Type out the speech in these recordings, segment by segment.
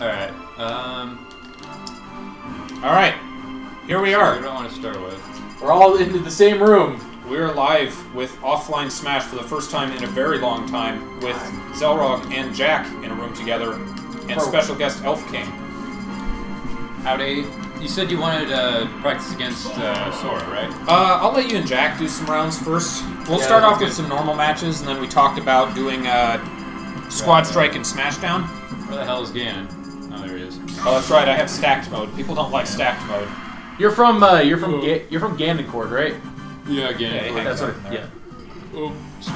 Alright. Alright. Here we are. We don't want to start with. We're all in the same room. We're live with offline Smash for the first time in a very long time with Xelrog and Jack in a room together and special guest Elf King. Howdy. You said you wanted to practice against Sora, right? I'll let you and Jack do some rounds first. We'll start off with some normal matches, and then we talked about doing Squad Strike and Smashdown. Where the hell is Ganon? Oh, there he is. Oh, that's right. I have stacked mode. People don't like stacked mode. You're from Ganoncord, right? Yeah, Ganoncord. Yeah, that's right. Yeah. Oops.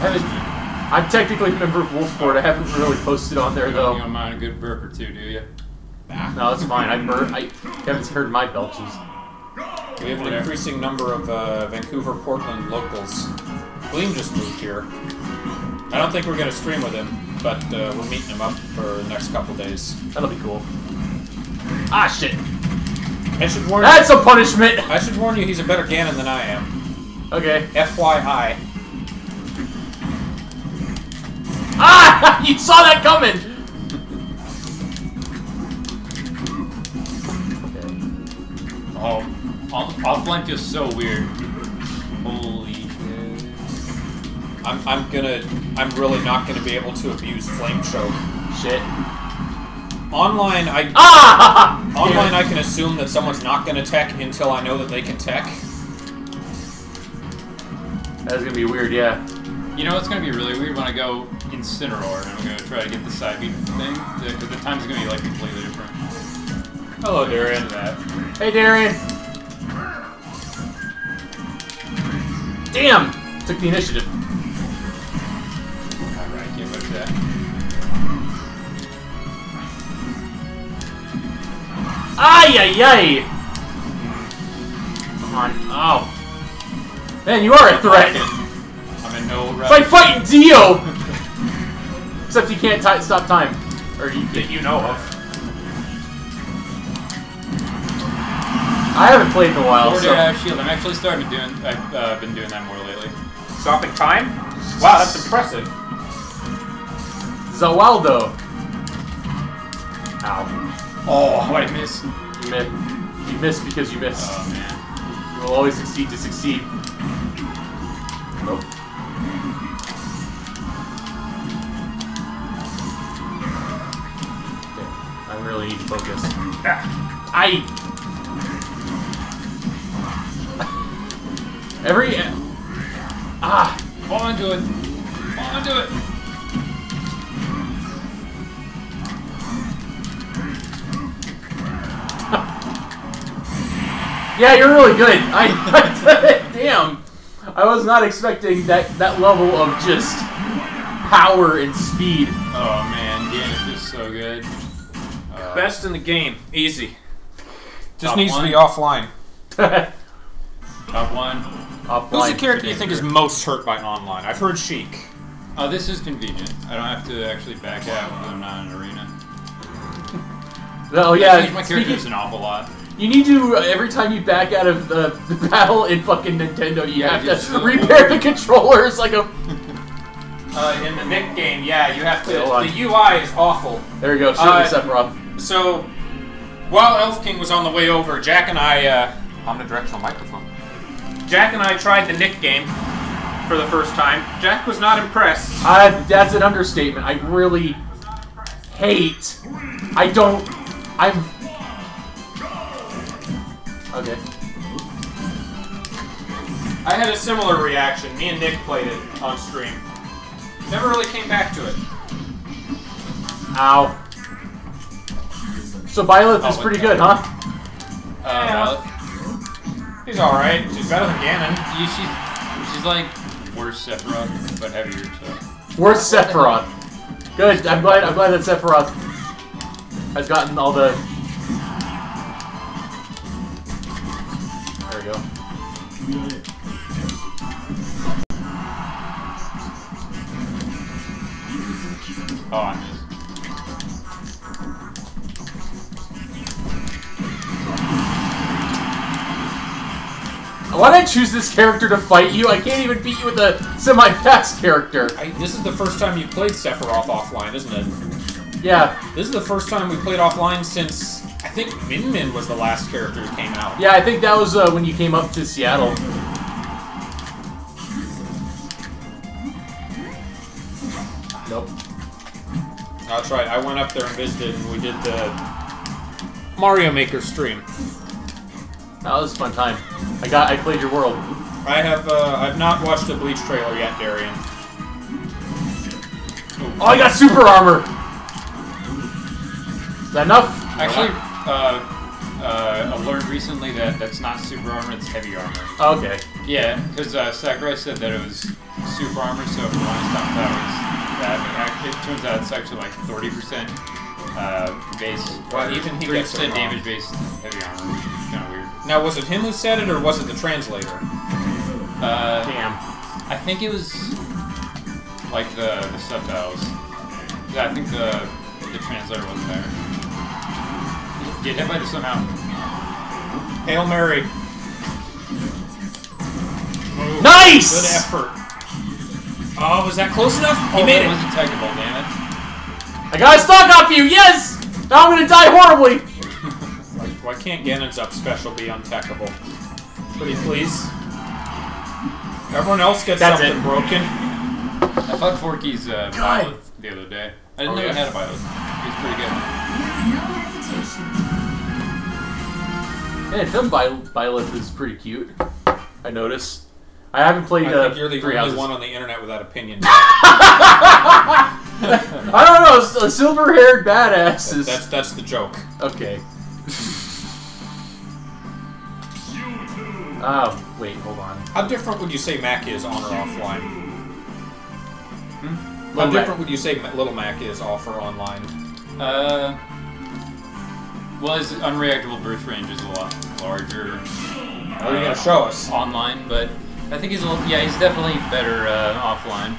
I'm technically a member of Wolfcord. I haven't really posted on there though. You don't mind a good burp or two, do you? No, that's fine. I haven't heard my belches. We have an increasing number of Vancouver, Portland locals. Gleam just moved here. I don't think we're going to stream with him, but we're meeting him up for the next couple days. That'll be cool. Ah, shit! I should warn that's you, a punishment! I should warn you, he's a better Ganon than I am. Okay. FYI. Ah! You saw that coming! Oh, offline feels so weird. Holy shit. I'm really not gonna be able to abuse flame choke. Shit. Online, I can assume that someone's not gonna tech until I know that they can tech. That's gonna be weird, yeah. You know, it's gonna be really weird when I go Incineroar and I'm gonna try to get the side beat thing, because the time's gonna be like completely different. Hello, Darian. Hey, Darian. Damn! Took the initiative. Alright, get rid of that. Ay, ay, ay! Come on. Oh. Man, you are a threat! I'm in no rush. It's like fighting Dio! Except you can't stop time. Or that you know of. I haven't played in a while. Shield. I'm actually starting to do. I've been doing that more lately. Stopping time? Wow, that's impressive. Zawaldo. Ow. Oh, I missed. You missed because you missed. Oh man. You will always succeed to succeed. Nope. Okay. I really need to focus. I. Every fall onto it. Fall onto it. Yeah, you're really good. I damn. I was not expecting that level of just power and speed. Oh man, Ganon's just so good. Best in the game. Easy. Just needs to be offline. Top one. Who's the character you think is most hurt by online? I've heard Sheik. Oh, this is convenient. I don't have to actually back out when I'm not in an arena. Oh, yeah. I change my characters an awful lot. You need to, every time you back out of the battle in fucking Nintendo, you have to repair the controllers like a... in the Nick game, yeah, you have to... The UI is awful. There you go. Shoot this up, Rob. So, while Elf King was on the way over, Jack and I... Omnidirectional microphone. Jack and I tried the Nick game for the first time. Jack was not impressed. That's an understatement. I really hate... I don't... I'm... Okay. I had a similar reaction. Me and Nick played it on stream. Never really came back to it. Ow. So Byleth is pretty good, huh? Yeah. He's alright. She's better than Ganon. She's like worse Sephiroth, but heavier, so... Worse Sephiroth. Good. I'm glad that Sephiroth has gotten all the... There we go. Oh, I missed. Why'd I choose this character to fight you? I can't even beat you with a semi-fast character. This is the first time you played Sephiroth offline, isn't it? Yeah. This is the first time we played offline since, I think Min Min was the last character who came out. Yeah, I think that was when you came up to Seattle. Nope. That's right, I went up there and visited and we did the Mario Maker stream. That was a fun time. I played your world. I've not watched the Bleach trailer yet, Darian. Ooh. Oh, I got super armor! Is that enough? Actually, I learned recently that that's not super armor, it's heavy armor. Oh, okay. Yeah, because Sakurai said that it was super armor, so if you want to stop that, it turns out it's actually like 30%. Base. Well, even he gets 10 damage based heavy armor, which is kind of weird. Now, was it him who said it, or was it the translator? Damn. I think it was like the subtitles. Yeah, I think the translator wasn't there. Get hit by this somehow. Hail Mary. Oh, nice. Good effort. Oh, was that close enough? He made it. It was detectable. Damn it. I got a stock off you, yes! Now I'm gonna die horribly! Why can't Ganon's up special be untackable? Pretty please. Everyone else gets That's something it. Broken. I fought Forky's violet the other day. I didn't know I had a violet. He's pretty good. Yeah, Violet is pretty cute. I notice. I haven't played. I think you're the only one on the internet without opinion. I don't know. A silver-haired badass is. That's the joke. Okay. Oh wait, hold on. How different would you say Mac is on or offline? Hmm? How different would you say Little Mac is off or online? Well, his unreactable burst range is a lot larger. How are you gonna show us online? But I think he's a little. Yeah, he's definitely better offline.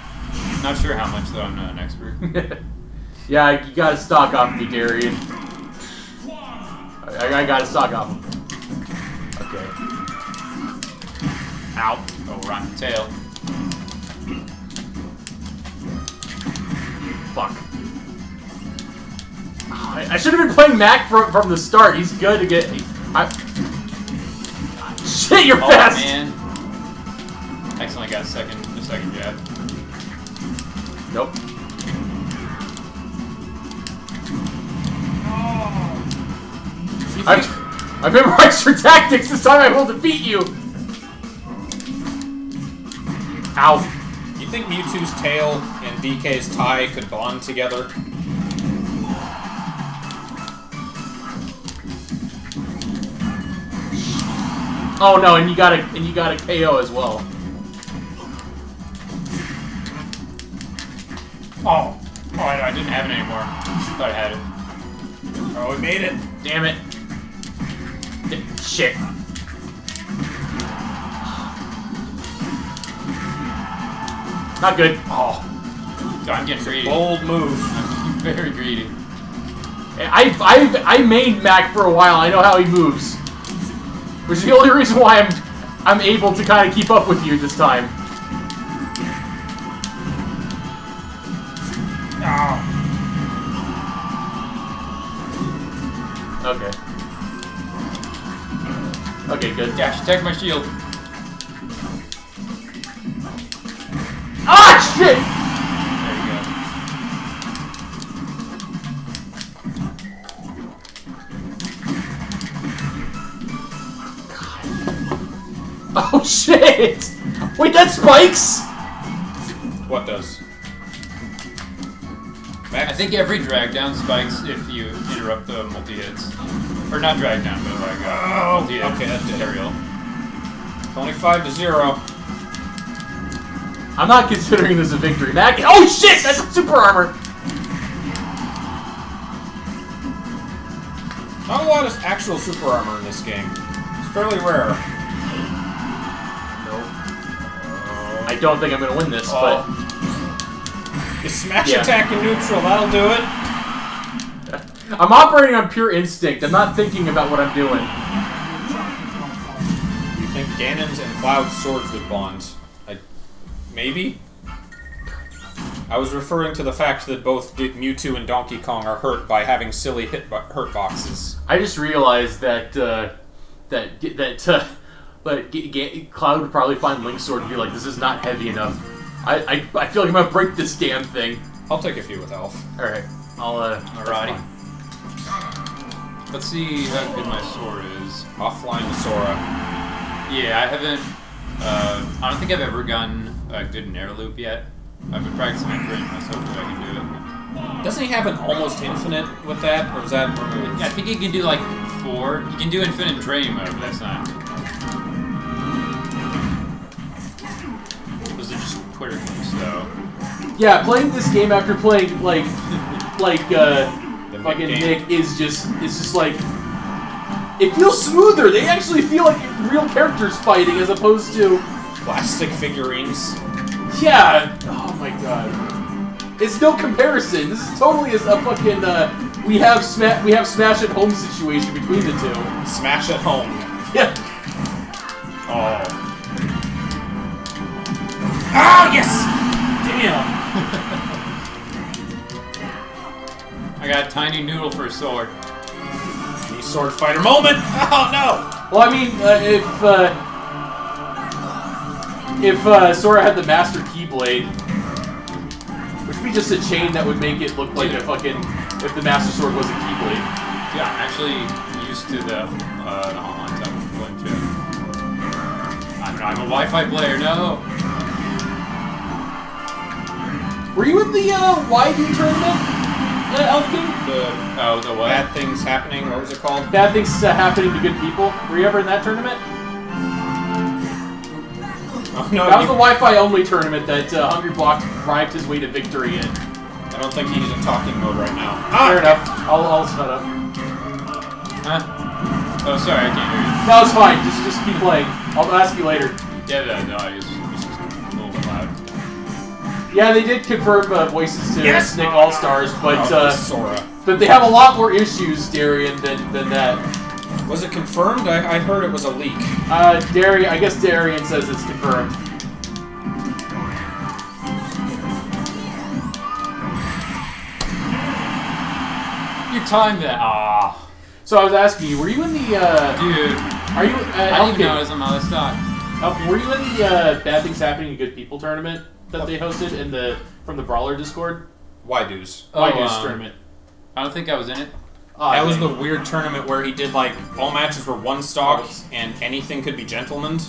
Not sure how much, though. I'm not an expert. Yeah, you gotta stock off me, Darian. I gotta stock off him. Okay. Ow. Oh, rotten tail. Fuck. Oh, I should have been playing Mac from the start. He's good to get... Shit, you're fast! Oh, man. Excellent, I got a second jab. Nope. Oh. I've memorized your tactics. This time I will defeat you. Ow. You think Mewtwo's tail and DK's tie could bond together? Oh no, and you got a KO as well. Oh, I didn't have it anymore. I thought I had it. Oh, we made it. Damn it. Shit. Not good. Oh. I'm getting greedy. Bold move. I'm very greedy. I mained Mac for a while. I know how he moves. Which is the only reason why I'm able to kind of keep up with you this time. Okay. Okay, good. Dash attack my shield. Ah, shit! There you go. God. Oh, shit! Wait, that spikes? What does? I think every drag down spikes if you interrupt the multi hits. Or not drag down, but like multi hit. Okay, that's aerial. 25-0. I'm not considering this a victory. Mac. Oh shit! That's super armor. Not a lot of actual super armor in this game. It's fairly rare. Nope. I don't think I'm gonna win this, but. You smash attack in neutral, that'll do it. I'm operating on pure instinct. I'm not thinking about what I'm doing. You think Ganon's and Cloud's swords would bond? Maybe? I I was referring to the fact that both Mewtwo and Donkey Kong are hurt by having silly hurt boxes. I just realized that Cloud would probably find Link's sword and be like, "This is not heavy enough. I feel like I'm gonna break this damn thing." I'll take a few with Elf. All right. Alrighty. Let's see how good my sword is. Offline Sora. Yeah, I haven't. I don't think I've ever gotten good in air loop yet. I've been practicing it pretty much, hoping I can do it. Doesn't he have an almost infinite with that, or is that? Yeah, I think he can do like 4. You can do infinite drain mode, but that's not. Those are just Twitter clips, though. Yeah, playing this game after playing like fucking Nick is just like. It feels smoother. They actually feel like real characters fighting as opposed to plastic figurines. Yeah! Oh my god. It's no comparison. This is totally a fucking, we have Smash at Home situation between the two. Smash at Home. Yeah. Oh. Ah, yes! Damn! I got a tiny noodle for a sword. The sword fighter moment! Oh, no! Well, I mean, If Sora had the Master Keyblade, which would be just a chain that would make it look like a fucking... If the Master Sword was a Keyblade. Yeah, I'm actually used to the online type of Keyblade too. I'm a Wi-Fi player, no! Were you in the YD tournament, Elf King? The what? Bad Things Happening, what was it called? Bad Things Happening to Good People. Were you ever in that tournament? Oh, no, that was the Wi-Fi only tournament that Hungrybox bribed his way to victory in. I don't think he's in talking mode right now. Ah! Fair enough. I'll shut up. Huh? Oh, sorry, I can't hear you. No, it's fine. Just keep playing. I'll ask you later. Yeah, no, it's just a little bit loud. Yeah, they did confirm voices to yes! Nick All-Stars, but Sora. But they have a lot more issues, Darian, than that. Was it confirmed? I heard it was a leak. I guess Darian says it's confirmed. You timed that. Ah. So I was asking you, were you in the? Dude. Are you? I don't even know it's on my list. Were you in the Bad Things Happening to Good People tournament that they hosted in the from the Brawler Discord? Why Doos? Why Doos tournament. I don't think I was in it. That was the weird tournament where he did, like, all matches were one stock, and anything could be gentlemen.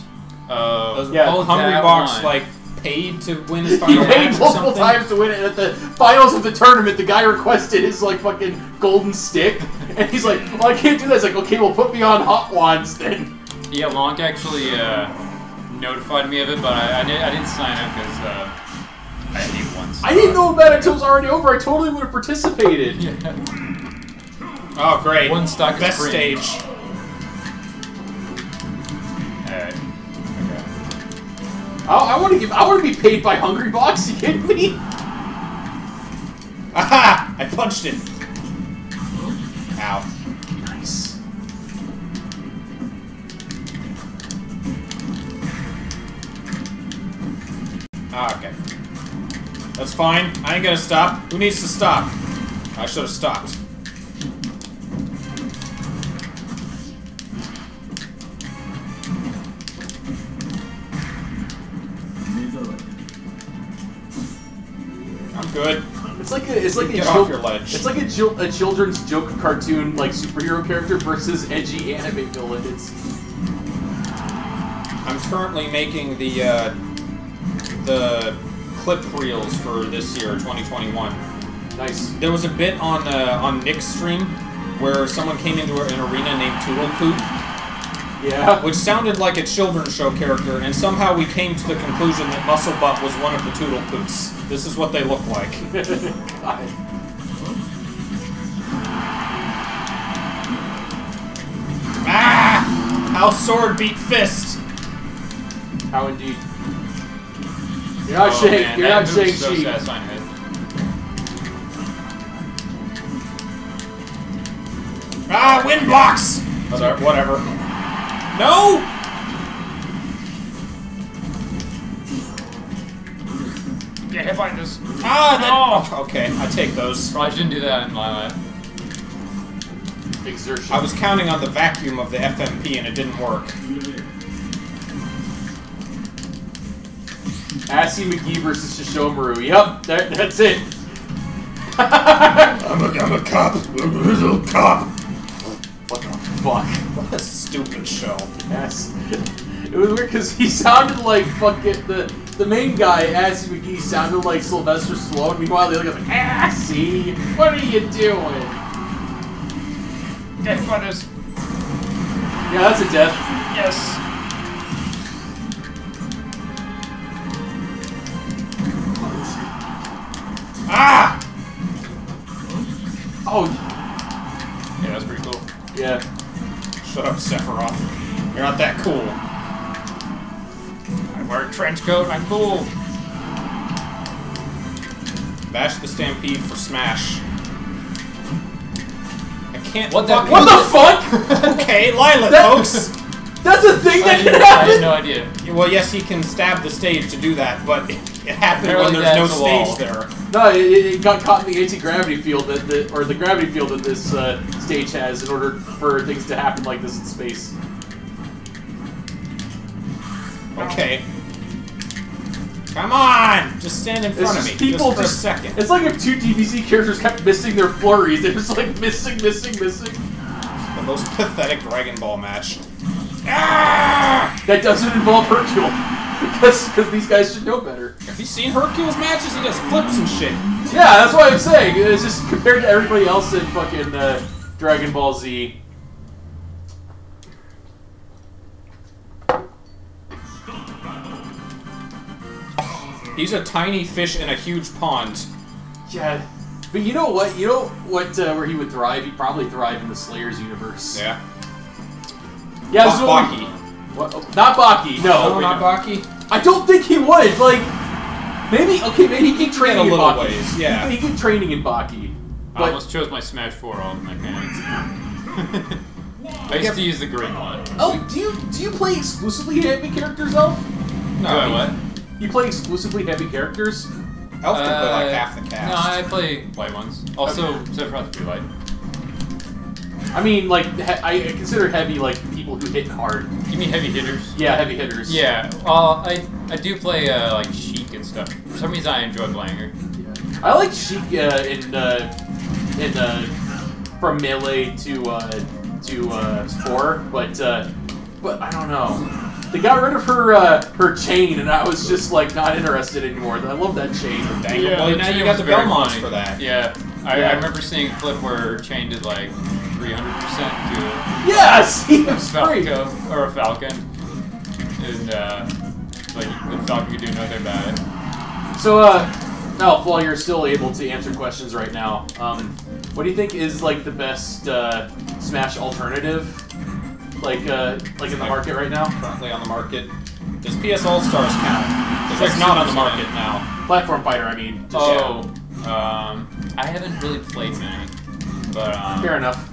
Yeah, Hungrybox, like, paid to win his final match. He paid multiple times to win it, and at the finals of the tournament, the guy requested his, like, fucking golden stick, and he's like, well, I can't do this. Like, okay, well, put me on hot wands, then. Yeah, Lonk actually, notified me of it, but I didn't sign up, because, I hate one stock. I didn't know about it until it was already over. I totally would have participated. Yeah. Oh, great. One stock best is stage. Alright. Okay. I wanna be paid by Hungrybox, you kidding me? Aha! I punched it. Ow. Nice. Ah, okay. That's fine. I ain't gonna stop. Who needs to stop? I should have stopped. Good. It's like a children's joke cartoon, like superhero character versus edgy anime villains. I'm currently making the clip reels for this year, 2021. Nice. There was a bit on Nick's stream where someone came into an arena named Toodle Poop. Yeah. Which sounded like a children's show character, and somehow we came to the conclusion that Muscle Butt was one of the Toodle Poops. This is what they look like. God. Ah! How sword beat fist! How indeed. You're not Shang-Chi. You're not Shang-Chi. So satisfying. Ah! Wind blocks! Whatever. No! Get hit by this. Ah! Oh. Okay, I take those. Probably shouldn't do that in my life. Exertion. I was counting on the vacuum of the FMP and it didn't work. Assy McGee versus Shishomaru. Yep, that's it. I'm a cop. I'm a little cop. What the fuck? What a stupid show. Yes. It was weird because he sounded like fucking the main guy, Assy McGee, sounded like Sylvester Stallone. Meanwhile, the other guy's like, Assy, what are you doing? Death runners. Yeah, that's a death. Yes. Ah! Oh. Yeah, that's pretty cool. Yeah. Shut up, Sephiroth. You're not that cool. I wear a trench coat, I'm cool. Bash the Stampede for Smash. I can't. What the fuck? Okay, Lila, folks! That's a thing that can happen! I had no idea. Well, yes, he can stab the stage to do that, but it happened apparently when there's no stage there. No, it got caught in the anti-gravity field, or the gravity field that this stage has in order for things to happen like this in space. Okay. Come on! Just stand in front of me, just for a second. It's like if two DBZ characters kept missing their flurries. They're just like missing. The most pathetic Dragon Ball match. Ah! That doesn't involve Hercule. Because these guys should know better. Have you seen Hercule's matches? He does flips and shit. Yeah, that's what I'm saying. It's just compared to everybody else in fucking Dragon Ball Z. He's a tiny fish in a huge pond. Yeah. But you know what? You know what? Where he would thrive? He'd probably thrive in the Slayers universe. Yeah. Yeah, Baki. What? Oh, not Baki. No, not Baki. I don't think he would. Like, maybe. Okay, maybe he can train in Baki. Ways, yeah, he can training in Baki. But... I almost chose my Smash 4 all in my pants. I used to use the green one. Oh, do you play exclusively heavy characters, Elf? No, what? You play exclusively heavy characters? Elf can play like half the cast. No, I play light ones. Also, Sephiroth's pretty light. I mean, like, I consider heavy, like, people who hit hard. You mean heavy hitters? Yeah, heavy hitters. Yeah, I do play, like, Sheik and stuff. For some reason, I enjoy playing her. Yeah. I like Sheik from Melee to 4, but I don't know. They got rid of her chain, and I was just, like, not interested anymore. I love that chain. Dang, yeah, well, now you got the Belmonts for that. Yeah. I remember seeing a clip where her chain did, like... 300% to a Falcon, and like the Falcon could do nothing about it. So, Elf, while you're still able to answer questions right now, what do you think is like the best Smash alternative, like in the market right now? Currently on the market, does PS All Stars count? It's like not on the market now. Platform Fighter, I mean. Just, I haven't really played many, but fair enough.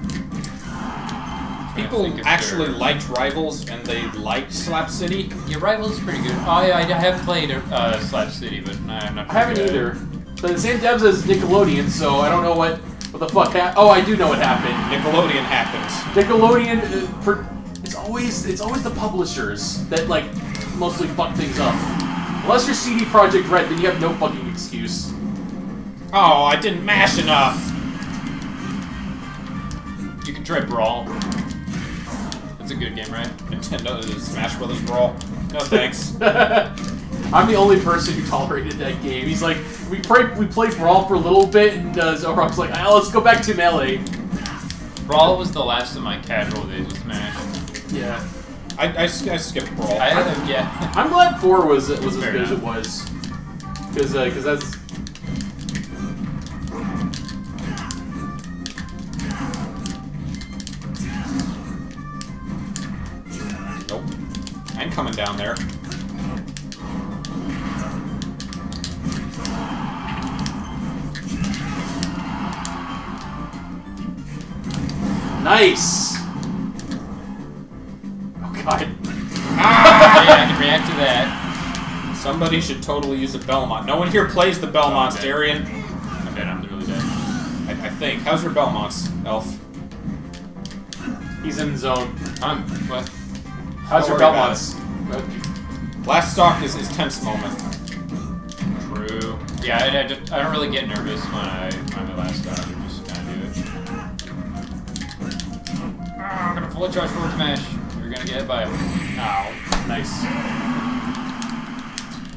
People actually liked Rivals, and they liked Slap City. Yeah, Rivals is pretty good. Oh, yeah, I have played Slap City, but I'm not. I haven't either. But the same devs as Nickelodeon, so I don't know what the fuck happened. Oh, I do know what happened. Nickelodeon happens. Nickelodeon, it's always the publishers that like mostly fuck things up. Unless you're CD Projekt Red, then you have no fucking excuse. Oh, I didn't mash enough. You can try Brawl. It's a good game, right? Nintendo Smash Brothers Brawl. No thanks. I'm the only person who tolerated that game. He's like, we played Brawl for a little bit, and Zorok's like, oh, let's go back to Melee. Brawl was the last of my casual days with Smash. Yeah. I skipped Brawl. Yeah. I'm glad 4 was as good as it was. Because that's... I'm coming down there. Nice! Oh god. Ah! Yeah, I can react to that. Somebody should totally use the Belmont. No one here plays the Belmonts, Darian. I'm dead. I'm literally dead. I think. How's your Belmonts, Elf? He's in the zone. I'm... What? How's your Belmonts? Last stock is his tense moment. True. Yeah, I don't really get nervous when I find my last stock. I'm just kind of do it. I'm gonna fully charge forward smash. You're gonna get hit by it. Ow. Nice.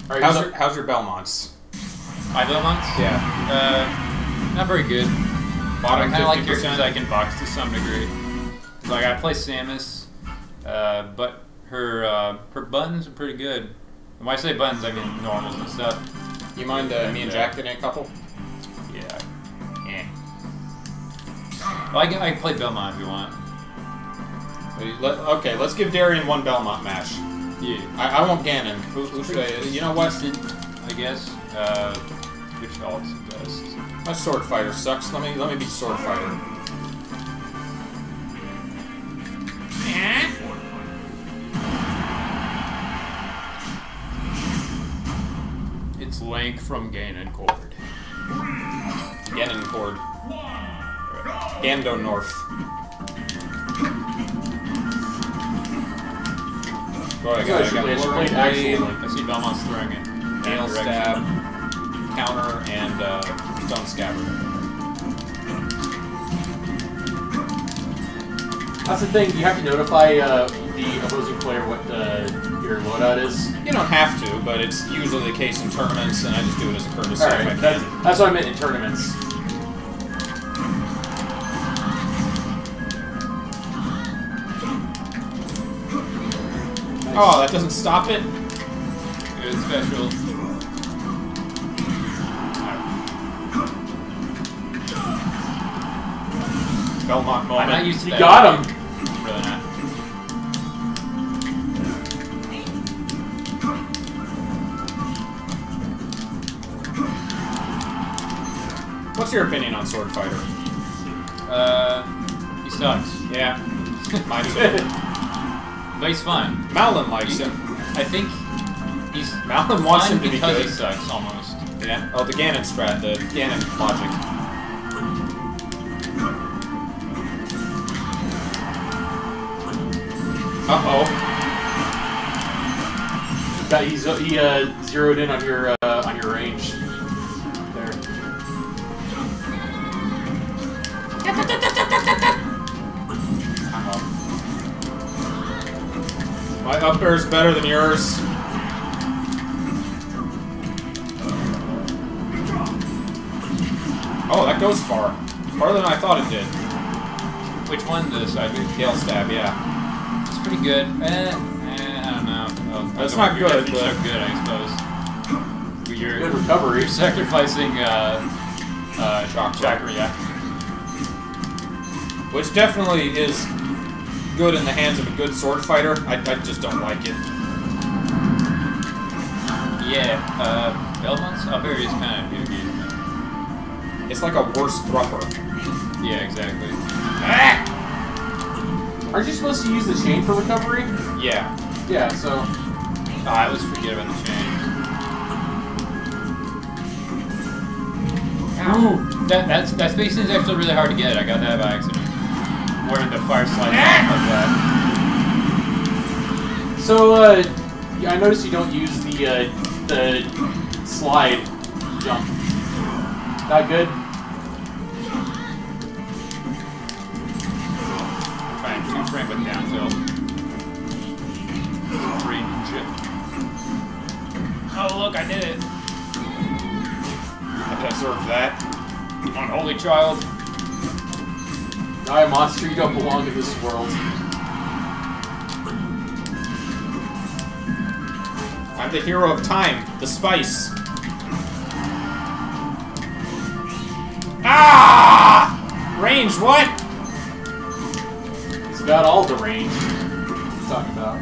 All right, how's your Belmonts? My Belmonts? Yeah. Not very good. Bottom 50%. I kind of like characters I can box to some degree. Like, I play Samus, but her buttons are pretty good. And when I say buttons, I mean normals and stuff. You mind me and Jack getting a couple? Yeah. Yeah. Well, I can play Belmont if you want. Okay, let's give Darian one Belmont mash. Yeah. I want Ganon. Who should I... You know what? I guess. Which alt's the best? My sword fighter sucks. Let me be sword fighter. It's Lank from Ganoncord. Ganoncord. Gando North. Boy, I see Belmont's throwing it. Nail stab, counter, and stone scabbard. That's the thing, you have to notify the opposing player what your loadout is. You don't have to, but it's usually the case in tournaments, and I just do it as a courtesy. All right, that's what I meant in tournaments. Nice. Oh, that doesn't stop it? Good special. Belmont moment. I'm not used to that. You got him! Really not. What's your opinion on Sword Fighter? He sucks. Yeah. Mine too. But he's fine. Malum likes him. I think he's... Malum wants him to be good. Because he sucks, almost. Yeah. Oh, the Ganon strat. The Ganon logic. Uh-oh. Yeah, he zeroed in on your range. There. Uh-oh. My up air's better than yours. Oh, that goes far. Farther than I thought it did. Which one did I do? Tail stab, yeah. Pretty good. I don't know. Oh, that's not good, but... so good, I suppose. You're, good recovery. You're sacrificing Chakra, yeah. Which definitely is good in the hands of a good sword fighter. I just don't like it. Yeah, Belmont's up here is kind of goofy. It's like a worse thrupper. Yeah, exactly. Ah! Aren't you supposed to use the chain for recovery? Yeah. Yeah, so... Oh, I always forget about the chain. Ow! That spacing is actually really hard to get. I got that by accident. Where the fire slides off like that. So, yeah, I noticed you don't use the slide jump. Not good? Frame with down tilt. Free chip. Oh, look, I did it. I deserve that. Unholy child. Die, monster, you don't belong to this world. I'm the hero of time, the spice. Ah! Range, what? Got all the range. What you talking about?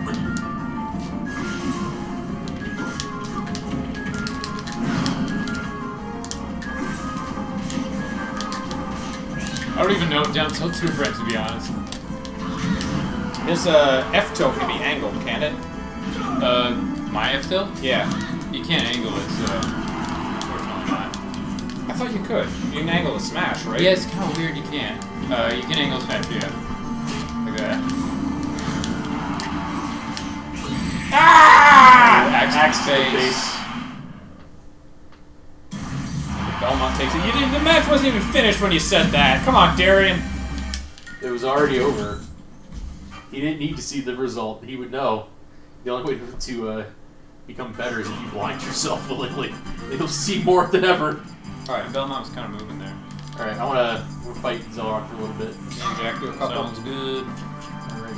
I don't even know if down tilt 2 frames, to be honest. This F tilt can be angled, can't it? My F tilt? Yeah. You can't angle it, so unfortunately not. I thought you could. You can angle a smash, right? Yeah, it's kind of weird you can't. You can angle smash, yeah. Like that. Ah! Axe face. Belmont takes it. You didn't, the match wasn't even finished when you said that. Come on, Darian. It was already over. He didn't need to see the result. He would know. The only way to become better is if you blind yourself willingly. You'll see more than ever. Alright, Belmont's kind of moving there. Alright, I want to fight Xelrog for a little bit. And Jack do a couple. Sounds good. Alright.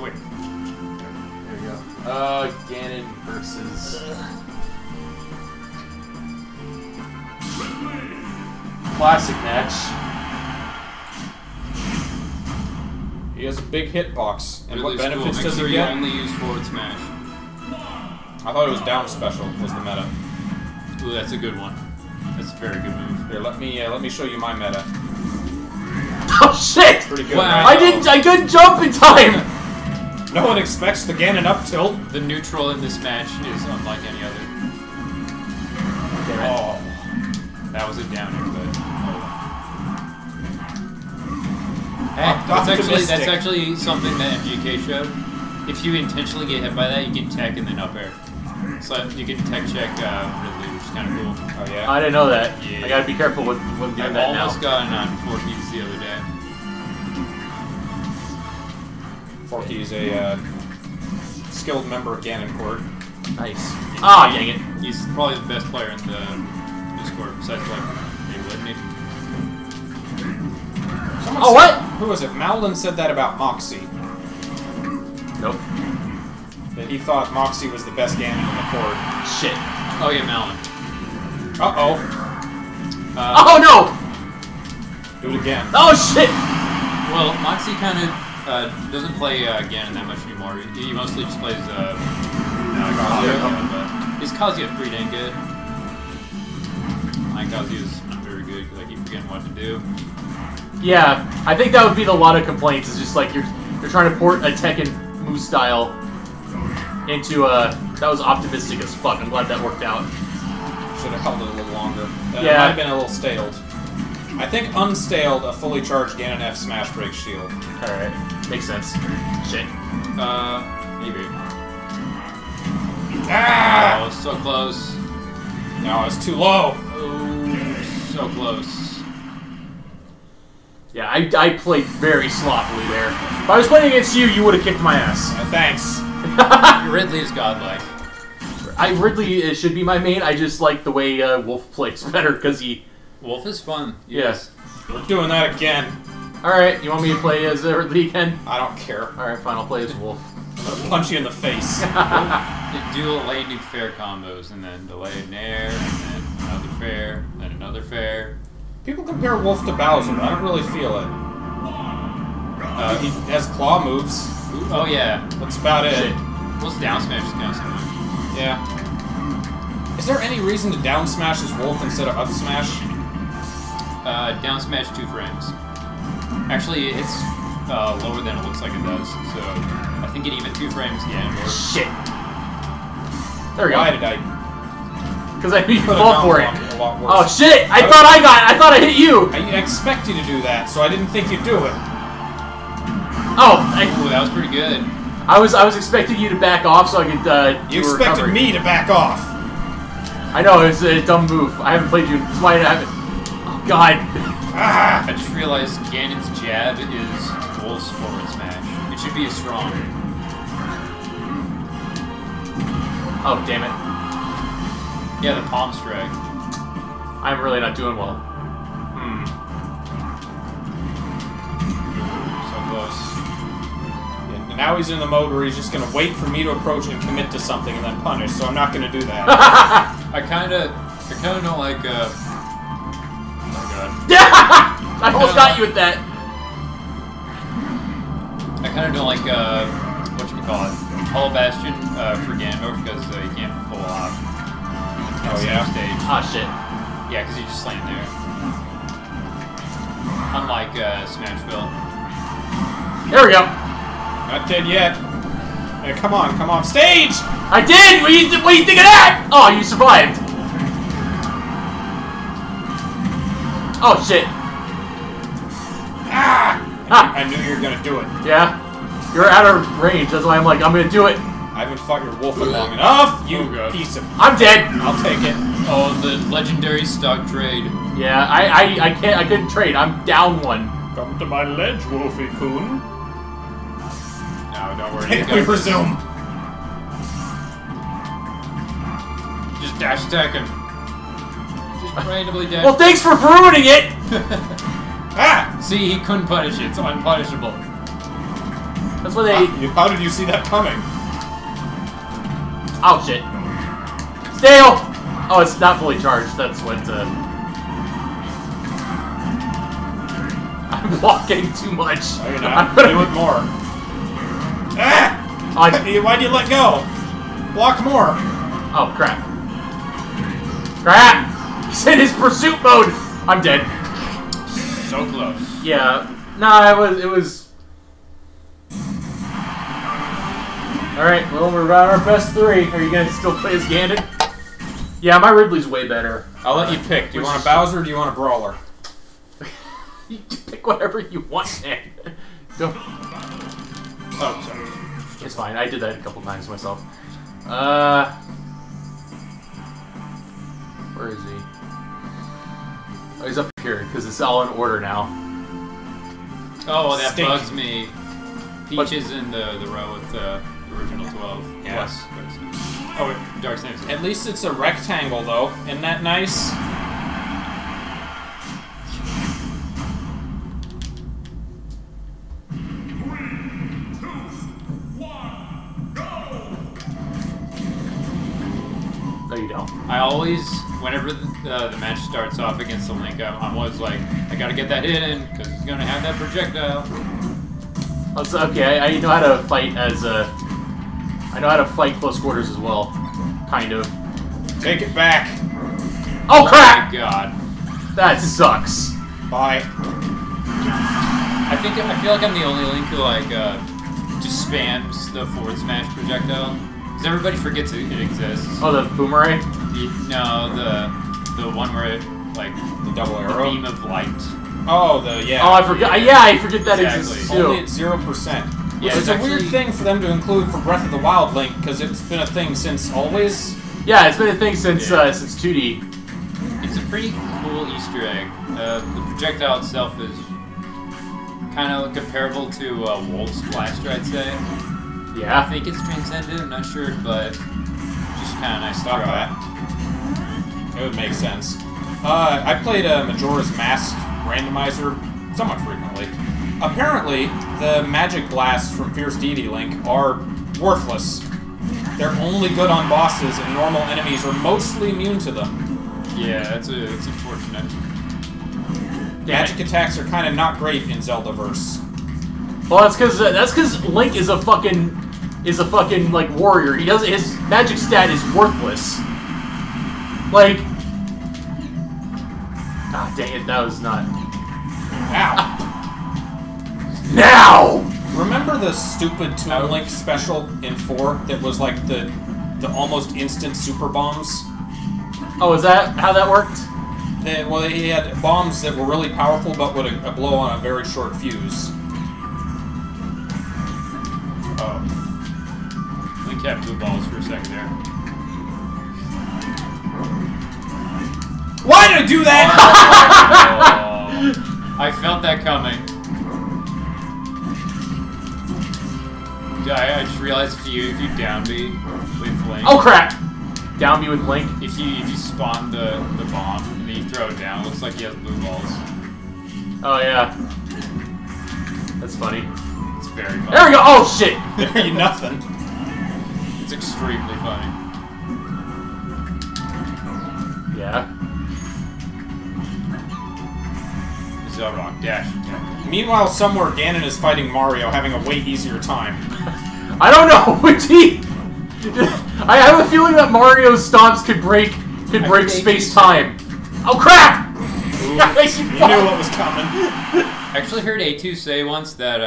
Wait. There we go. Ganon versus... Classic match. He has a big hitbox. And what benefits does he get? Only use forward smash. I thought it was down special was the meta. Ooh, that's a good one. That's a very good move. Here, let me show you my meta. Oh shit! Pretty good. Wow. I couldn't jump in time. No one expects the Ganon up tilt. The neutral in this match is unlike any other. Oh. That was a downer, but... Hey, that's actually something that MGK showed. If you intentionally get hit by that, you can tech and then up air. So you can tech check really, which is kind of cool. Oh, yeah? I didn't know that. Yeah. I gotta be careful with doing that now. I almost got on 4Keys the other day. 4Keys, a skilled member of Ganoncord. Nice. Ah, dang it. He's probably the best player in the... Discord, besides like they wouldn't even. Oh, what? Who was it? Malum said that about Moxie. Nope. That he thought Moxie was the best Ganon in the cord. Shit. Oh yeah, Malum. Uh oh. Oh no! Do it again. Oh shit! Well, Moxie kind of doesn't play Ganon that much anymore. He mostly just plays Kazuya. But is Kazuya pretty dang good? Like Kazuya's not very good because I keep forgetting what to do. Yeah, I think that would be the lot of complaints. It's just like you're trying to port a Tekken move style into a... That was optimistic as fuck. I'm glad that worked out. Should have held it a little longer. That yeah. Might have been a little staled. I think unstaled a fully charged Ganon F Smash Break Shield. Alright. Makes sense. Shit. Maybe. Ah! Oh, so close. No, it's too low. Oh, so close. Yeah, I played very sloppily there. If I was playing against you, you would have kicked my ass. Thanks. Ridley is godlike. Ridley should be my main. I just like the way Wolf plays better because he... Wolf is fun. Yes. Yeah. We're doing that again. All right, you want me to play as Ridley again? I don't care. All right, fine. I'll play as Wolf. I'll punch you in the face. Do a lane, do fair combos, and then delay an air, and then another fair, and then another fair. People compare Wolf to Bowser, but I don't really feel it. He has claw moves. Ooh, oh yeah. That's about it. Shit. Well, down smash is kind of similar. Yeah. Is there any reason to down smash as Wolf instead of up smash? Down smash 2 frames. Actually, it's lower than it looks like it does, so I think it even 2 frames, yeah, it works. Shit. There we go. Why did I? Because I beat you fall for it. Oh shit! I thought I hit you! I expect you to do that, so I didn't think you'd do it. Oh! Ooh, that was pretty good. I was expecting you to back off so I could You expected recovery. Me to back off! I know, it was a dumb move. I haven't played you. That's why I haven't... Oh god. Ah. I just realized Ganon's jab is Wolf's forward smash. It should be a strong. Oh, damn it. Yeah, the palm strike. I'm really not doing well. Hmm. So close. Yeah, now he's in the mode where he's just going to wait for me to approach and commit to something and then punish, so I'm not going to do that. I kind of don't like, Oh, God. I almost got you with that. I kind of don't like, whatchamacallit. Hollow Bastion for Ganondorf because he can't pull off. Oh yeah. Stage. Ah shit. Yeah, because he just slammed there. Unlike Smashville. There we go. Not dead yet. Hey, come on stage! I did! What do you think of that? Oh, you survived. Oh, shit. Ah! I knew you were gonna do it. Yeah. You're out of range, that's why I'm like, I'm gonna do it. I've been fucking wolfing long enough, you piece of... I'm dead! I'll take it. Oh, the legendary stock trade. Yeah, I can't, I couldn't trade, I'm down one. Come to my ledge, Wolfie-coon. No, don't worry. We resume. Just dash attack him. Just randomly dash. Well, thanks for ruining it! Ah! See, he couldn't punish it, it's unpunishable. That's what they... How did you see that coming? Oh shit. Stale! Oh, it's not fully charged, that's what, I'm walking too much. Oh, you're not. Do it more. Ah! Why'd you let go? Walk more. Oh, crap. Crap! He's in his pursuit mode! I'm dead. So close. Yeah. Nah, it was... Alright, well, we're about our best three. Are you guys still play as Ganon? Yeah, my Ridley's way better. I'll let you pick. Do you want a Bowser or do you want a Brawler? You pick whatever you want, man. Don't... Oh, sorry. It's fine. I did that a couple times myself. Where is he? Oh, he's up here, because it's all in order now. Oh, that bugs me. Peach is in the row with the... original 12. Yes. Yeah. Oh, wait. Dark Snake's at least it's a rectangle, though. Isn't that nice? No, you don't. I always, whenever the match starts off against the Link, I'm always like, I gotta get that in, because he's gonna have that projectile. Oh, so, okay, I know how to fight as a... I know how to fight close quarters as well. Kind of. Take it back! Oh, crap! Oh, my God. That sucks. Bye. I feel like I'm the only Link who, like, just spams the forward smash projectile. Because everybody forgets it exists. Oh, the boomerang? No, the one where it, like... The double arrow? The beam of light. Oh, the, yeah. Oh, I forgot. Yeah, I forget that exists, too. Only at 0%. Yeah, it's a weird thing for them to include for Breath of the Wild Link, because it's been a thing since always. Yeah, it's been a thing since 2D. It's a pretty cool Easter egg. The projectile itself is kind of comparable to Wolf's Blaster, I'd say. Yeah. I think it's transcendent, I'm not sure, but just kind of nice to try. It would make sense. I played Majora's Mask randomizer somewhat frequently. Apparently, the magic blasts from Fierce DD Link are worthless. They're only good on bosses, and normal enemies are mostly immune to them. Yeah, that's unfortunate. Magic attacks are kind of not great in Zeldaverse. Well, that's because Link is a fucking like warrior. He doesn't his magic stat is worthless. Like, ah, dang it, that was not. Ow. Now! Remember the stupid Toon Link special in 4 that was like the almost instant super bombs? Oh, is that how that worked? Well, he had bombs that were really powerful but would blow on a very short fuse. Oh. Link had blue balls for a second there. Why did I do that?! Oh, I felt that coming. I just realized if you downbeat with Link. Oh crap! Downbeat with Link. If you spawn the bomb and then you throw it down, it looks like he has blue balls. Oh yeah. That's funny. It's very funny. There we go! Oh shit! There you nothing. It's extremely funny. Yeah. Xelrog dash. Meanwhile, somewhere Ganon is fighting Mario, having a way easier time. I don't know, which he... I have a feeling that Mario's stomps could break space-time. Oh, crap! Ooh, you knew what was coming. I actually heard A2 say once that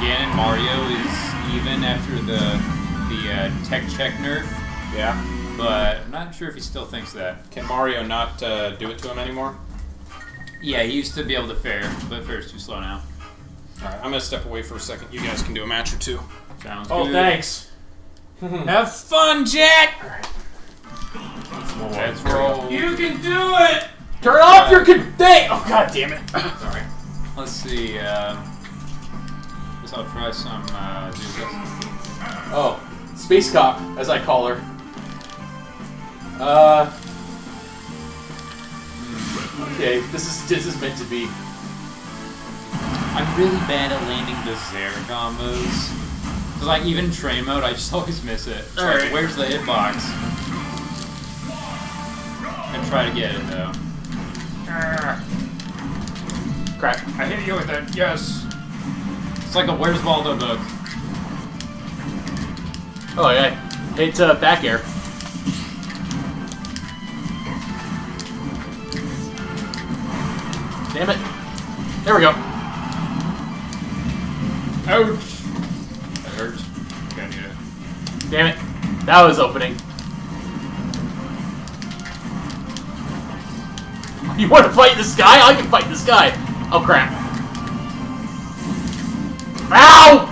Ganon Mario is even after the the tech check nerf. Yeah. But I'm not sure if he still thinks that. Can Mario not do it to him anymore? Yeah, he used to be able to fair, but fair's too slow now. Alright, I'm going to step away for a second. You guys can do a match or two. Sounds good. Oh, thanks. Have fun, Jack! Alright. Let's roll. You can do it! Turn off your thing! Oh, god damn it. Sorry. Let's see. I guess I'll try some Zukas. Oh, Space Cop, as I call her. Okay, this is meant to be. I'm really bad at landing the Xelrog combos. Cause like even train mode, I just always miss it. It's like, where's the hitbox? I try to get it though. Crap! I hit you with it. Yes. It's like a Where's Waldo book. Oh yeah, it's back air. Damn it. There we go. Ouch. That hurts. Can't get it. Damn it. That was opening. You want to fight this guy? I can fight this guy. Oh, crap. Ow!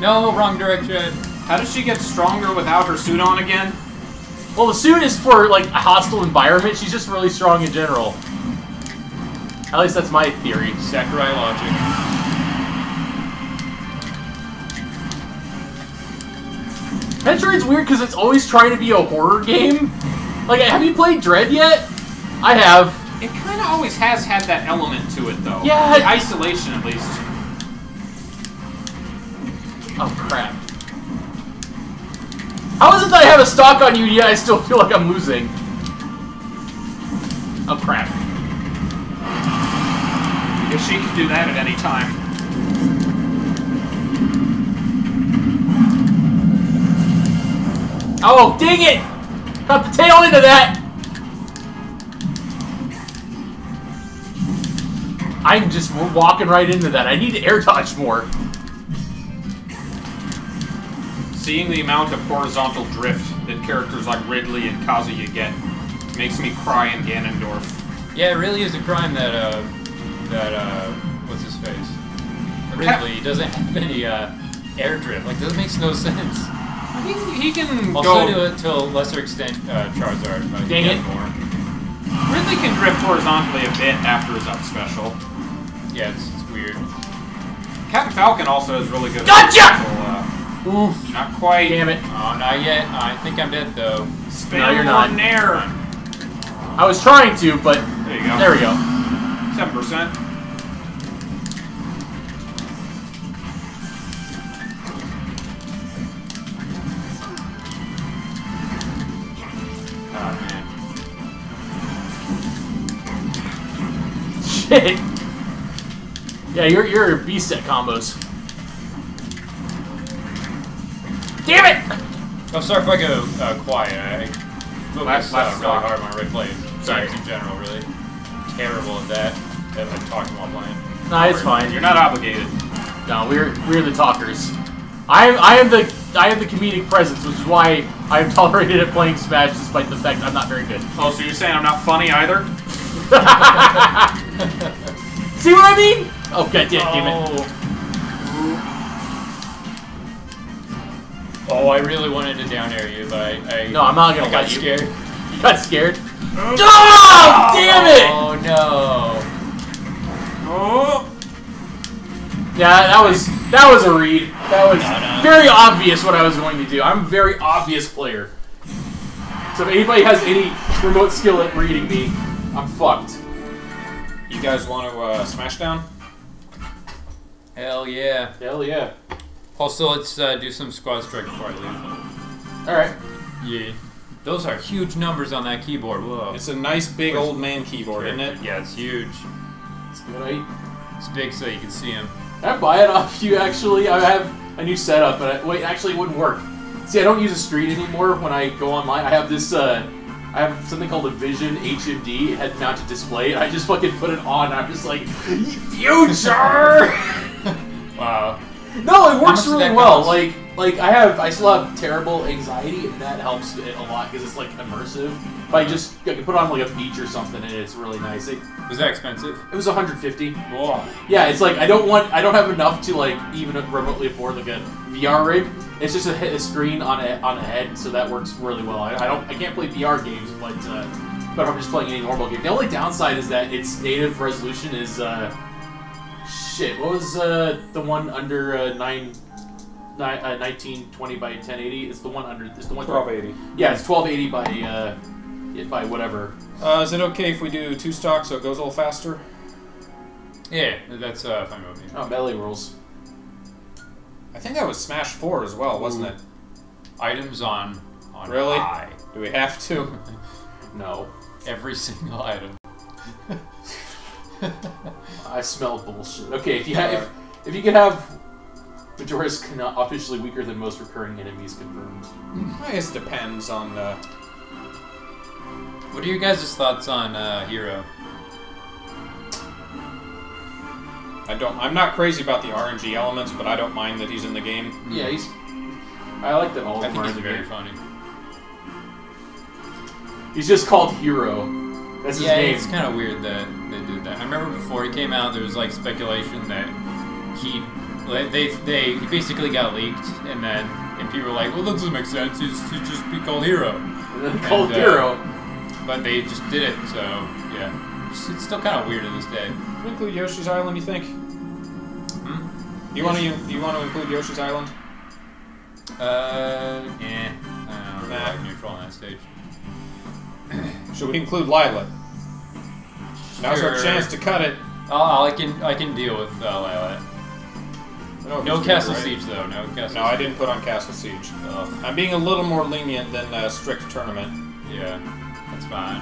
No, wrong direction. How does she get stronger without her suit on again? Well, the suit is for, like, a hostile environment. She's just really strong in general. At least that's my theory. Sakurai logic. Metroid's weird because it's always trying to be a horror game. Like, have you played Dread yet? I have. It kind of always has had that element to it, though. Yeah. The isolation, at least. Oh, crap. How is it that I have a stock on you yet I still feel like I'm losing? Oh, crap. Because she can do that at any time. Oh, dang it! Got the tail into that! I'm just walking right into that. I need to air dodge more. Seeing the amount of horizontal drift that characters like Ridley and Kazuya get makes me cry in Ganondorf. Yeah, it really is a crime that, what's his face? Ridley doesn't have any air drift. Like, that makes no sense. He can also do it to a lesser extent, Charizard. But dang it! More. Ridley can drift horizontally a bit after his up special. Yeah, it's weird. Captain Falcon also is really good. Gotcha! Oof! Not quite. Damn it! Oh, not yet. I think I'm dead though. No, you're not. I was trying to, but there you go. There we go. 7%. Yeah, you're beast at combos. Damn it! I'm sorry if I go quiet. I focus really hard on my replay. Sorry. In general, really terrible at that. At like talking while playing. Nah, it's fine. You're not obligated. No, we're the talkers. I am the comedic presence, which is why I'm tolerated at playing Smash despite the fact I'm not very good. Oh, so you're saying I'm not funny either? See what I mean? Oh, god damn it. Oh, I really wanted to down air you, but I no, I'm not gonna got you. Scared. You got scared? Oh, oh, damn it! Oh, no. Oh. Yeah, that was a read. That was very obvious what I was going to do. I'm a very obvious player. So if anybody has any remote skill at reading me, I'm fucked. You guys want to smash down? Hell yeah. Hell yeah. Also, let's do some squad strike before I leave. Alright. Yeah. Those are huge numbers on that keyboard. Whoa. It's a nice big old man keyboard, isn't it? Yeah, it's huge. It's good. It's big so you can see him. Can I buy it off you, actually? I have a new setup, but wait, actually it wouldn't work. See, I don't use a street anymore when I go online. I have this, I have something called a Vision HMD head-mounted display, and I just fucking put it on, and I'm just like, future! Wow. No, it works really well. Like, Like, I still have terrible anxiety, and that helps it a lot, because it's, like, immersive. But I can put on, like, a beach or something, and it's really nice. Was that expensive? It was $150. Whoa. Yeah, it's like, I don't have enough to, like, even remotely afford, like, a VR rig. It's just a screen on a head, so that works really well. I can't play VR games, but I'm just playing any normal game. The only downside is that its native resolution is, shit, what was, the one under, 1920 by 1080. It's the one under. It's the one 1280. Yeah, it's 1280 by whatever. Is it okay if we do two stocks so it goes a little faster? Yeah, that's fine with me. Oh, belly rolls. I think that was Smash 4 as well, wasn't it? Items on really? I. Do we have to? No. Every single item. I smell bullshit. Okay, if you could have. Majora's officially weaker than most recurring enemies confirmed. I guess it depends on the... What are you guys' thoughts on Hero? I'm not crazy about the RNG elements, but I don't mind that he's in the game. Yeah, he's... I like that all of them are in the game. I think he's very funny. He's just called Hero. That's his name. Yeah, it's kind of weird that they did that. I remember before he came out, there was like speculation that he... They basically got leaked, and people were like, well, that doesn't make sense, he's just be called Hero. Called Hero. But they just did it, so, yeah. It's still kind of weird to this day. Do we include Yoshi's Island, you think? Hmm? Do you want to include Yoshi's Island? Yeah. I don't know, nah. Like neutral on that stage. Should we include Lila? Sure. Now's our chance to cut it. Oh, I can deal with Lila. No Castle Siege, though. No Castle Siege. No, I didn't put on Castle Siege. I'm being a little more lenient than Strict Tournament. Yeah, that's fine.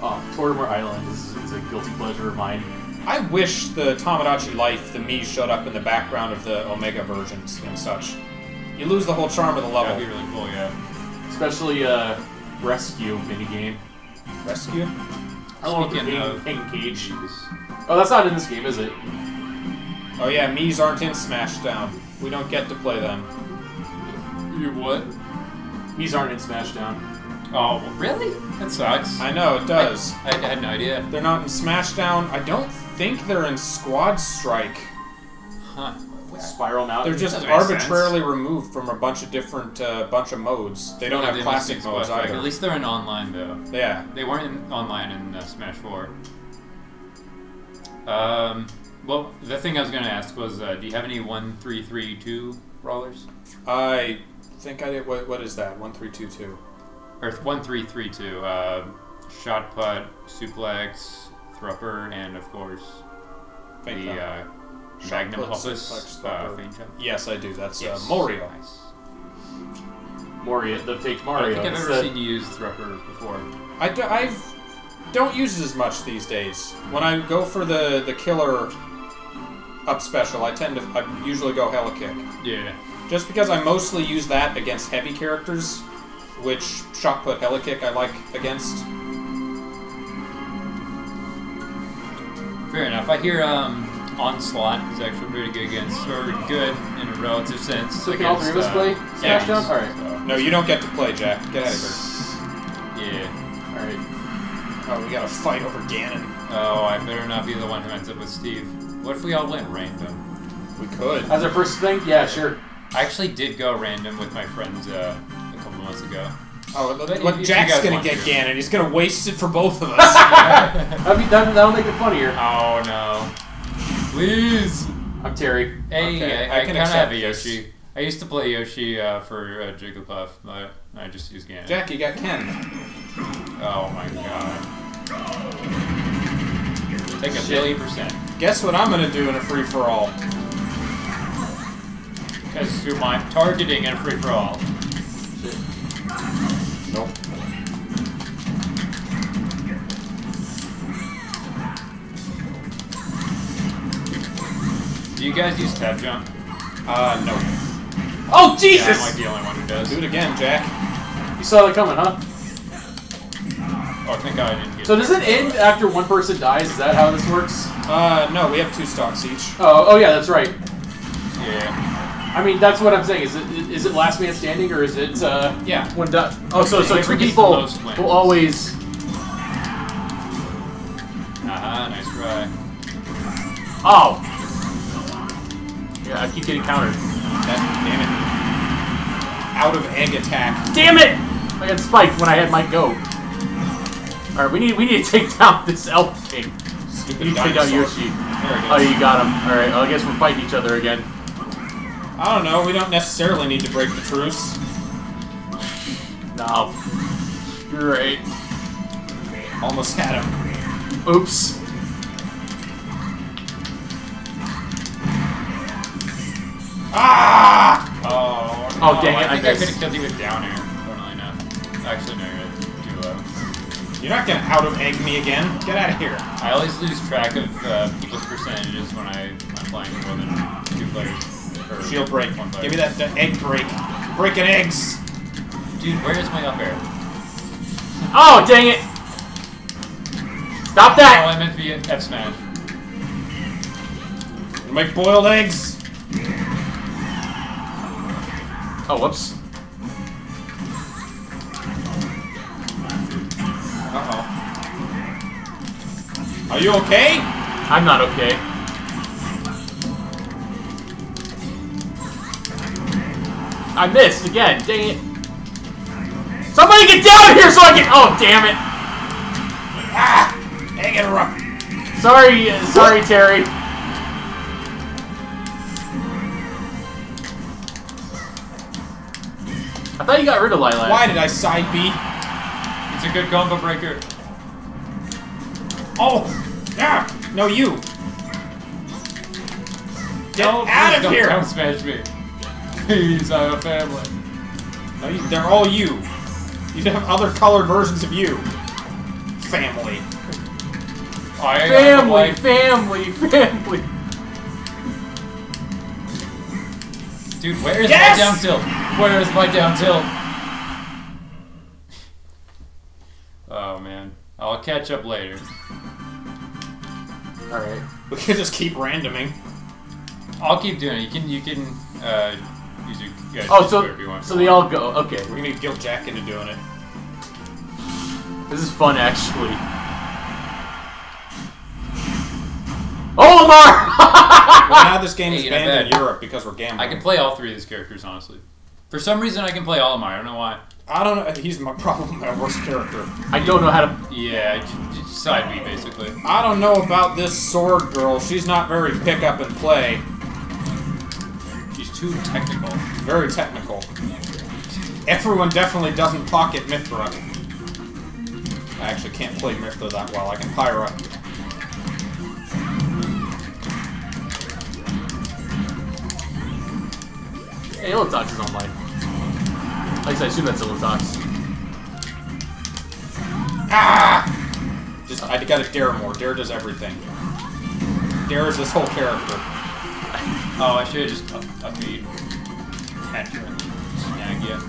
Oh, Tortimer Island is a guilty pleasure of mine. I wish the Tamagotchi Life, the Mii, showed up in the background of the Omega versions and such. You lose the whole charm of the level. That'd be really cool, yeah. Especially, Rescue minigame. Rescue? I love the Engage. Oh, that's not in this game, is it? Oh yeah, Mii's aren't in Smashdown. We don't get to play them. You what? Mii's aren't in Smashdown. Oh, really? That sucks. I know, it does. I had no idea. They're not in Smashdown. I don't think they're in Squad Strike. Huh. Spiral Mountain? They're just arbitrarily removed from a bunch of different modes. They don't have classic modes either. At least they're in online, though. Yeah. They weren't in online in Smash 4. Well, the thing I was going to ask was, do you have any 1332 brawlers? I think I did. What is that? 1322. Or 1332. Shot put, suplex, thrupper, and of course the Magnum Opus. Feint jump. Yes, I do. That's Morio. Nice. Morio, the fake Mario. I don't think I've ever seen you use thrupper before. I don't use it as much these days. When I go for the killer. Up special, I usually go Hella Kick. Yeah. Just because I mostly use that against heavy characters, which Shot Put Hella Kick I like against. Fair enough. I hear Onslaught is actually pretty good against, or good in a relative sense. So can all three of us play Smashdown? Yeah. Alright. So. No, you don't get to play, Jack. Get out of here. Yeah. Alright. Oh, we gotta fight over Ganon. Oh, I better not be the one who ends up with Steve. What if we all went random? We could. As our first thing? Yeah, sure. I actually did go random with my friends a couple months ago. Oh, look, Jack's gonna get Ganon. He's gonna waste it for both of us. That'll make it funnier. Oh, no. Please. I'm Terry. Hey, okay. I kinda have a Yoshi. This. I used to play Yoshi for Jigglypuff, but I just used Ganon. Jack, you got Ken. Oh, my God. Take a 50%. Guess what I'm gonna do in a free-for-all? Guess who I'm targeting in a free-for-all. Nope. Do you guys use tab jump? No. Oh, Jesus! Yeah, I'm like the only one who does. Do it again, Jack. You saw that coming, huh? Oh, I think I didn't get it. So does it end after one person dies? Is that how this works? No, we have two stocks each. Oh yeah, that's right. Yeah. I mean, that's what I'm saying. Is it last man standing, or is it yeah, when done? Oh, so two people will always. Nice try. Oh. Yeah, I keep getting countered. Damn it. Out of egg attack. Damn it! I got spiked when I had my go. All right, we need to take down this Elf King. You take out Yoshi. Oh, you got him. All right, well, I guess we'll fight each other again. I don't know. We don't necessarily need to break the truce. No. You're right. Almost had him. Oops. Ah! Oh, no. Oh, dang it. I think I could have killed you with down air. Totally enough. Actually, no, you're too low. You're not going to out-of-egg me again. Get out of here. I always lose track of people's percentages when I'm playing more than two players. Shield break. Give me that egg break. Breaking eggs! Dude, where is my up air? Oh, dang it! Stop that! Oh, I meant to be F smash. Make boiled eggs! Oh, whoops. Uh-oh. Are you okay? I'm not okay. I missed again. Dang it. Somebody get down here so I can. Oh, damn it. Ah! Egg interrupt. Sorry, Terry. I thought you got rid of Lilac. Why did I side B? It's a good combo breaker. Oh! Yeah! No, you! Get out of here! Don't smash me. Please, I have a family. No, they're all you. You have other colored versions of you. Family. Family. Dude, where is my down tilt? Where is my down tilt? Oh, man. I'll catch up later. Alright. We can just keep randoming. I'll keep doing it. You can use your guys if you want. So they all go. Okay. We're gonna guilt Jack into doing it. This is fun, actually. Oh, Lamar! Well, now this game is banned in Europe because we're gambling. I can play all three of these characters, honestly. For some reason, I can play all of them. I don't know why. I don't know. He's my worst character. I don't know how to. Yeah, side B, basically. I don't know about this sword girl. She's not very pick up and play. Too technical. Very technical. Everyone definitely doesn't pocket Mithra. I actually can't play Mithra that well. I can Pyra. Hey, Illatox is online. At least I assume that's Illatox. Ah! I gotta Dare more. Dare does everything. Dare is this whole character. Oh, I should have just upbeat. Snag yet.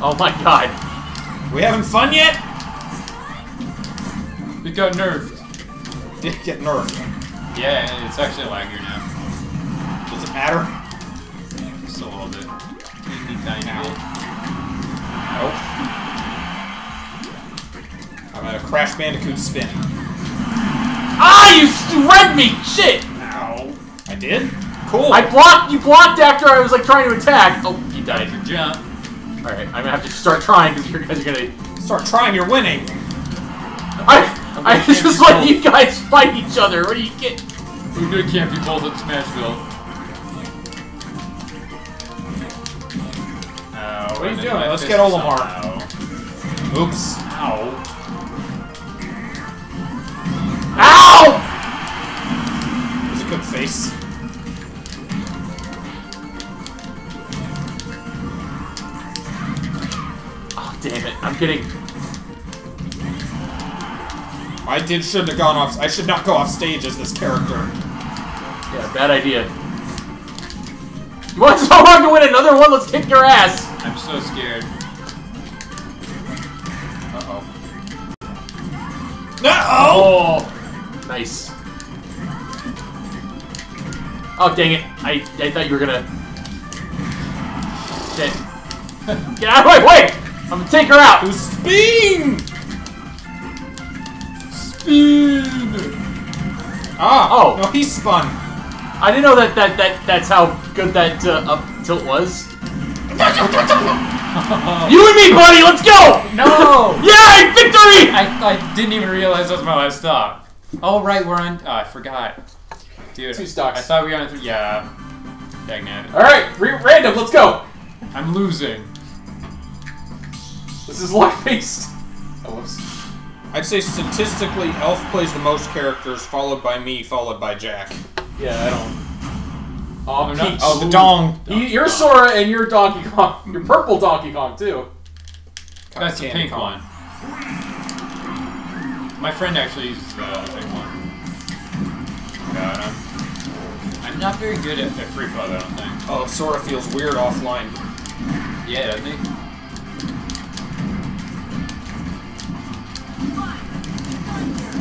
Oh my god. We having fun yet? We got nerfed. Did get nerfed. Yeah, it's actually laggier now. Does it matter? Just a little bit. Nope. I'm at a Crash Bandicoot spin. Ah, you read me! Shit! Ow. I did? Cool. You blocked after I was like trying to attack. Oh, you died. Your jump. Alright, I'm gonna have to start trying because you guys are gonna start trying, you're winning. I just let you guys fight each other. What do you get? We're gonna camp you both at Smashville. What are you doing? Let's get Olimar. Ow. Oops. Ow. Ow! It's a good face. Oh, damn it. I'm kidding. Shouldn't have gone off. I should not go off stage as this character. Yeah, bad idea. You want so hard to win another one? Let's kick your ass. I'm so scared. Uh-oh. No! Oh! Nice. Oh, dang it. I thought you were gonna... Shit. Get out of my way! I'm gonna take her out! The spin! Speed! Ah! Oh! No, he spun. I didn't know that's how good that up tilt was. You and me, buddy! Let's go! No! Yay! Victory! I didn't even realize that was my last stop. Oh, right, we're on... Oh, I forgot. Dude, 2 stocks. I thought we were on... Yeah. Dang it. Alright, random, let's go! I'm losing. This is luck-based. Oh, whoops. I'd say statistically, Elf plays the most characters, followed by me, followed by Jack. Yeah, I don't... Oh, Peach. Not, oh, the dong. You're Sora and you're Donkey Kong. You're purple Donkey Kong, too. That's the pink Kong. One. My friend actually uses the pink one. God, I'm not very good at free fall, I don't think. Oh, Sora feels weird offline. Yeah, doesn't he?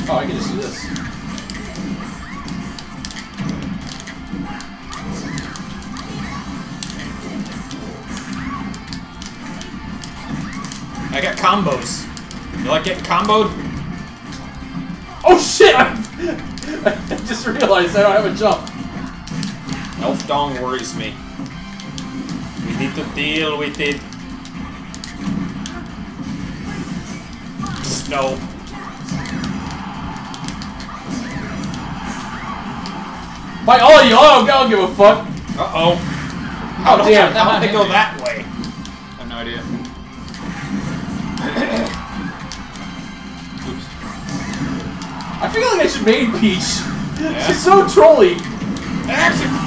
Oh, I can just do this. I got combos. You like getting comboed? Oh shit! I just realized I don't have a jump. Elf Dong worries me. We need to deal with it. No. By all of you, I don't give a fuck. Uh oh. Oh damn! How'd they go that way? I have no idea. Oops. I feel like I should main Peach. Yeah. She's so trolly. Action!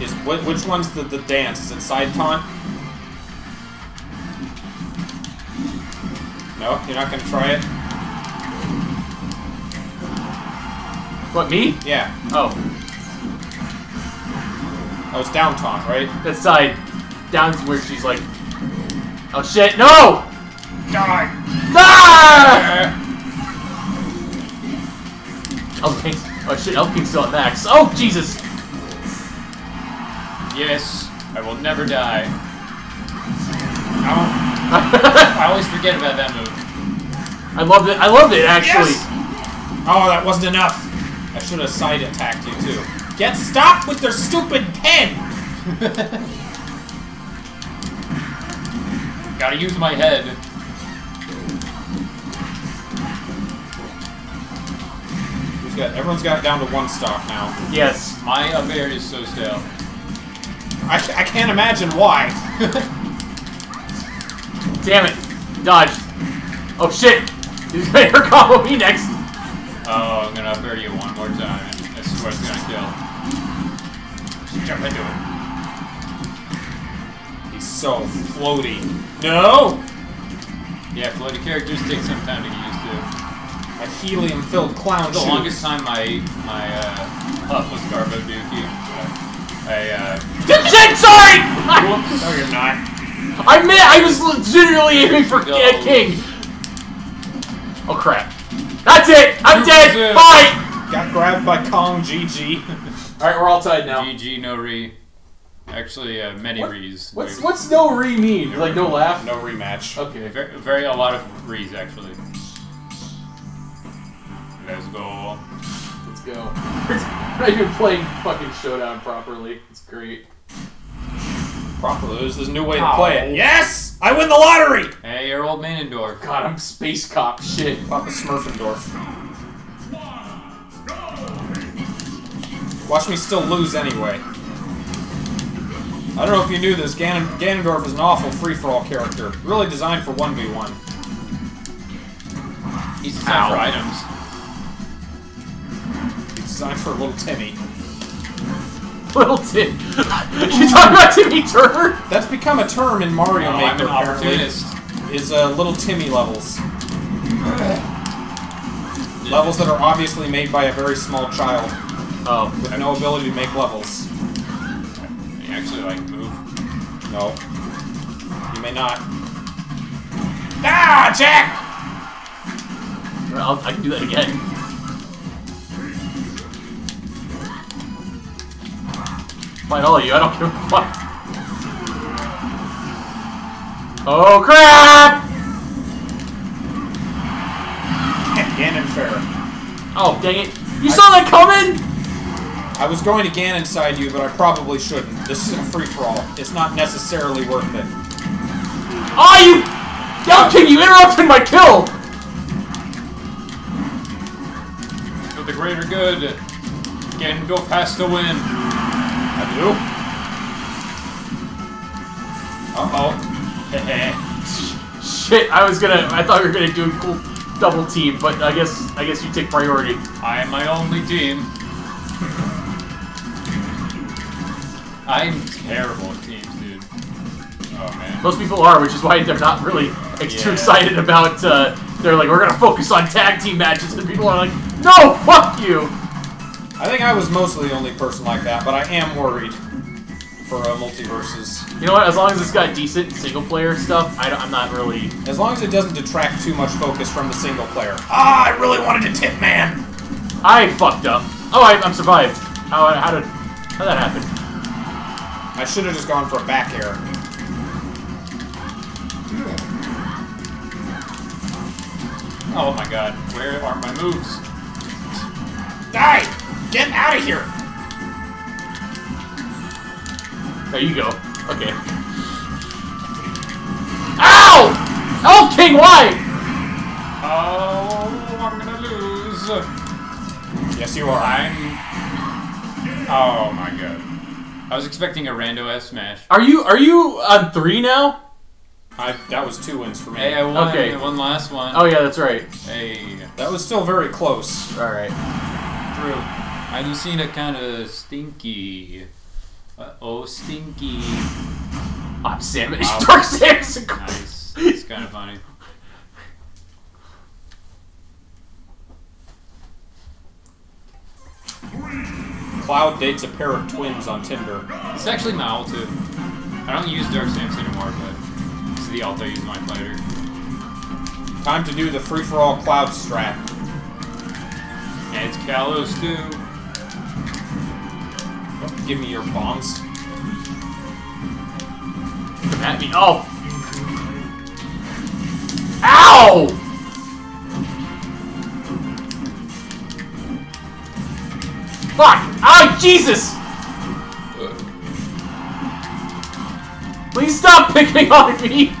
Is which one's the dance? Is it side taunt? No, you're not gonna try it. What, me? Yeah. Oh. Oh, it's down taunt, right? That's side. Down's where she's like. Oh shit, no! Die! Ah! Elf King. Oh shit, Elf King's still at max. Oh, Jesus! Yes, I will never die. Ow. I always forget about that move. I loved it, actually. Yes! Oh, that wasn't enough. I should have side attacked you, too. Get stopped with their stupid pen! Gotta use my head. Everyone's got it down to 1 stock now. Yes. My up air is so stale. I can't imagine why. Damn it. Dodge. Oh shit. He's gonna air combo me next. Oh, I'm gonna up air you 1 more time. And this is what it's gonna kill. Just jump into it. So floaty. No! Yeah, floaty characters take some time to get used to. A helium-filled clown. The longest time my puff was Garbo-Duki. Shit, sorry! Whoops. No, you're not. I was legitimately aiming for a king. Oh crap! That's it. I'm dead. Bye. Got grabbed by Kong. GG. All right, we're all tied now. GG, no re. Actually, many rees. What's no re mean? No, like no laugh? No rematch. Okay. Very a lot of rees, actually. Let's go. Let's go. We're not even playing fucking Showdown properly. It's great. Properly? There's a new way to play it. Yes! I win the lottery! Hey, you're old Manendorf. God, I'm space cop shit. Papa Smurfendorf. Watch me still lose anyway. I don't know if you knew this, Ganondorf is an awful free-for-all character. Really designed for 1v1. He's designed for items. He's designed for little Timmy. Little Timmy? You talking about Timmy Turner? That's become a term in Mario Maker, apparently. I'm an opportunist. Is little Timmy levels. Levels that are obviously made by a very small child. Oh. With no ability to make levels. Actually, like, move. No. You may not. Ah, Jack! I can do that again. Fight all of you, I don't give a fuck. Oh crap! Ganon fair. Oh dang it! You saw that coming! I was going to Ganon side you, but I probably shouldn't. This is a free-for-all. It's not necessarily worth it. Oh, you... Elf King, you interrupted my kill! For the greater good. Ganon, go past the wind. I do? Uh-oh. Shit, I was gonna... I thought we were gonna do a cool double team, but I guess you take priority. I am my only team. I'm terrible at teams, dude. Oh, man. Most people are, which is why they're not really too excited about, they're like, we're gonna focus on tag team matches, and people are like, no, fuck you! I think I was mostly the only person like that, but I am worried for multiverses. You know what, as long as it's got decent single-player stuff, I'm not really... As long as it doesn't detract too much focus from the single-player. Ah, I really wanted to tip, man! I fucked up. Oh, I'm survived. How that happen? I should have just gone for a back air. Oh my god, where are my moves? Die! Get out of here! There you go. Okay. Ow! Elf King, why? Oh, I'm gonna lose. Yes, you are. Oh my god. I was expecting a rando ass smash. Are you on 3 now? That was 2 wins for me. Hey, I won. Okay. One last one. Oh yeah, that's right. Hey, that was still very close. All right. True. I just seen a kind of stinky. Oh, stinky. I'm Sam. Dark Sam. Nice. It's kind of funny. Cloud dates a pair of twins on Tinder. It's actually my alt too. I don't use Dark Samus anymore, but it's the alt I use in my fighter. Time to do the free-for-all Cloud strat. And it's Kalos too. Oh, give me your bombs. Come at me. Oh! Ow! Fuck! Ah, Jesus! Please stop picking on me!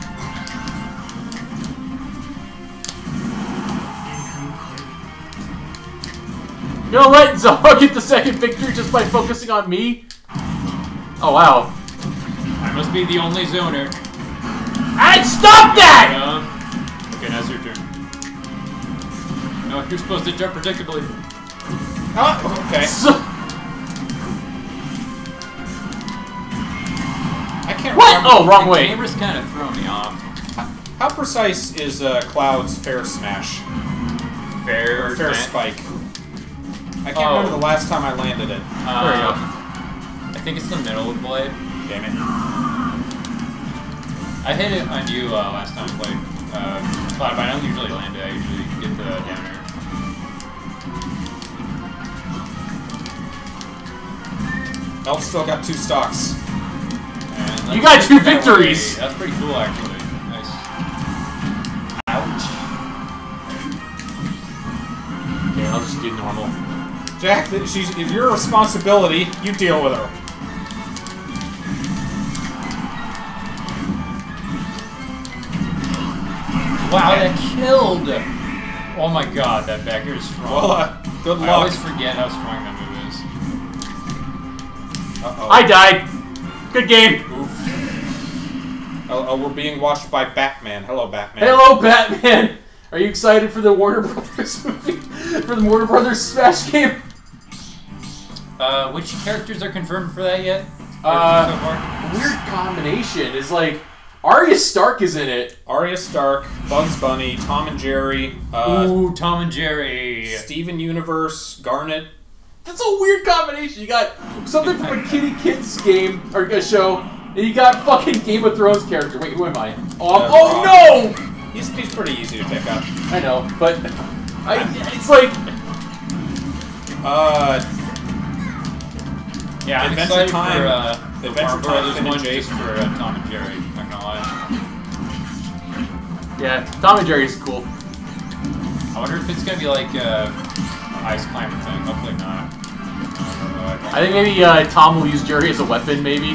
You're gonna let Xelrog get the second victory just by focusing on me? Oh, wow. I must be the only zoner. I'd stop that! Okay, that's your turn. No, you're supposed to jump predictably. Oh, okay. I can't. What? Remember. Oh, wrong way. The camera's kind of throwing me off. How precise is Cloud's fair smash? Fair spike. I can't remember the last time I landed it. I think it's the middle of blade. Damn it! I hit it on you last time I played Cloud, but I don't usually land it. I usually get the down air. Elf still got 2 stocks. You got 2 victories! That's pretty cool, actually. Nice. Ouch. Okay, I'll just do normal. Jack, if your responsibility, you deal with her. Wow, that killed! Oh my god, that back air is strong. Well, good luck. I always forget how strong that move is. Uh-oh. I died. Good game. Oh, we're being watched by Batman. Hello, Batman. Hello, Batman. Are you excited for the Warner Brothers movie? For the Warner Brothers Smash game? Which characters are confirmed for that yet? So far? Weird combination. It's like Arya Stark is in it. Arya Stark, Bugs Bunny, Tom and Jerry. Ooh, Tom and Jerry. Steven Universe, Garnet. That's a weird combination. You got something from a kids game or a show, and you got fucking Game of Thrones character. Wait, who am I? Oh no! He's pretty easy to pick up. I know, but it's like Yeah, I'm excited time, for Adventure Time and Jace for Tom and Jerry, I'm not gonna lie. Yeah, Tom and Jerry's cool. I wonder if it's gonna be like Ice Climber thing, hopefully not. I think maybe Tom will use Jerry as a weapon, maybe.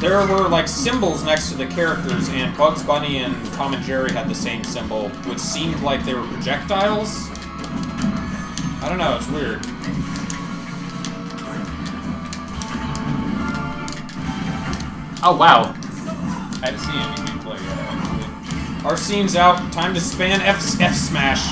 There were like symbols next to the characters, and Bugs Bunny and Tom and Jerry had the same symbol, which seemed like they were projectiles. I don't know, it's weird. Oh wow. I haven't seen any gameplay yet, actually. Our scene's out, time to spam F smash.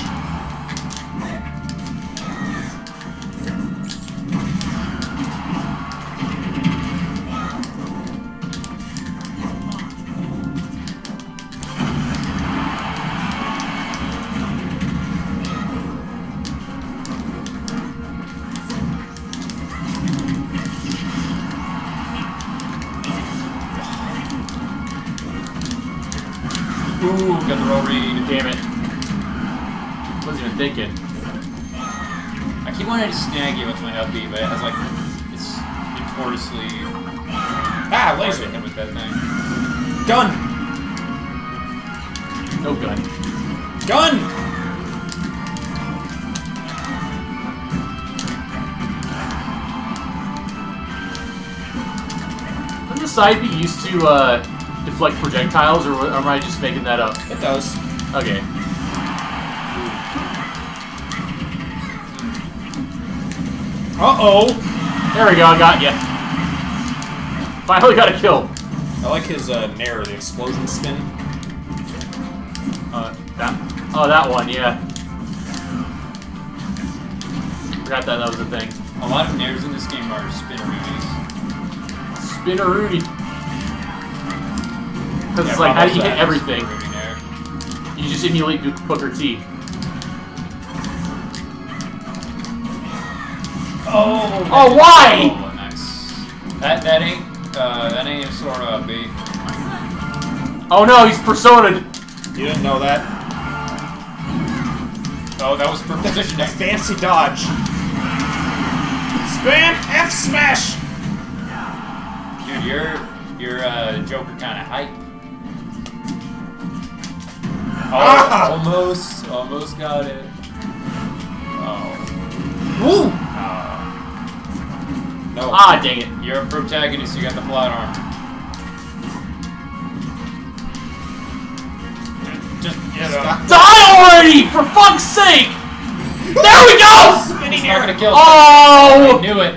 Side be used to deflect projectiles, or am I just making that up? It does. Okay. Uh-oh! There we go, I got ya. Finally got a kill. I like his Nair, the explosion spin. That. Oh, that one, yeah. Forgot that was a thing. A lot of Nairs in this game are spinneries. Been a Rudy. Because yeah, it's like, how do you hit everything? You just emulate Booker T. Oh! Oh, why?! Oh, nice. That ain't sort of B. Oh no, he's personaed! You didn't know that. Oh, that was for position. That fancy dodge. Spam F smash! Your Joker kind of hype. Oh, almost got it. Oh. Woo! No. Ah, dang it. You're a protagonist, you got the plot arm. Just get up. Die already! For fuck's sake! There we go! He's not gonna kill him. Oh!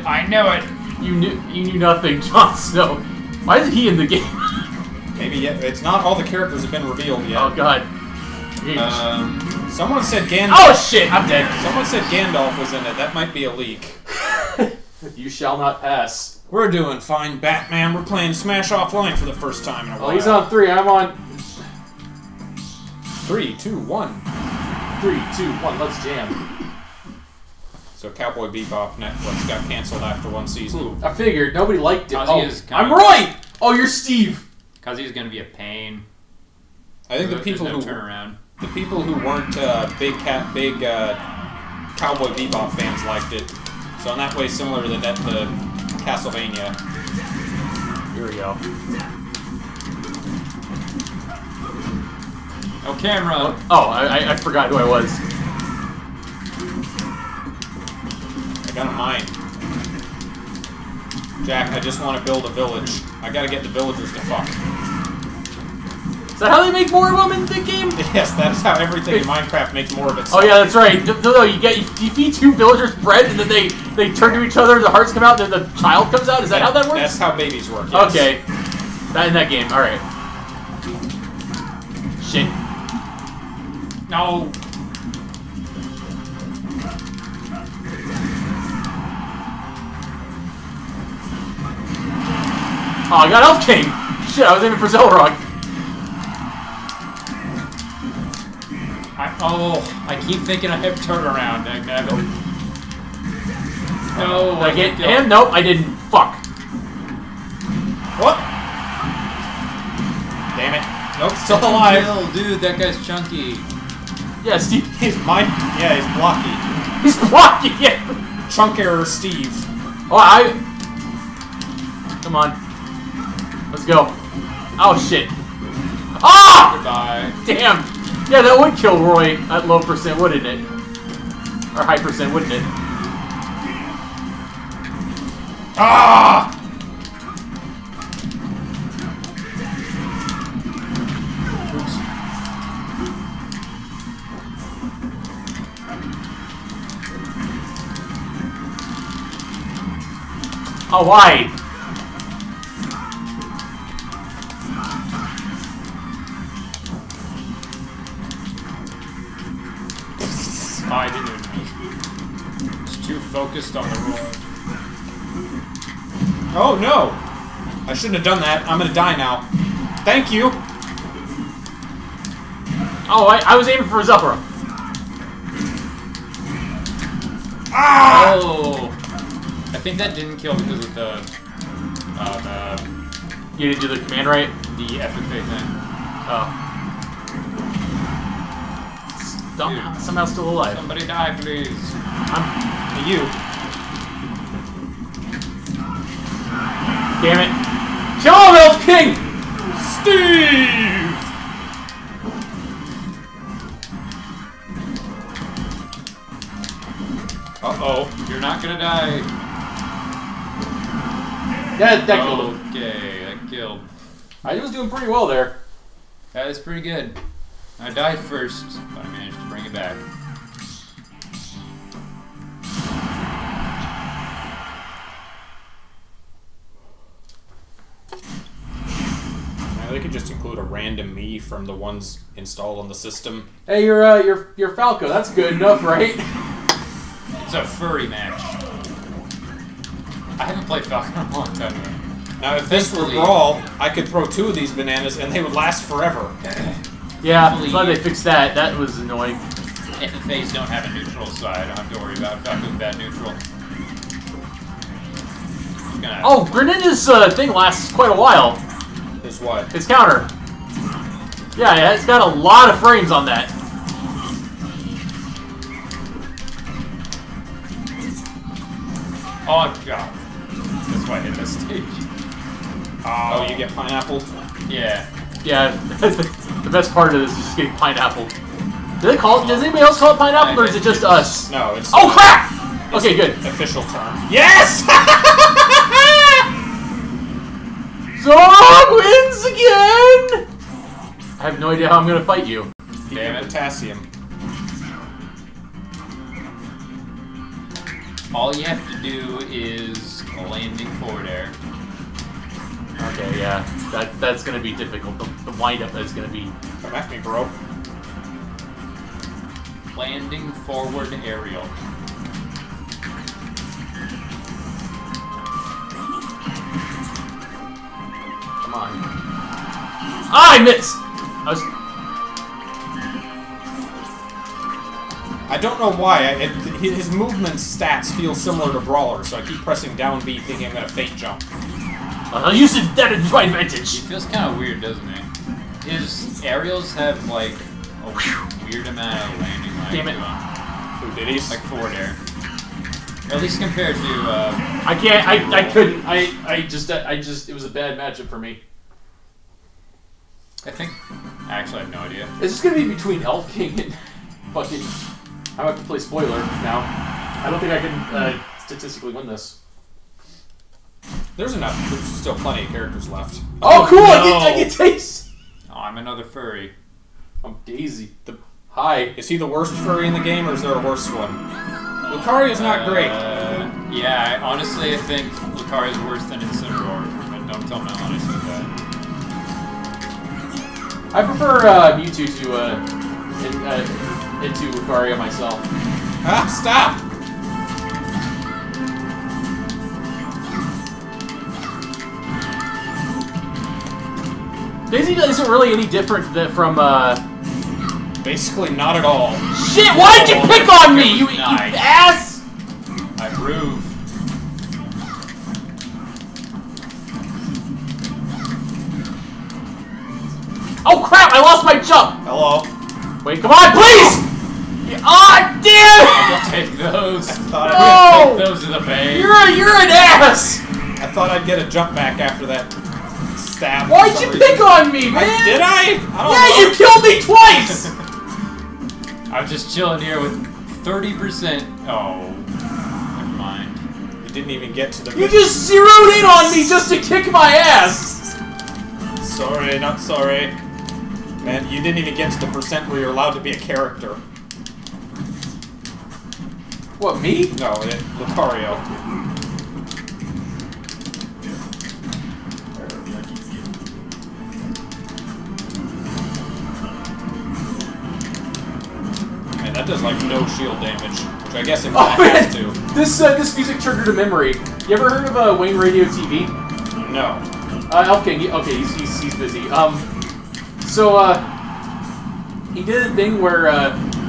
I knew it, You knew nothing, Jon Snow. Why is he in the game? Maybe yet. It's not all the characters have been revealed yet. Oh god. Someone said Gandalf. Oh shit! I'm dead. Someone said Gandalf was in it. That might be a leak. You shall not pass. We're doing fine, Batman. We're playing Smash Offline for the first time in a while. Oh, he's on 3. I'm on 3, 2, 1. 3, 2, 1. Let's jam. So Cowboy Bebop Netflix got canceled after one season. I figured. Nobody liked it. I'm right! Oh, you're Steve! Kazuya's gonna be a pain. I think the people who weren't Cowboy Bebop fans liked it. So in that way, similar to that to Castlevania. Here we go. No camera! Oh, I forgot who I was. I got a mine. Jack, I just want to build a village. I gotta get the villagers to fuck. Is that how they make more of them in the game? Yes, that is how everything in Minecraft makes more of itself. Oh yeah, that's right. No, you feed 2 villagers bread, and then they turn to each other, the hearts come out, then the child comes out? Is that how that works? That's how babies work, yes. Okay. That in that game, alright. Shit. No. Oh, I got Elf King! Shit, I was aiming for Xelrog. I keep thinking I have turnaround. No, I get and nope, I didn't. Fuck. What? Damn it. Nope, still alive. Dude, that guy's chunky. Yeah, Steve. He's mine. Yeah, he's blocky. He's blocky. Yeah. Chunk error, Steve. Oh, I. Come on. Let's go. Oh, shit. Ah! Goodbye. Damn. Yeah, that would kill Roy at low percent, wouldn't it? Or high percent, wouldn't it? Ah! Oh, why? Oh, I didn't even know. It's too focused on the roll. Oh, no! I shouldn't have done that. I'm gonna die now. Thank you! Oh, I was aiming for his upper. Ah! Oh. I think that didn't kill because of the... You didn't do the command right? The FFA thing. Oh. Dude, somehow still alive. Somebody die, please. I'm... You. Damn it. Kill him, Elf King! Steve! Uh-oh. You're not gonna die. That killed him. Okay, that killed. I was doing pretty well there. That is pretty good. I died first, but I managed to bring it back. Now they could just include a random me from the ones installed on the system. Hey, you're Falco. That's good enough, right? It's a furry match. I haven't played Falcon in a long time. Now, if this were Brawl, I could throw two of these bananas and they would last forever. Yeah, I'm glad they fixed that. That was annoying. FFAs don't have a neutral, so I don't have to worry about Falcon bad neutral. Oh, Greninja's thing lasts quite a while. His what? His counter. Yeah, it's got a lot of frames on that. Oh, God. That's why I hit that stage. Oh, you get pineapple? Yeah. Yeah, the best part of this is just getting pineapple. Does anybody else call it pineapple, or is it just us? No, it's... Oh, crap! It's okay, good. Official term. Yes! Zog wins again! I have no idea how I'm gonna fight you. Damn it. Potassium. All you have to do is a landing forward air. Okay, yeah. That's gonna be difficult. The wind-up is gonna be... Come at me, bro. Landing forward aerial. Come on. Ah, I missed! I don't know why. His movement stats feel similar to Brawler, so I keep pressing down B thinking I'm gonna fake jump. I'll use that as my advantage! It feels kind of weird, doesn't it? His aerials have, like, a weird amount of landing line. Damn it. Who did he? Like, forward air. Or at least compared to, I can't, I couldn't. I just, it was a bad matchup for me. I think, actually, I have no idea. Is this gonna be between Elf King and fucking... I have to play spoiler now. I don't think I can statistically win this. There's still plenty of characters left. Oh, cool! No. I get taste! Oh, I'm another furry. I'm Daisy. Hi. Is he the worst furry in the game, or is there a worse one? Lucario's not great. Yeah, honestly, I think Lucario's worse than Incineroar. But don't tell Malum I said that. I prefer Mewtwo to... into Lucario myself. Ah, stop! Daisy isn't really any different from, Basically not at all. Shit, why did you pick on me, you ass?! I prove. Oh crap, I lost my jump! Hello. Wait, come on, please! Aw, damn! I will take those. I thought I would take those in the bag. You're an ass! I thought I'd get a jump back after that stab. Why'd you pick on me, man? Did I? I don't know. You killed me twice! I'm just chilling here with 30%. Oh, never mind. You didn't even get to the... You just zeroed in on me just to kick my ass! Sorry, not sorry. Man, you didn't even get to the percent where you're allowed to be a character. What, me? No, Lucario. Man, that does like no shield damage, which I guess it might have to. This music triggered a memory. You ever heard of Wayne Radio TV? No. Elf King. Okay, he's busy. He did a thing where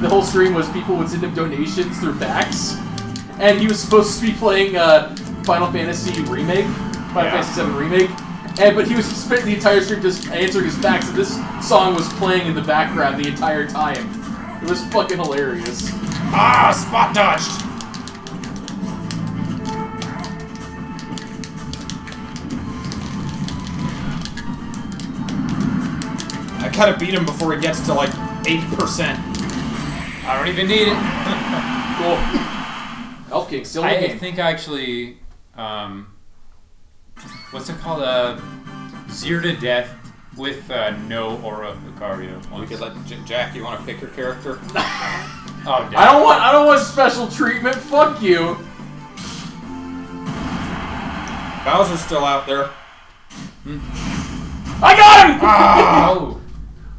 the whole stream was people would send him donations through fax, and he was supposed to be playing Final Fantasy VII Remake, but he was spent the entire stream just answering his fax, and this song was playing in the background the entire time. It was fucking hilarious. Ah, spot dodged! I gotta beat him before he gets to like 8%. I don't even need it. Cool. Elf King still in the game. I think I actually, what's it called? Zeroed to death with no aura Lucario. We could let Jack. You want to pick your character? Oh, damn. I don't want special treatment. Fuck you. Bowser's still out there. Hmm. I got him. Oh.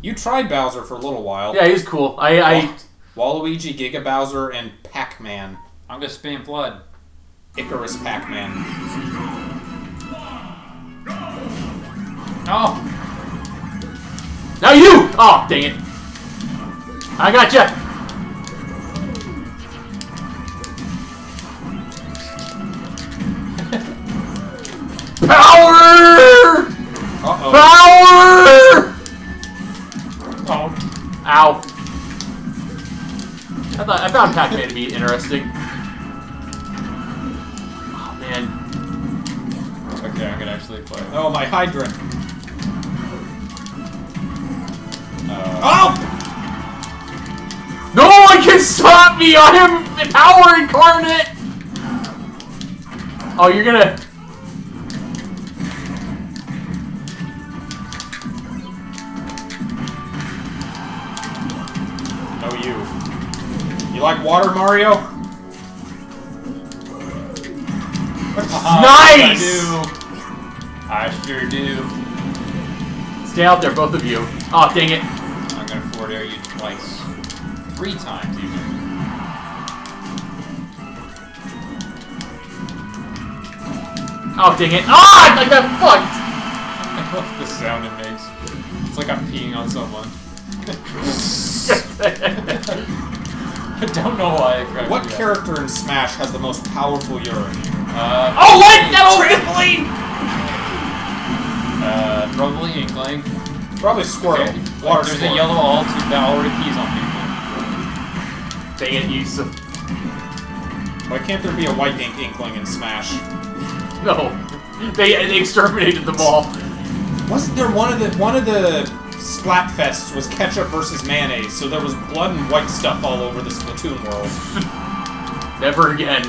You tried Bowser for a little while. Yeah, he's cool. I Waluigi, Giga Bowser, and Pac-Man. I'm gonna spam Flood. Icarus Pac-Man. Oh! Now you! Oh, dang it. I gotcha! Power! Uh-oh. Power! Oh. Ow. I found Pac-Man to be interesting. Oh, man. Okay, I can actually play. Oh, my hydrant. Oh! No one can stop me! I am power incarnate! Oh, you're gonna... You like water, Mario? Nice! I sure do. Stay out there, both of you. Oh, dang it. I'm gonna forward air you twice. 3 times, even. Oh, dang it. Ah! I got fucked! I love the sound it makes. It's like I'm peeing on someone. I don't know why. What character in Smash has the most powerful urine? Oh, what? That old trampoline! Probably Inkling. Probably Squirtle. Okay. Water There's Squirtle. A yellow alt that already pees on people. Dang it, you... Why can't there be a white Inkling in Smash? No. They exterminated them all. Wasn't there one of the Splatfests was ketchup versus mayonnaise, so there was blood and white stuff all over the Splatoon world. Never again.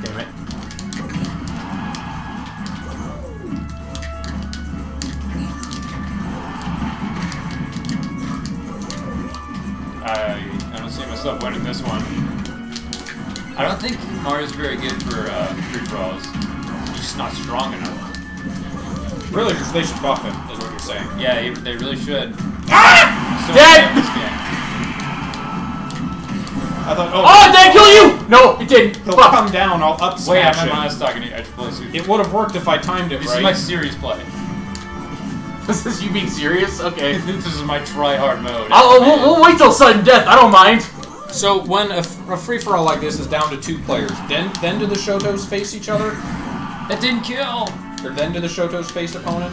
Damn it. I don't see myself winning this one. I don't think Mario's very good for free throws. Just not strong enough. Really, they should buff him, is what you're saying. Yeah, they really should. Ah! So dead! I thought, oh, did it kill you? No, it didn't. He'll come down, I'll up smash him. Wait, I'm not stocking it. I just play super. It would have worked if I timed it right. This is my serious play. This is you being serious? Okay. This is my try-hard mode. We'll wait till sudden death. I don't mind. So when a free-for-all like this is down to 2 players, then do the Shotos face each other? That didn't kill! Or then to the Shoto's face opponent?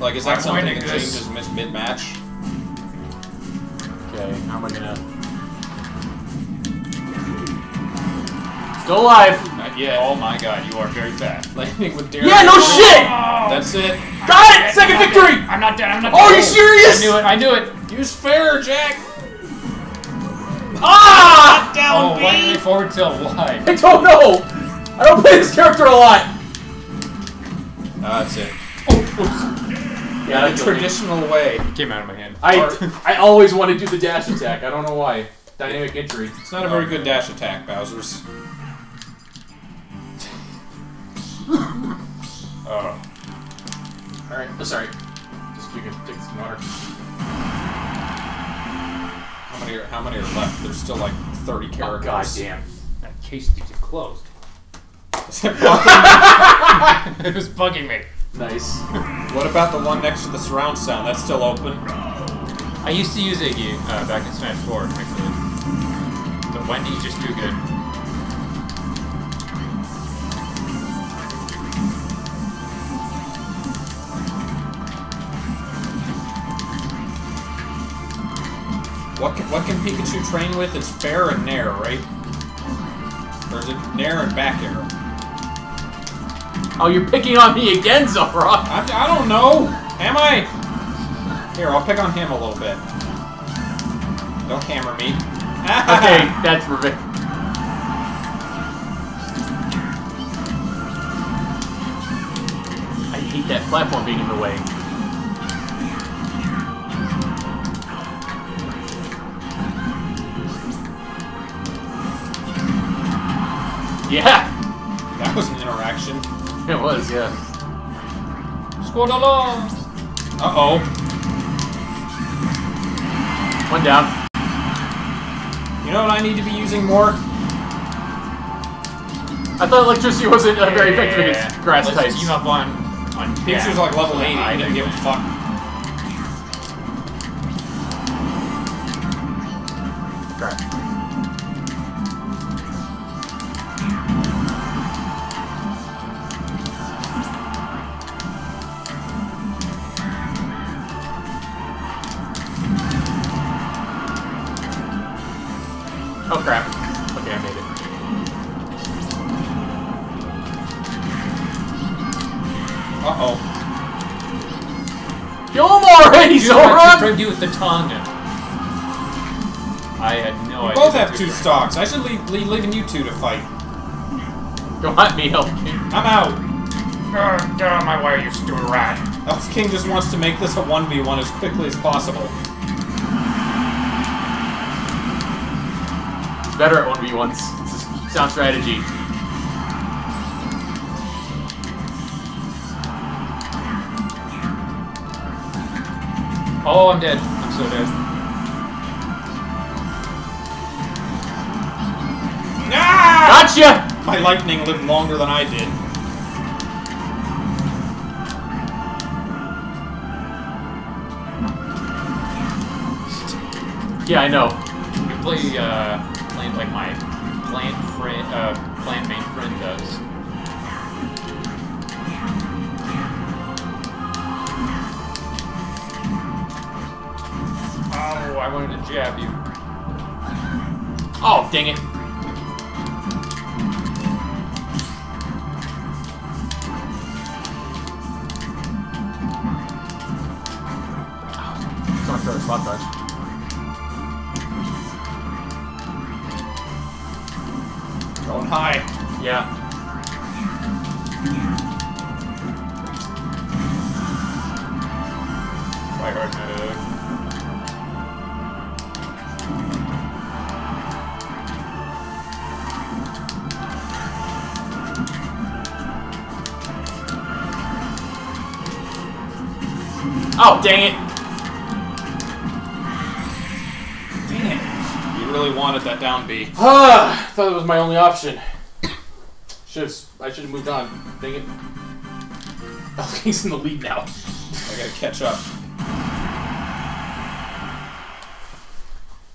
Like, is that something that changes mid-match? Okay, how am I gonna... Still alive. Not yet. Oh my god, you are very fast. Lightning with Darian. Yeah, no shit! Oh, that's it. Got it! Second victory! I'm not dead, I'm not dead. Oh, are you serious? I knew it, Use fair, Jack. Ah! Down, oh, why forward tilt? Why? I don't know! I don't play this character a lot! That's it. Oh, yeah, the traditional way. It came out of my hand. I always want to do the dash attack. I don't know why. Dynamic entry. It's not a very good dash attack, Bowser's. Oh. Alright, that's alright. Just you can take some water. How many are left? There's still like 30 characters. Oh, god damn. That case keeps it closed. It was bugging me. Nice. What about the one next to the surround sound? That's still open. I used to use Iggy back in Smash 4, actually. But Wendy just too good. What can Pikachu train with? It's fair and nair, right? Or is it nair and back arrow? Oh, you're picking on me again, Xelrog! I don't know! Am I? Here, I'll pick on him a little bit. Don't hammer me. Okay, that's perfect. I hate that platform being in the way. Yeah! That was an interaction. It was, yeah. Squirtle! Uh-oh. One down. You know what I need to be using more? I thought electricity wasn't very effective against grass types. Let's team up on Pikachu's like level 80. I don't give a fuck. Crap. Oh crap. Okay, I made it. Uh oh. Kill him already, Xelrog! I you with the tongue. I had no idea. You both have two stocks. I should be leaving you two to fight. Don't let me help you. I'm out. Get out of my way, you stupid rat. Elf King just wants to make this a 1v1 as quickly as possible. Better at 1v1s. Sound strategy. Oh, I'm dead. I'm so dead. Ah! Gotcha! My lightning lived longer than I did. Yeah, I know. You play, like my plant main friend does. Oh, I wanted to jab you. Oh, dang it. Don't throw a slot dodge. Going high. Yeah. Try hard to... Oh, dang it. Wanted that down B. I thought it was my only option. I should have moved on. Dang it. Oh, he's in the lead now. I gotta catch up.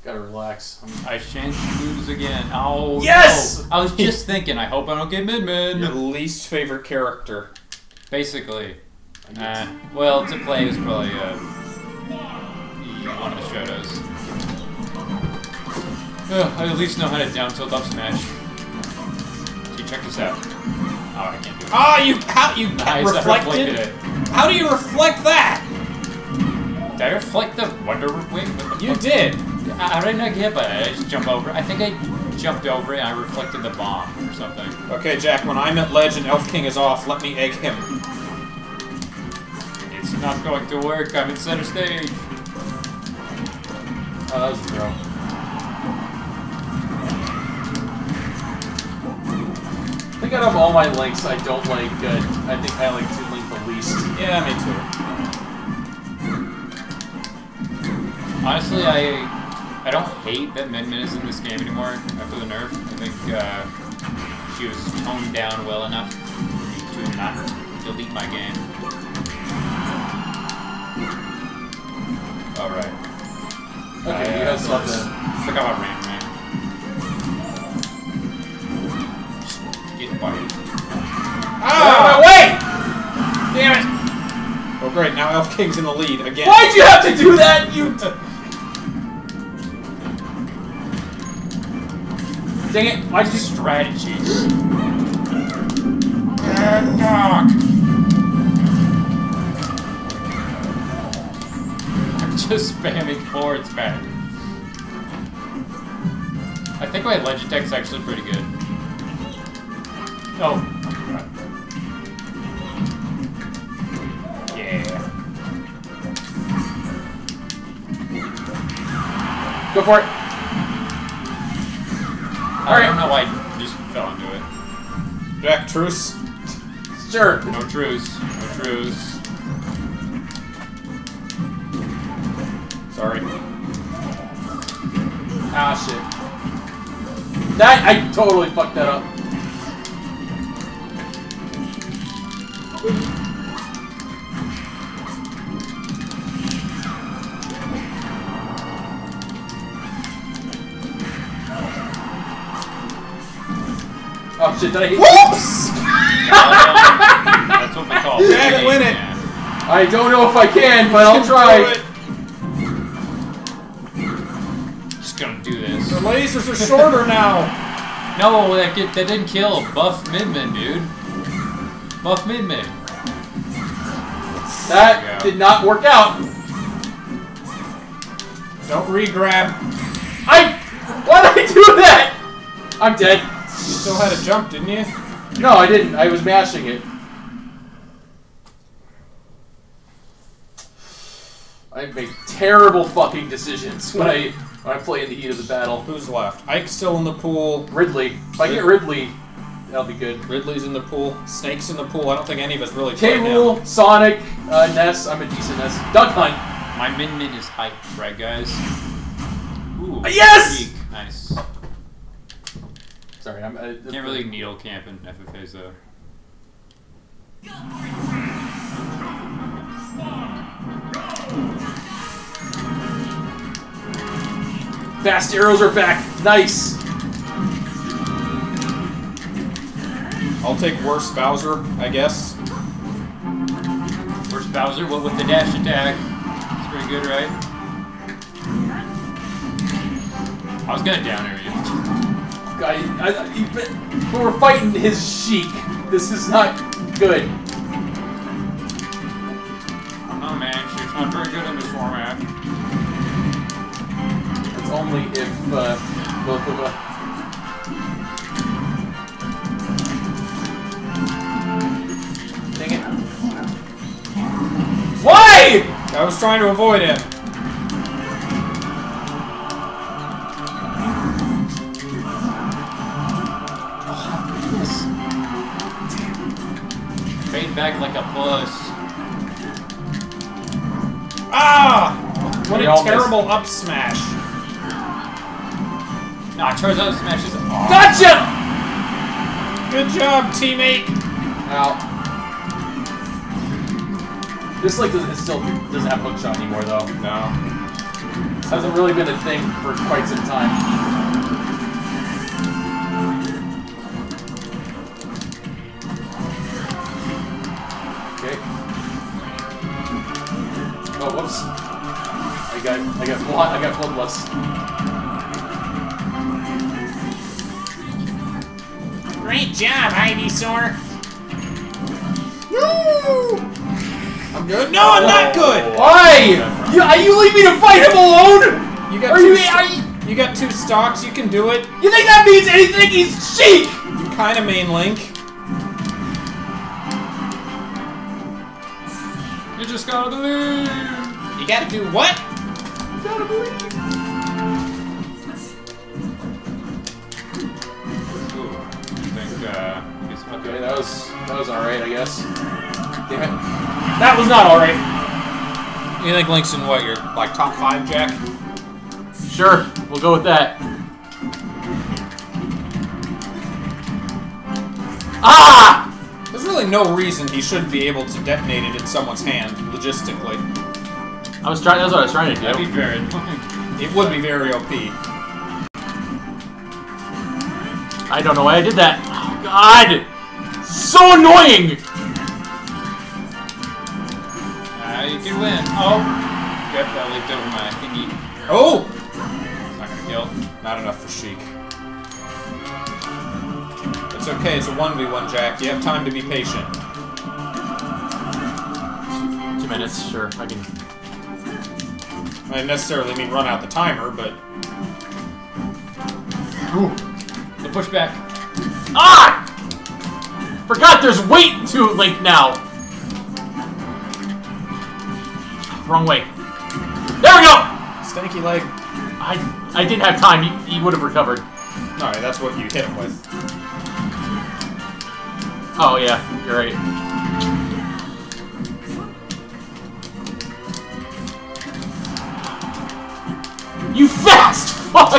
Gotta relax. I shan't lose again. Oh, yes! No. I was just thinking, I hope I don't get Min-Min. Your least favorite character. Basically. Well, to play is probably one of the shadows. I at least know how to down tilt up smash. Check this out. Oh, I can't do it. Oh, you reflected it. How do you reflect that? Did I reflect the Wonder Wing? You did. How did I not get by that? I just jump over. I think I jumped over it and I reflected the bomb or something. Okay, Jack, when I'm at ledge and Elf King is off, let me egg him. It's not going to work. I'm in center stage. Oh, that was a throw. I think out of all my links, I don't like good. I think I like to link the least. Yeah, me too. Honestly, I don't hate that Min Min is in this game anymore after the nerf. I think she was toned down well enough to not delete my game. All right. Okay, you guys love this. Forgot about Ram. Ah! Oh, wait! Damn it! Oh great, now Elf King's in the lead again. Why'd you have to do that, you... Dang it, why'd you... Strategies. I'm just spamming forwards, man. I think my Legitech's actually pretty good. Oh. Yeah. Go for it. All right. I don't know why I just fell into it. Jack, truce? Sure. No truce. No truce. Sorry. Ah, shit. That, I totally fucked that up. Oh shit, did I hit you? Whoops! That's what we call it. Jack, win it! Yeah. I don't know if I can, but I'll try. Just gonna do this. The lasers are shorter now! No, that didn't kill. Buff Min Min, dude. Buff Min Min. That did not work out. Don't re-grab. Why did I do that? I'm dead. You still had a jump, didn't you? No, I didn't. I was mashing it. I make terrible fucking decisions when I play in the heat of the battle. Who's left? Ike's still in the pool. Ridley. If I get Ridley... That'll be good. Ridley's in the pool. Snake's in the pool. I don't think any of us really play K-Rule, now. Sonic, Ness. I'm a decent Ness. Duck Hunt. My Min Min is hype, right, guys? Ooh. Yes! Peak. Nice. Sorry, can't really needle camp in FFAs, though. Fast arrows are back. Nice. I'll take Worst Bowser, I guess. Worst Bowser? What with the dash attack? It's pretty good, right? I was gonna down area. We're fighting his Sheik. This is not good. Oh man, Sheik's not very good in this format. It's only if both of us. Why? I was trying to avoid him. Oh, fade back like a puss. Ah! What a terrible up smash. Nah, Char's up smash is off. Gotcha! Good job, teammate. Ow. This like doesn't have hookshot anymore though. No. This hasn't really been a thing for quite some time. Okay. Oh whoops. I got bloodless. Great job, Ivysaur! Woo! I'm good? No, I'm not good! Why? You leave me to fight him alone? You got two stocks, you can do it. You think that means anything? He's chic! You kinda main Link. You just gotta believe! You gotta do what? You gotta believe! Okay, that was alright, I guess. Damn it. That was not alright. You think Link's in what, your like top 5, Jack? Sure, we'll go with that. Ah! There's really no reason he shouldn't be able to detonate it in someone's hand, logistically. That's what I was trying to do. That'd be very it would be very OP. I don't know why I did that. Oh god! So annoying! You can win. Oh! Yep, that leaped over my thingy. Oh! Not gonna kill. Not enough for Sheik. It's okay, it's a 1v1, Jack. You have time to be patient. 2 minutes, sure. I can... I didn't necessarily mean run out the timer, but... Ooh! The pushback. Ah! Forgot there's weight to Link now! Wrong way. There we go! Stanky leg. I didn't have time. He would have recovered. Alright, that's what you hit him with. Oh, yeah. You're right. You fast fuck!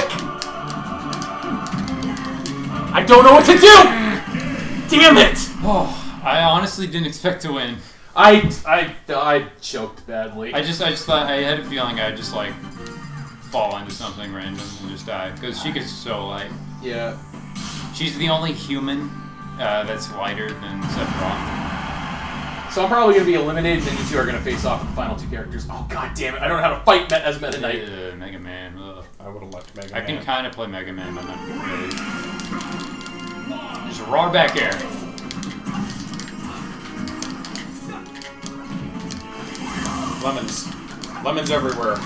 I don't know what to do! Damn it! Oh, I honestly didn't expect to win. I choked badly. I just thought I had a feeling I'd just like fall into something random and just die because she gets so light. Yeah. She's the only human that's lighter than Sephiroth. So I'm probably gonna be eliminated, and you two are gonna face off with the final 2 characters. Oh god damn it! I don't know how to fight as Meta Knight. Mega Man. Ugh. I would have liked Mega Man. I can kind of play Mega Man, but not really. There's a raw back air. Lemons. Lemons everywhere.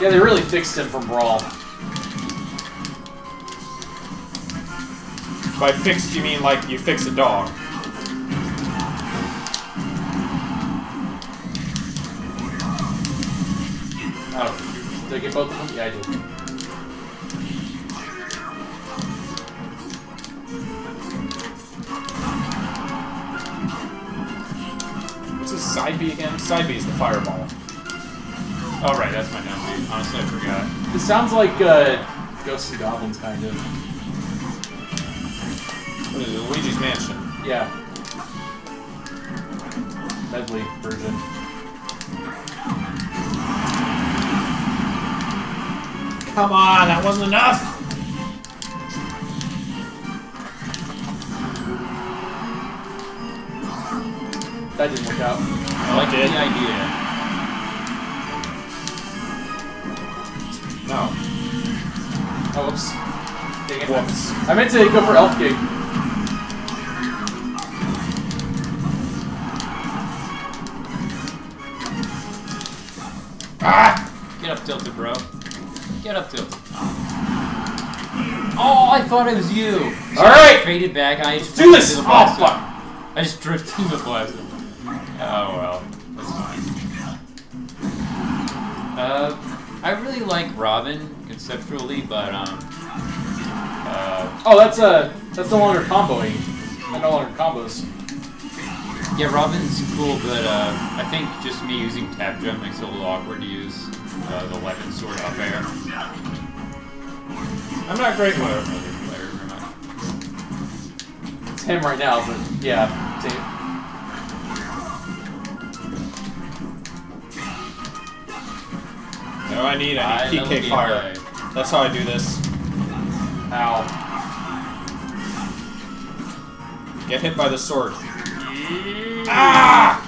Yeah, they really fixed him from Brawl. By fixed, you mean like you fix a dog. Oh, did I get both of them? Yeah, I did. What's his side B again? Side B is the fireball. Oh, right, that's my down B. Honestly, I forgot. It sounds like Ghosts and Goblins, kind of. What is it? Luigi's Mansion. Yeah. Medley version. Come on, that wasn't enough! That didn't work out. I like the idea. No. Oh, whoops. Dang it. Whoops. I meant to go for Elf King. Ah! Get up tilted, bro. Get up tilted. Oh, I thought it was you. So alright! I faded back and I just do this! Oh, fuck! I just drifted to the blast. Oh, well. That's fine. I really like Robin conceptually, but oh, that's no longer comboing. No longer combos. Yeah, Robin's cool, but I think just me using tap jump makes it a little awkward to use the weapon sword up air. I'm not great with another player or not. It's him right now, but yeah, it's him. know what I need? I need PK fire. Right. That's how I do this. Ow. Get hit by the sword. Ah!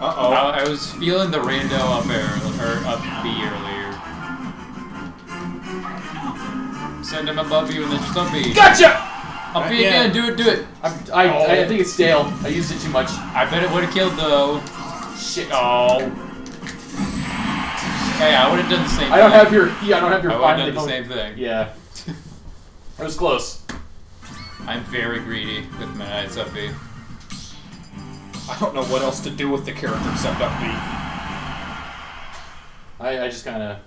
Uh-oh. I was feeling the rando up air, or up B earlier. Send him above you and then just up B. Gotcha! Up B again, do it. I think it's stale. I used it too much. I bet it would have killed though. Shit. Oh. Hey, I would have done the same thing. I don't have your I would have done the same thing. Yeah. It was close. I'm very greedy with my eyes up B. I don't know what else to do with the character except up B. I just kind of...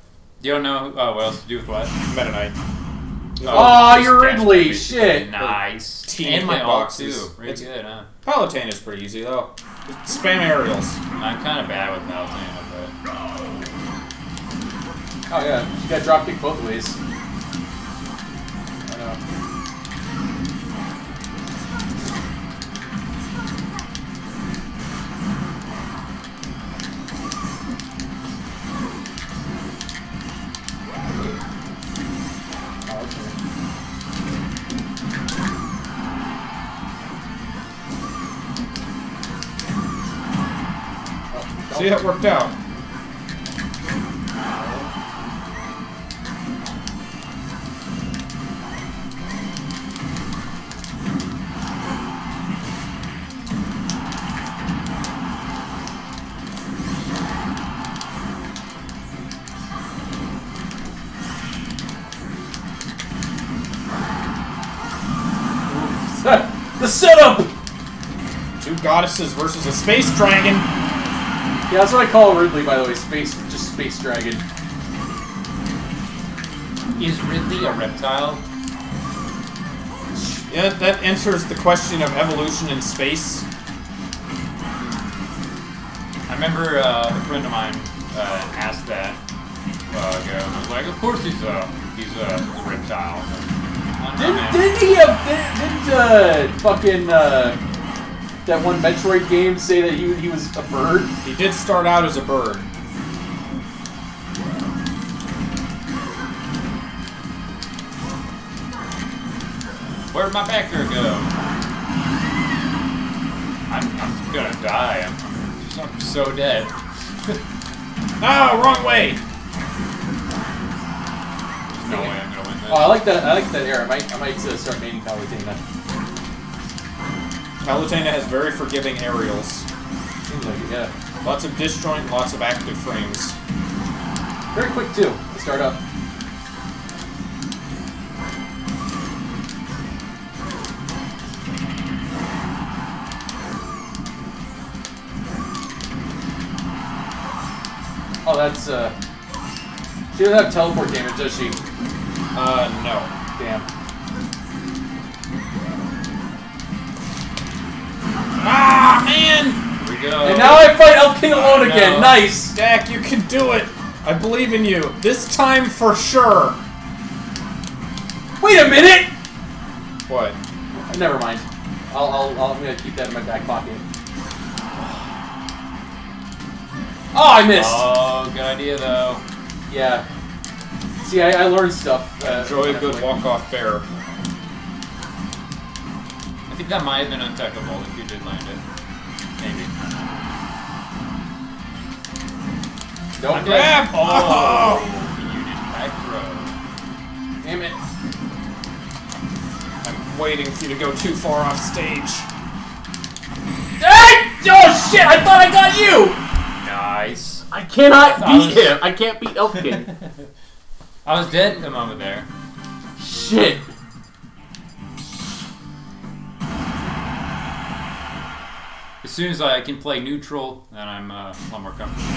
You don't know what else to do with what? Meta Knight. Oh, you're Ridley! Shit! Nice. And my ult, too. Pretty good, huh? Palutena is pretty easy, though. Spam aerials. I'm kind of bad with Palutena, but... Oh, yeah. She got dropkicked both ways. I know. See, it worked out. The setup! Two goddesses versus a space dragon. Yeah, that's what I call Ridley, by the way. Space dragon. Is Ridley a reptile? Yeah, that answers the question of evolution in space. I remember a friend of mine asked that ago. I was like, of course he's a reptile. Didn't that one Metroid game say that he was a bird? He did start out as a bird. Where'd my backer go? I'm gonna die. I'm so dead. No, wrong way! There's no way I'm gonna win this. Oh, I like that error. I might start mating Palutena. Palutena has very forgiving aerials. Seems like it, yeah. Lots of disjoint, lots of active frames. Very quick, too, to start up. Oh, that's, She doesn't have teleport damage, does she? No. Damn. Ah, man! Here we go. And now I fight Elf King alone again. Nice! Jack, you can do it! I believe in you. This time for sure. Wait a minute! What? Never mind. I'm gonna keep that in my back pocket. Oh, I missed! Oh, good idea, though. Yeah. See, I learned stuff. Enjoy a good walk-off bear. I think that might have been untackable if you did land it. Maybe. Don't grab! Oh! You did back throw. Damn it. I'm waiting for you to go too far off stage. Hey! Oh shit! I thought I got you! Nice. I cannot beat him. I can't beat Elf King. I was dead at the moment there. Shit. As soon as I can play neutral, then I'm a lot more comfortable.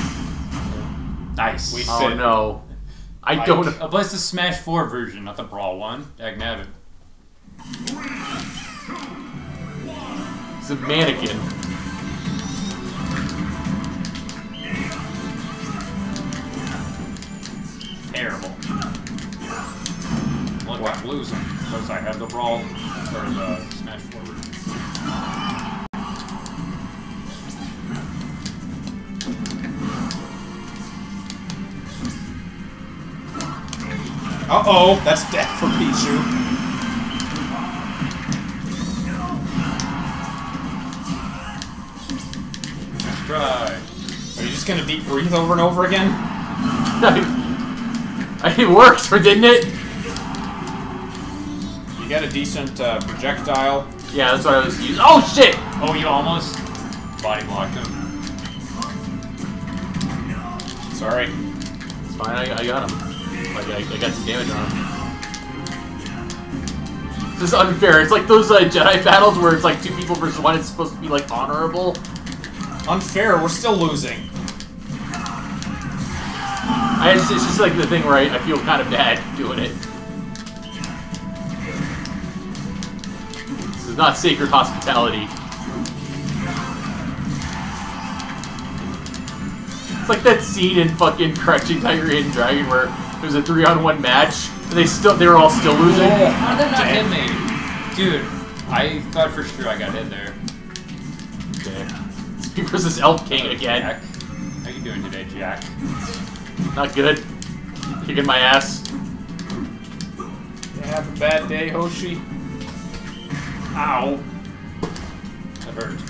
Nice. We sit. Oh no. I don't. Unless the Smash 4 version, not the Brawl one. Dagnabbit. It's a mannequin. Terrible. Look, I'm losing because I have the Brawl or the Smash 4 version. Uh-oh, that's death for Pichu. Nice try. Are you just gonna deep breathe over and over again? It worked, didn't it? You got a decent projectile. Yeah, that's what I was using. Oh, shit! Oh, you almost body blocked him. Sorry. It's fine, I got him. I got some damage on him. This is unfair. It's like those Jedi battles where it's like 2 people versus 1. It's supposed to be like honorable. Unfair. We're still losing. It's just like the thing where I feel kind of bad doing it. This is not sacred hospitality. It's like that scene in fucking Crouching Tiger, Hidden Dragon where it was a 3-on-1 match, and they were all still losing. Yeah. How did that hit me? Dude, I thought for sure I got hit there. Okay. He versus Elf King again. Jack. How you doing today, Jack? Not good. Kicking my ass. You have a bad day, Hoshi? Ow. That hurt.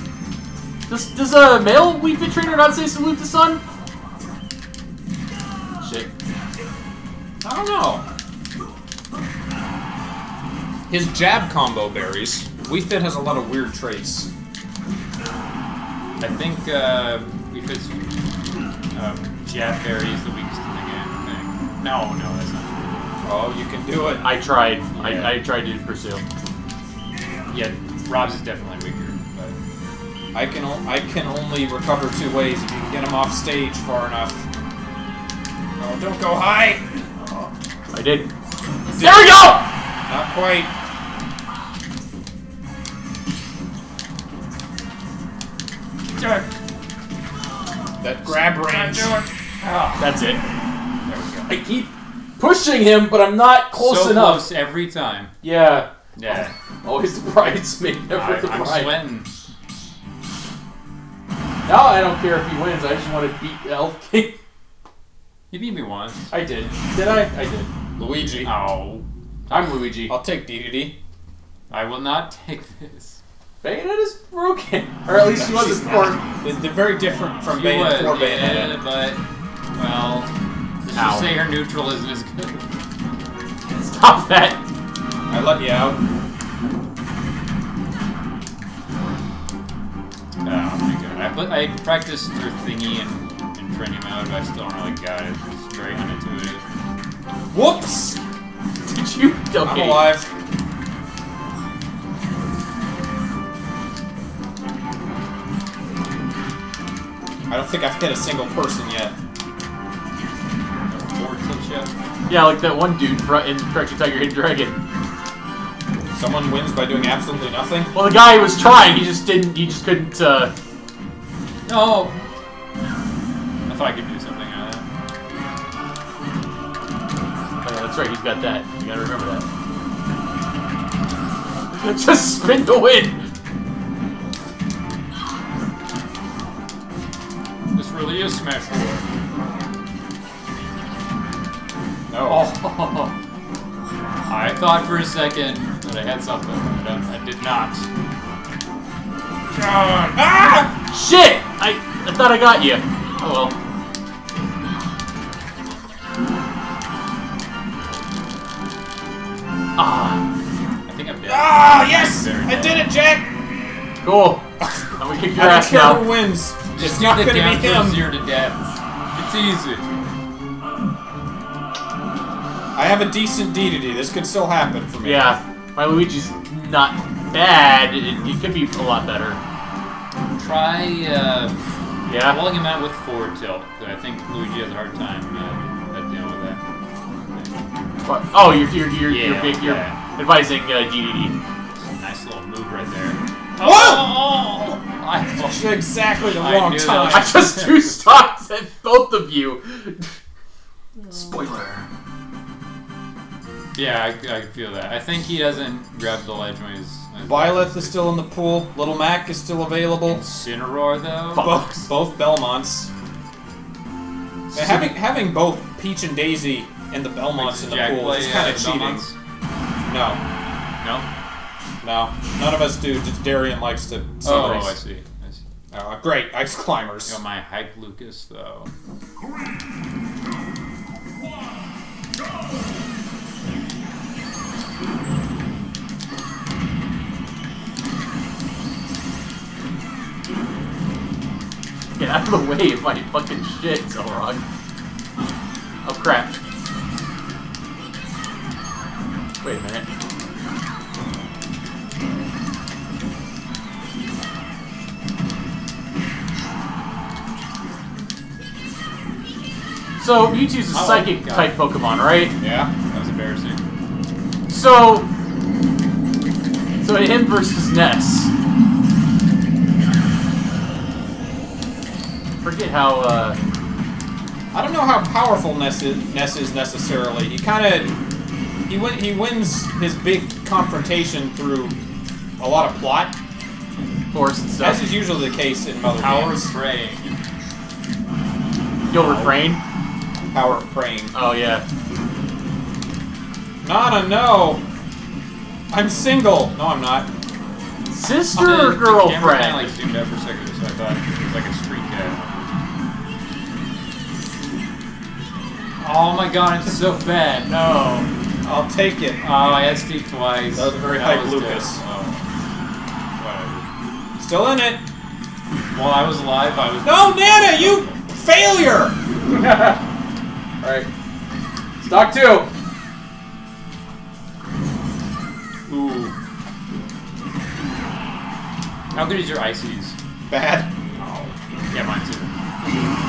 Does a male Weepit trainer not say salute the sun? Shit. I don't know. His jab combo berries. Weefit has a lot of weird traits. I think Weefit's jab berry is the weakest in the game, I think. No, no, that's not true. Oh, you can do it. I tried. Yeah. I tried to pursue. Yeah, Rob's is definitely weaker, but I can only recover 2 ways if you can get him off stage far enough. Oh, don't go high! I did. There we go! Not quite. That grab range. Oh. That's it. There we go. I keep pushing him, but I'm not close enough. Close every time. Yeah. Yeah. Always the bridesmaid, never the bride. I'm sweating. Now I don't care if he wins. I just want to beat Elf King. You beat me once. I did. Did I? I did. Luigi. Ow. I'm Luigi. I'll take DDD. I will not take this. Bayonetta's broken. Or at least she wasn't broken. They're very different from Bayonetta. Yeah, but, well, let's just say her neutral isn't as good. Stop that! I let you out. Oh, pretty good. I practiced her thingy and training mode, but I still don't really got it. It's very unintuitive. Whoops! Did you dump me? I'm alive. I don't think I've hit a single person yet. Yeah, like that one dude in Crouching Tiger, Hidden Dragon. Someone wins by doing absolutely nothing? Well, the guy was trying, he just couldn't, No! I could do something out of that. Oh, yeah, that's right, he's got that. You gotta remember that. Just spin to win! This really is Smash 4. No. Oh. I thought for a second that I had something, but I did not. God. Ah! Shit! I thought I got you. Oh well. Ah. I think I'm dead. Ah, yes! I did it, Jack! Cool. I'm gonna kick your ass now. I don't care who wins. It's not gonna be him. 0 to death. It's easy. I have a decent DDD. This could still happen for me. Yeah. My Luigi's not bad. It could be a lot better. Try, yeah. Walling him out with forward tilt. I think Luigi has a hard time dealing with that. Oh, you're advising GDD. Nice little move right there. Oh! Whoa! I pushed exactly the wrong time. I just 2 stops at both of you. Spoiler. Yeah, I can feel that. I think he doesn't grab the ledge when he's... Byleth is still in the pool. Little Mac is still available. Incineroar, though. Both Belmonts. Having both Peach and Daisy and the Belmonts in the pool. It's kind of cheating. Belmonts? No. No? No. None of us do. Just Darian likes to. Oh, I see. I see. Great. Ice climbers. You know, my hype Lucas, though. 3, 2, 1, go! Get out of the way of my fucking shit, Xelrog. Oh crap. Wait a minute. So, Mewtwo's a psychic type Pokemon, right? Yeah, that was embarrassing. So him versus Ness. Forget how, I don't know how powerful Ness is necessarily. He kind of... He wins his big confrontation through a lot of plot. Force and stuff. This is usually the case in Mother Power games. Of praying. You'll refrain? Power of praying. Oh, yeah. Nana, no! I'm single! No, I'm not. Sister or girlfriend? I like zoomed out for a second, so I thought it was like a street cat. Oh my god, it's so bad. No. I'll take it. Oh, I SD'd twice. That was a very hype Lucas. Oh. Whatever. Still in it. While I was alive, I was... No, Nana, you failure! Alright. Stock 2. Ooh. How good is your ICs? Bad. Oh. Yeah, mine too.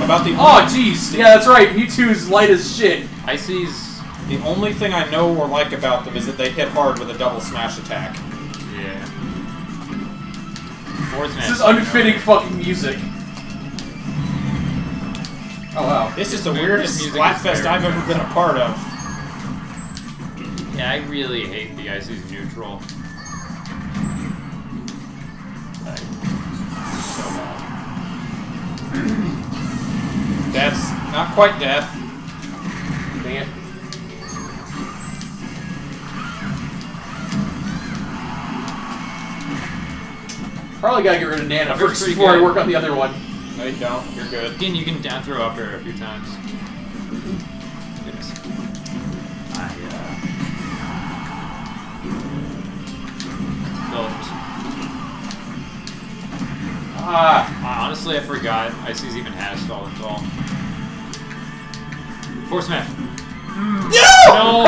About the oh, jeez! Yeah, that's right. Mewtwo's light as shit. Icy's... The only thing I know or like about them is that they hit hard with a double smash attack. Yeah. This is unfitting fucking music. Oh, wow. This is the weirdest Splatfest I've ever been a part of. Yeah, I really hate the Icy's neutral. Like, so bad. That's not quite death. Dang it. Probably gotta get rid of Nana first before I work on the other one. No, you don't. You're good. Again, you can down throw up there a few times. Goodness. Honestly, I forgot. Icy's even had a stall at all. Force smash. No!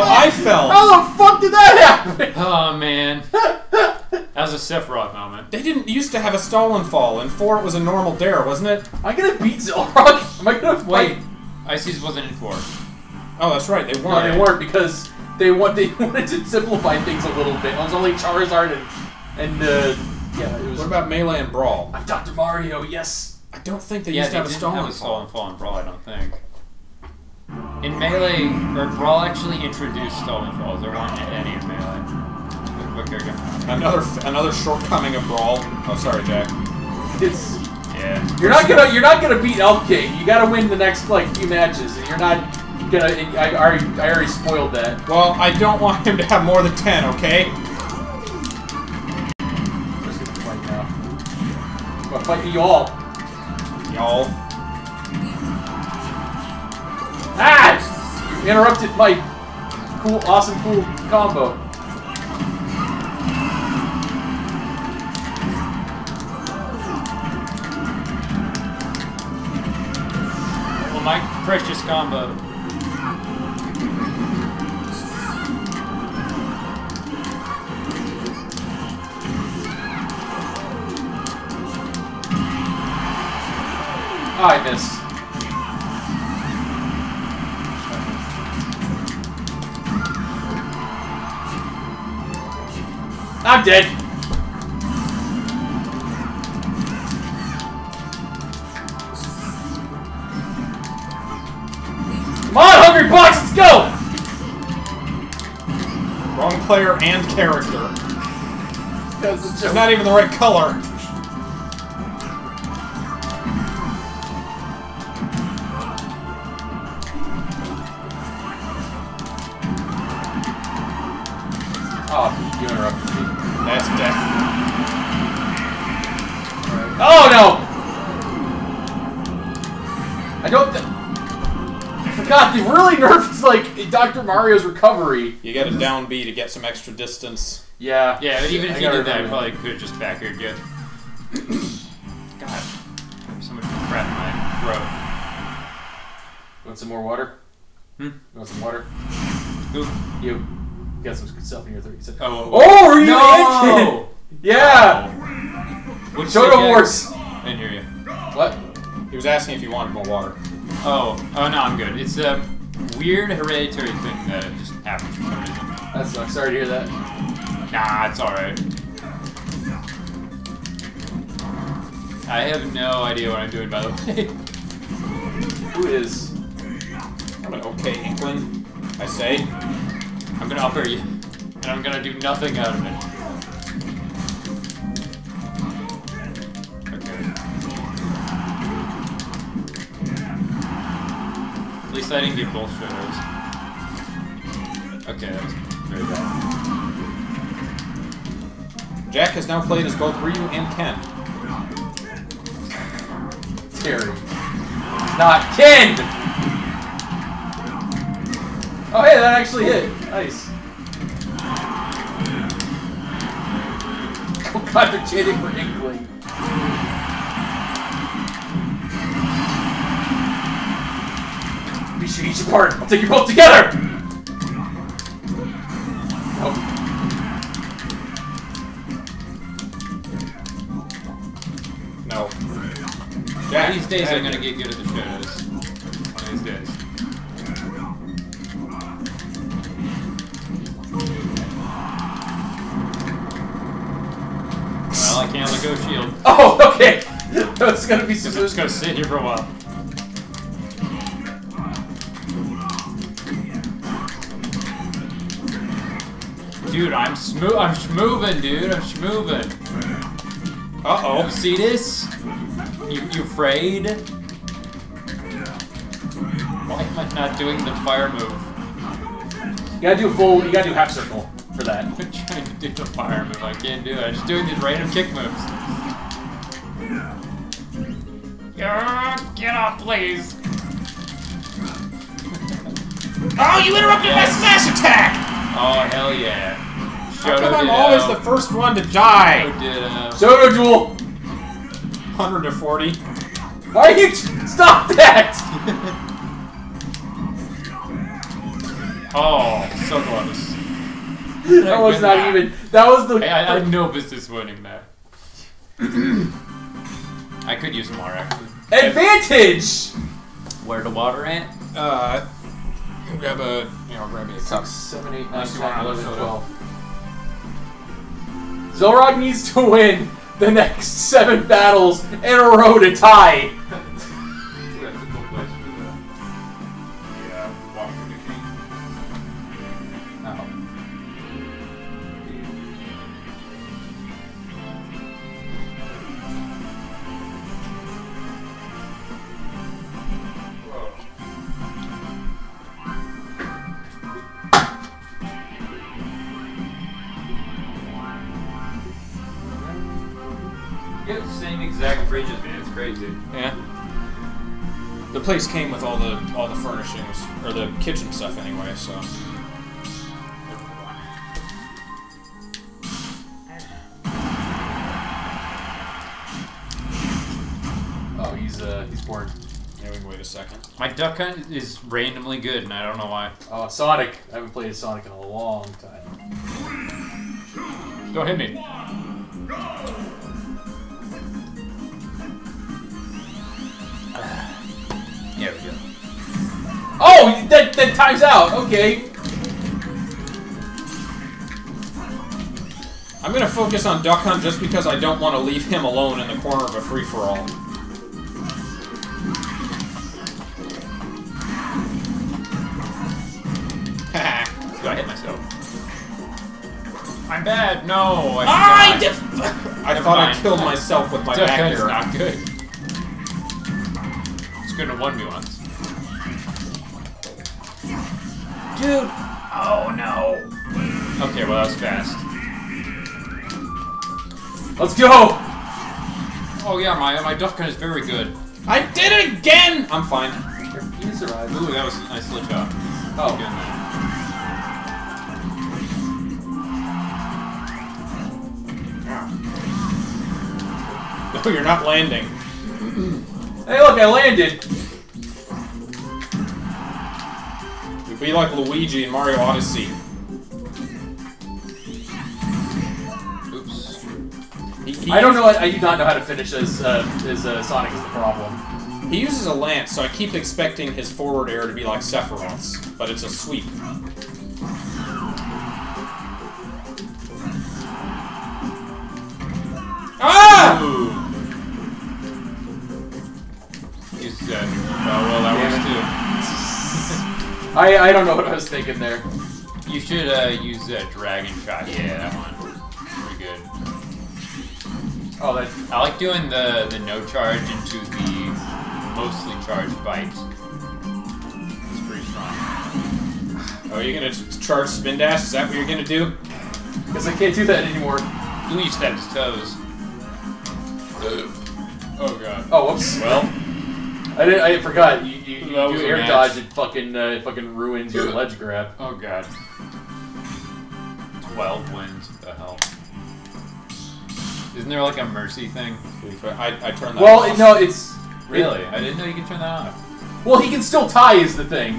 I fell. How the fuck did that happen? Oh, man. That was a Sephiroth moment. They didn't used to have a stall and fall. In 4, it was a normal dare, wasn't it? Am I going to beat Xelrog? Am I going to fight? Icy's wasn't in 4. Oh, that's right. They weren't. No, they weren't because they wanted to simplify things a little bit. It was only Charizard and yeah, it was... What about Melee and Brawl? I'm Dr. Mario, yes! I don't think they used to have a stall and fall and Brawl, I don't think. In Melee, or Brawl actually introduced stall and falls. There weren't any in Melee. Look, there you go. Another shortcoming of Brawl. Oh, sorry, Jack. It's... Yeah. You're not gonna beat Elf King. You gotta win the next, like, few matches, and you're not gonna... I already spoiled that. Well, I don't want him to have more than 10, okay? I'm gonna fight y'all. Y'all. Ah! You interrupted my awesome, cool combo. Well, my precious combo. Oh, I missed. I'm dead. Come on, Hungrybox, let's go! Wrong player and character. It's not even the right color. Zyro. That's death. Right. Oh no! I don't. I forgot. They really nerfed like Dr. Mario's recovery. You get a down B to get some extra distance. Yeah. Yeah. Shit, even if you did that, I probably could have just back aired good. God, so much crap in my throat. Want some more water? Hmm? Want some water? Who? You. You got some stuff in your throat. Oh, oh, are you no! Yeah! Oh. Show the horse! I didn't hear you. What? He was asking if you wanted more water. Oh. Oh, no, I'm good. It's a weird hereditary thing that just happened for some reason. That sucks. Sorry to hear that. Nah, it's alright. I have no idea what I'm doing, by the way. Who is? I'm an okay inkling, I say. I'm gonna upper you, and I'm gonna do nothing out of it. Okay. At least I didn't get both photos. Okay, that was very bad. Jack has now played as both Ryu and Ken. Scary. Not Ken! Oh hey, that actually hit. Nice. Oh god, they're chanting for Inkling. We should each apart. I'll take you both together! Nope. Jack, one of these days I'm gonna get good at the shadows. One of these days. Well, I can't let go of shield. Oh, okay! That was gonna be so. I'm just gonna sit here for a while. Dude, I'm schmovin', dude. I'm schmovin'. Uh-oh. You see this? You afraid? Why am I not doing the fire move? You gotta do half circle for that. I'm trying to do the fire move, I can't do it. I'm just doing these random kick moves. Get off, please! Oh, you interrupted my smash attack! Oh, hell yeah. Shoto. How come I'm always the first one to die? Shoto duel! 140. Why are you stop that? Oh, so close. That was not that. Even. That was the. Hey, I had no business winning that. I could use more actually. Advantage. Where the water at? Grab a. You know, grab me a cup. 7, 8, 9, 10, 11, 12. Xelrog needs to win the next 7 battles in a row to tie. The place came with all the furnishings, or the kitchen stuff anyway, so. Oh, he's bored. Yeah, we can wait a second. My duck hunt is randomly good, and I don't know why. Oh, Sonic. I haven't played Sonic in a long time. Don't hit me. Yeah, we go. Oh, that time's out. Okay. I'm gonna focus on Duck Hunt just because I don't want to leave him alone in the corner of a free for all. Haha. Do I hit myself? I'm bad. No. I thought I killed myself with my duck back here. Not good. Gonna 1v1s. Dude! Oh no! Okay, well that was fast. Let's go! Oh yeah, my duck gun is very good. I did it again! I'm fine. You survived. Ooh, that was a nice little job. Oh. Good. Oh, you're not landing. Hey, look, I landed! You'd be like Luigi in Mario Odyssey. Oops. I don't know, I do not know how to finish his Sonic is the problem. He uses a lance, so I keep expecting his forward air to be like Sephiroth's, but it's a sweep. Ah! Ooh. Dead. Oh, well, that works too. I don't know what I was thinking there. You should use that dragon shot. Yeah, that one. Pretty good. Oh, that's... I like doing the no charge into the mostly charged bite. It's pretty strong. Oh, you're gonna charge spin dash? Is that what you're gonna do? Because I can't do that anymore. Ooh, you stepped his toes. Oh god. Oh, whoops. Well. I forgot. You air dodge, it fucking ruins your ledge grab. Oh god. 12 wins. What the hell? Isn't there like a mercy thing? I turned that off. Well, no, it's... Really? I didn't know you could turn that off. Well, he can still tie is the thing.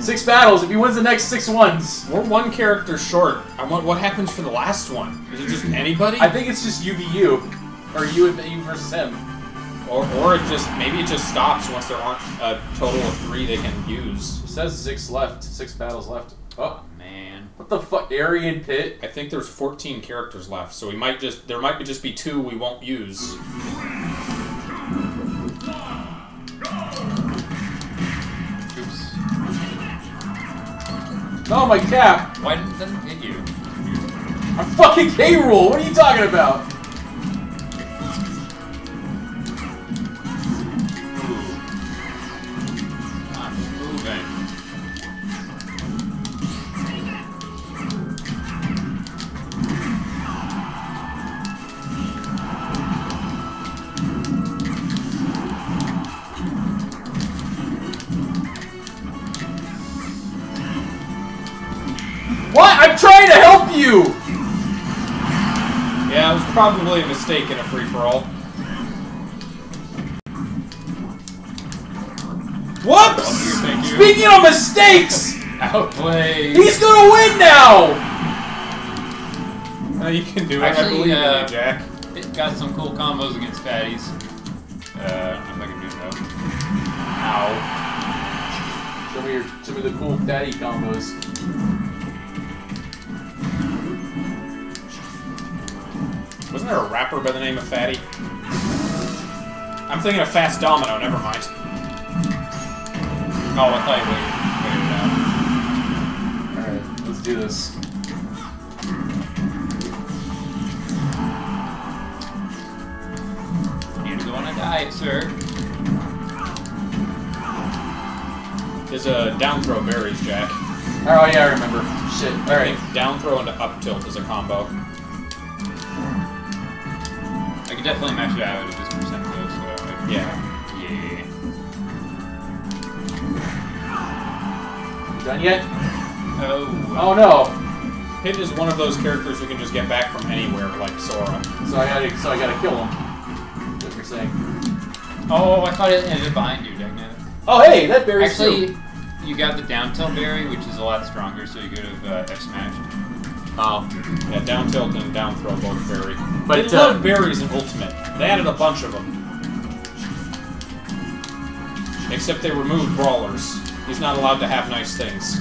6 battles. If he wins the next 6 ones... We're one character short. I want, what happens for the last one? Is it just anybody? I think it's just UVU. Or you versus him. Or maybe it just stops once there aren't a total of 3 they can use. It says 6 left, 6 battles left. Oh man, what the fuck, Arian Pit? I think there's 14 characters left, so we might just there might just be 2 we won't use. Oops. Oh my cap! Why doesn't it hit you? I'm fucking K-Rool. What are you talking about? Yeah, it was probably a mistake in a free-for-all. Whoops! Oh, speaking of mistakes! Outplayed. He's gonna win now! You can do it. Actually, I believe in you, Jack. It got some cool combos against fatties. I'm not gonna do that. Ow. Show me the cool fatty combos. Wasn't there a rapper by the name of Fatty? I'm thinking of Fast Domino, never mind. Oh, I thought you waited it out. Alright, let's do this. You don't want to die, sir. There's a down throw berries, Jack. Oh yeah, I remember. Shit, alright. Down throw into up tilt is a combo. I could definitely match it out if this percent goes, so... Yeah. Yeah. You done yet? Oh. Oh no! Pit is one of those characters who can just get back from anywhere, like Sora. So I gotta kill him. That's what you're saying. Oh, I thought it ended behind you, dang it. Oh hey, that berry's actually, you got the down tilt berry, which is a lot stronger, so you could have X-smashed. Oh. Yeah, down tilt and down throw both berry. But they love berries in Ultimate. They added a bunch of them. Except they removed Brawlers. He's not allowed to have nice things.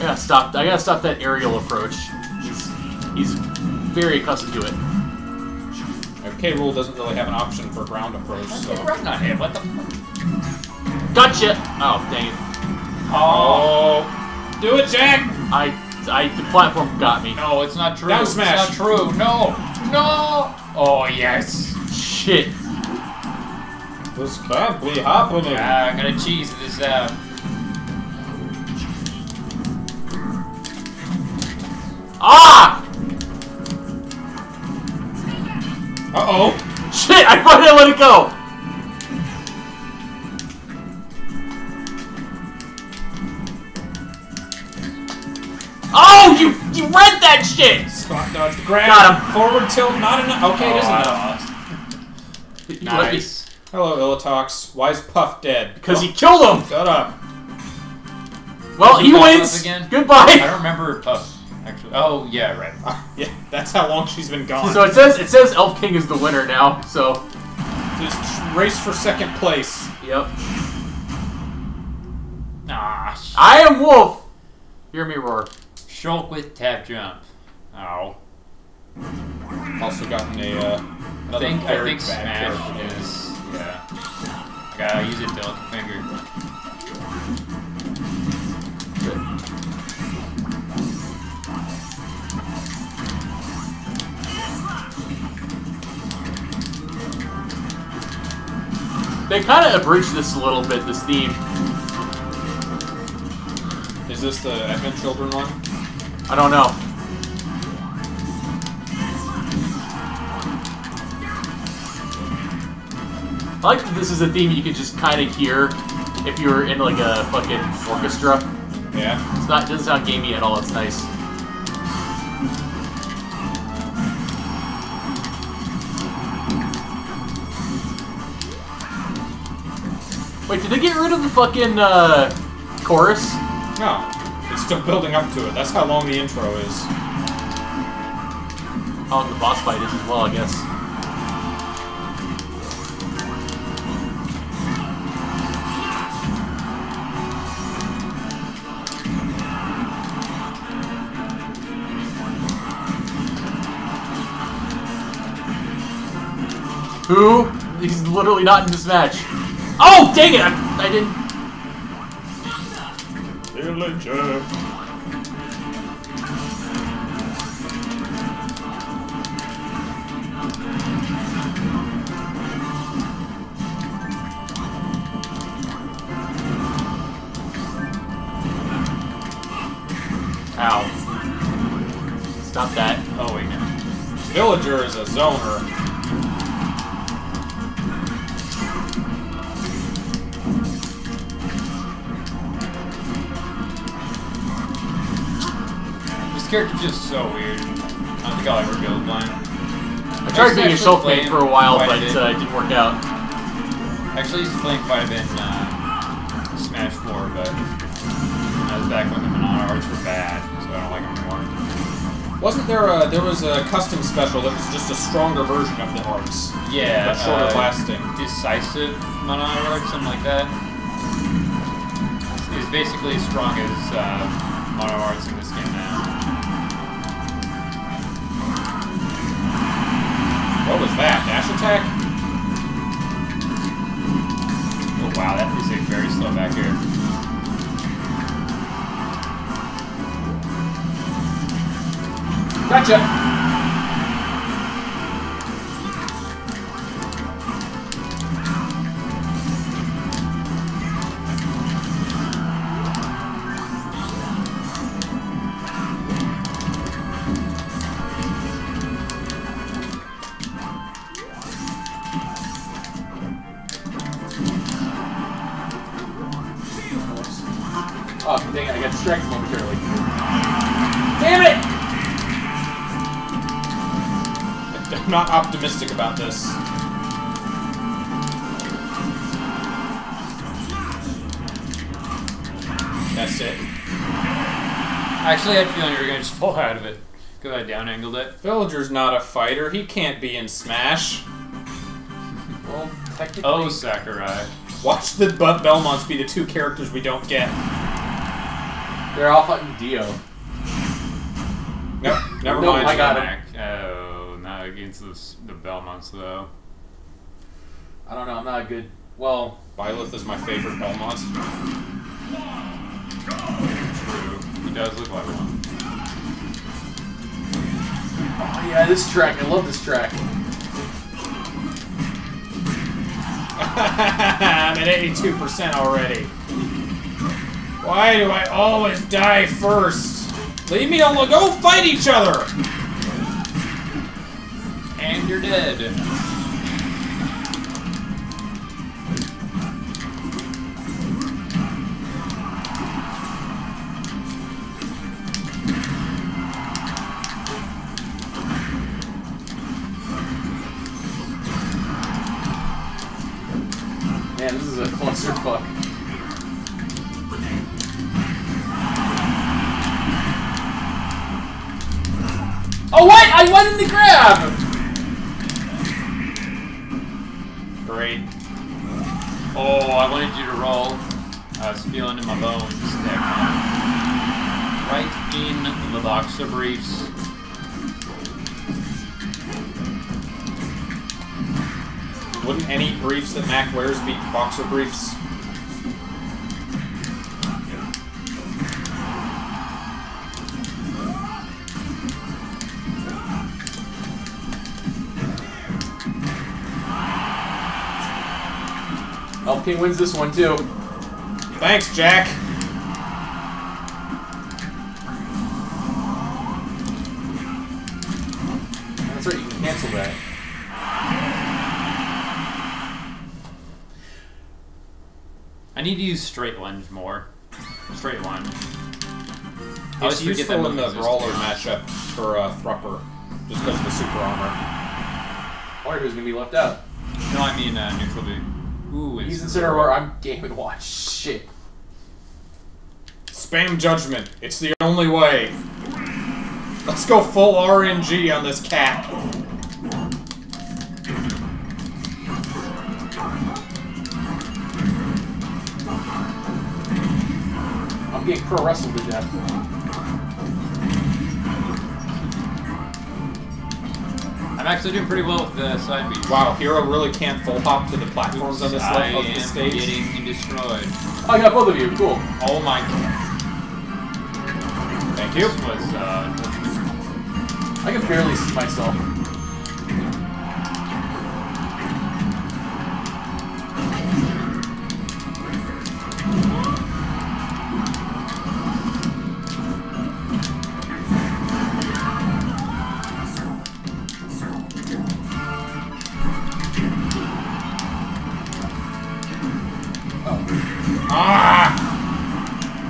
I gotta stop that aerial approach. He's very accustomed to it. K-Rool doesn't really have an option for ground approach, so... Not him, what the fuck? Gotcha! Oh, dang it. Oh... Do it, Jack! The platform got me. No, it's not true. Down smash. It's not true. No. No. Oh, yes. Shit. This can't be happening. Yeah, I'm gonna cheese this out. Ah! Uh-oh. Shit, I fucking let it go! Oh, you read that shit! Spot dodge the grab. Got him. Forward tilt, not enough. Okay, it is enough. Nice. Hello, Illatox. Why is Puff dead? Because he killed him! Shut up. Well, he wins! Again? Goodbye! I remember Puff. Actually, oh yeah, right. Yeah, that's how long she's been gone. So it says Elf King is the winner now. So just race for second place. Yep. Ah, I am Wolf. Hear me roar. Shulk with tap jump. Ow. Also gotten a. I think smash is. Yeah. I gotta use a delicate finger. Good. They kind of abridged this a little bit, this theme. Is this the Advent Children one? I don't know. I like that this is a theme you can just kind of hear if you're in like a fucking orchestra. Yeah. It's not, it doesn't sound gamey at all, it's nice. Wait, did they get rid of the fucking, chorus? No. It's still building up to it. That's how long the intro is. How long the boss fight is as well, I guess. Who? He's literally not in this match. Oh, dang it! I didn't... Villager. Ow. Stop that. Oh, wait. Villager is a zoner. This character's just so weird. I don't think I'll ever go blind. I tried being a soulmate for a while, but it didn't work out. Actually, I used to play quite a bit in Smash 4, but I was back when the Monado arts were bad, so I don't like them anymore. Wasn't there a... There was a custom special that was just a stronger version of the arts. Yeah, but shorter lasting. Decisive Monado arts, something like that. It's basically as strong as Monado arts in this game now. What was that? Dash attack? Oh wow, that is a very slow back here. Gotcha! Not optimistic about this. That's it. Actually, I had a feeling you were going to just fall out of it because I down angled it. Villager's not a fighter. He can't be in Smash. Well, technically. Oh, Sakurai. Watch the Belmonts be the two characters we don't get. They're all fucking Dio. Nope, never mind. I got it. Against the Belmonts, though. I don't know, I'm not a good... Well... Byleth is my favorite Belmont. True. He does look like one. Oh, yeah, this track. I love this track. I'm at 82% already. Why do I always die first? Leave me alone. Go fight each other! And you're dead. Man, this is a clusterfuck. Oh, what? I wanted to grab! Great. Oh, I wanted you to roll. I was feeling in my bones. There. Right in the box of briefs. Wouldn't any briefs that Mac wears be boxer briefs? Elf King wins this one, too. Thanks, Jack. That's right, you can cancel that. I need to use straight lunge more. Straight lunge. It's useful in the brawler matchup for Thrupper, just because of the super armor. I wonder who's going to be left out. No, I mean neutral dude. Ooh, he's in Cineroar. I'm Game & Watch. Shit. Spam Judgment. It's the only way. Let's go full RNG on this cat. I'm getting pro wrestled to death. I'm actually doing pretty well with the side beat. Wow, Hero really can't full hop to the platforms on this level of the stage. I am getting destroyed. Oh, I got both of you. Cool. Oh my god. Thank you. This was, I can barely see myself.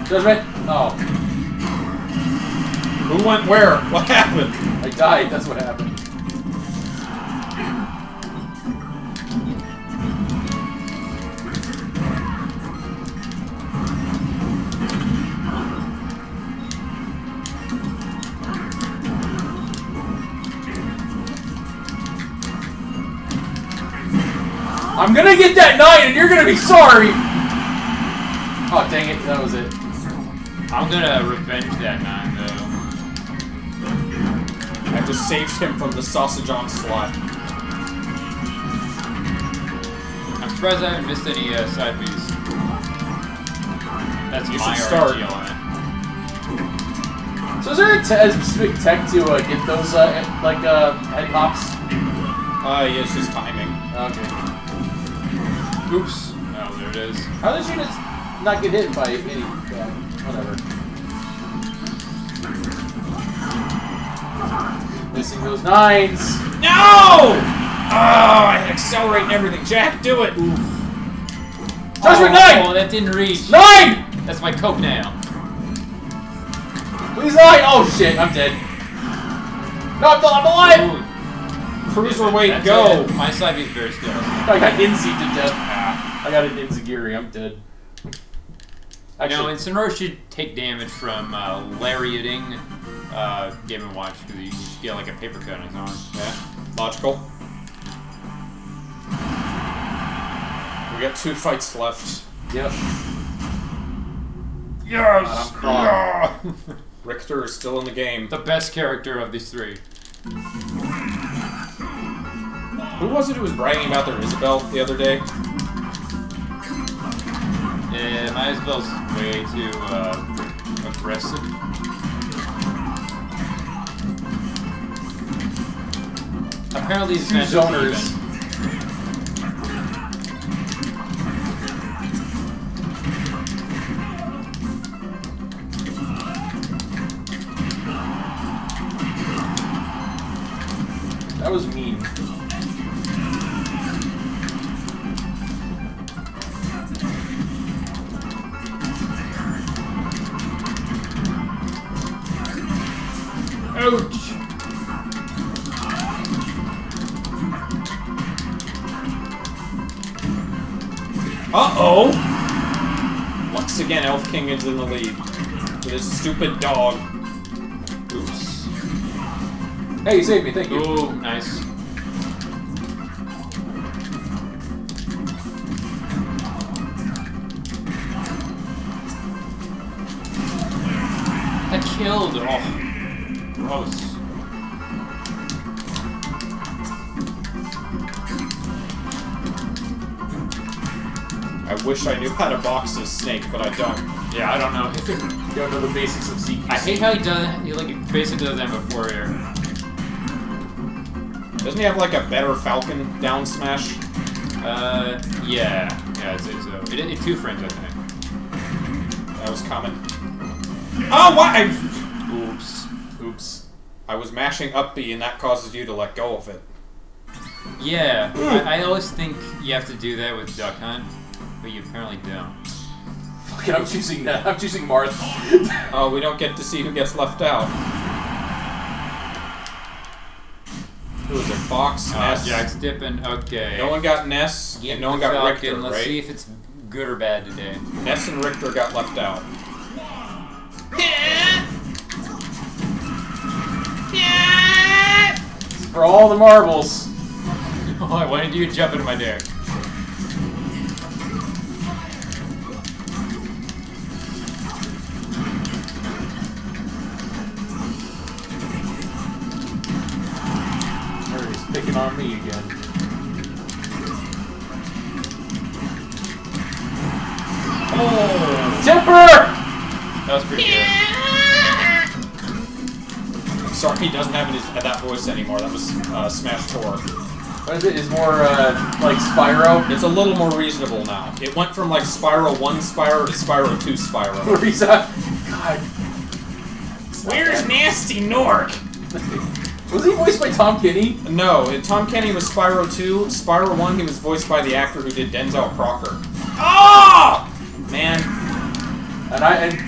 Judgment? Oh. Who went where? What happened? I died, that's what happened. I'm gonna get that knight and you're gonna be sorry! Oh, dang it, that was it. I'm gonna revenge that man, though. I just saved him from the sausage onslaught. I'm surprised I haven't missed any side beats. That's you my RNG on it. So is there a specific tech to get those, head pops? Yeah, it's just timing. Okay. Oops. Oh, there it is. How did you just not get hit by any... Whatever. Missing those nines. No! Oh, I'm accelerating everything. Jack, do it. Oof. Judgment nine! Oh, that didn't reach. Nine! That's my cope now. Please nine! Oh shit, I'm dead. No, I'm alive! Cruiserweight, go! It. My side is very still. I got Inzi to death. I got an Inzigiri, I'm dead. Actually, no, Incineroar should take damage from lariating Game & Watch, because you should get like a paper cut on his arm. Yeah, logical. We got 2 fights left. Yep. Yes! Yeah. Richter is still in the game. The best character of these 3. Who was it who was bragging about their Isabel the other day? Yeah, my Isabel's way too aggressive. Apparently, these zoners. That was mean. Ouch! Uh-oh! Once again, Elf King is in the lead. With his stupid dog. Oops. Hey, you saved me, thank you. Ooh, nice. I killed. Oh, gross. I wish I knew how to box this snake, but I don't. Yeah, I don't know. You don't know the basics of ZQC. I hate how he does. He like basically does that before here. Doesn't he have like a better Falcon down smash? Yeah, I'd say so. He didn't need two frames, I think. That was common. Oh, what? Oops. I was mashing up B, and that causes you to let go of it. Yeah, I always think you have to do that with Duck Hunt. But you apparently don't. Fuck it, I'm choosing that. I'm choosing Marth. Oh, we don't get to see who gets left out. Who was it? Fox, Ness? Jack's dipping. Okay. No one got Ness, and no one got Richter, right? Let's see if it's good or bad today. Ness and Richter got left out. For all the marbles. Oh, why did you jump into my deck? Picking on me again. Oh, temper! That was pretty good. I'm sorry, he doesn't have that voice anymore. That was Smash 4. What is it? It's more like Spyro. It's a little more reasonable now. It went from like Spyro 1 Spyro to Spyro 2 Spyro. Risa. God. Where's Nasty Nork? Was he voiced by Tom Kenny? No, Tom Kenny was Spyro 2. Spyro 1, he was voiced by the actor who did Denzel Crocker. Ah! Oh! Man. And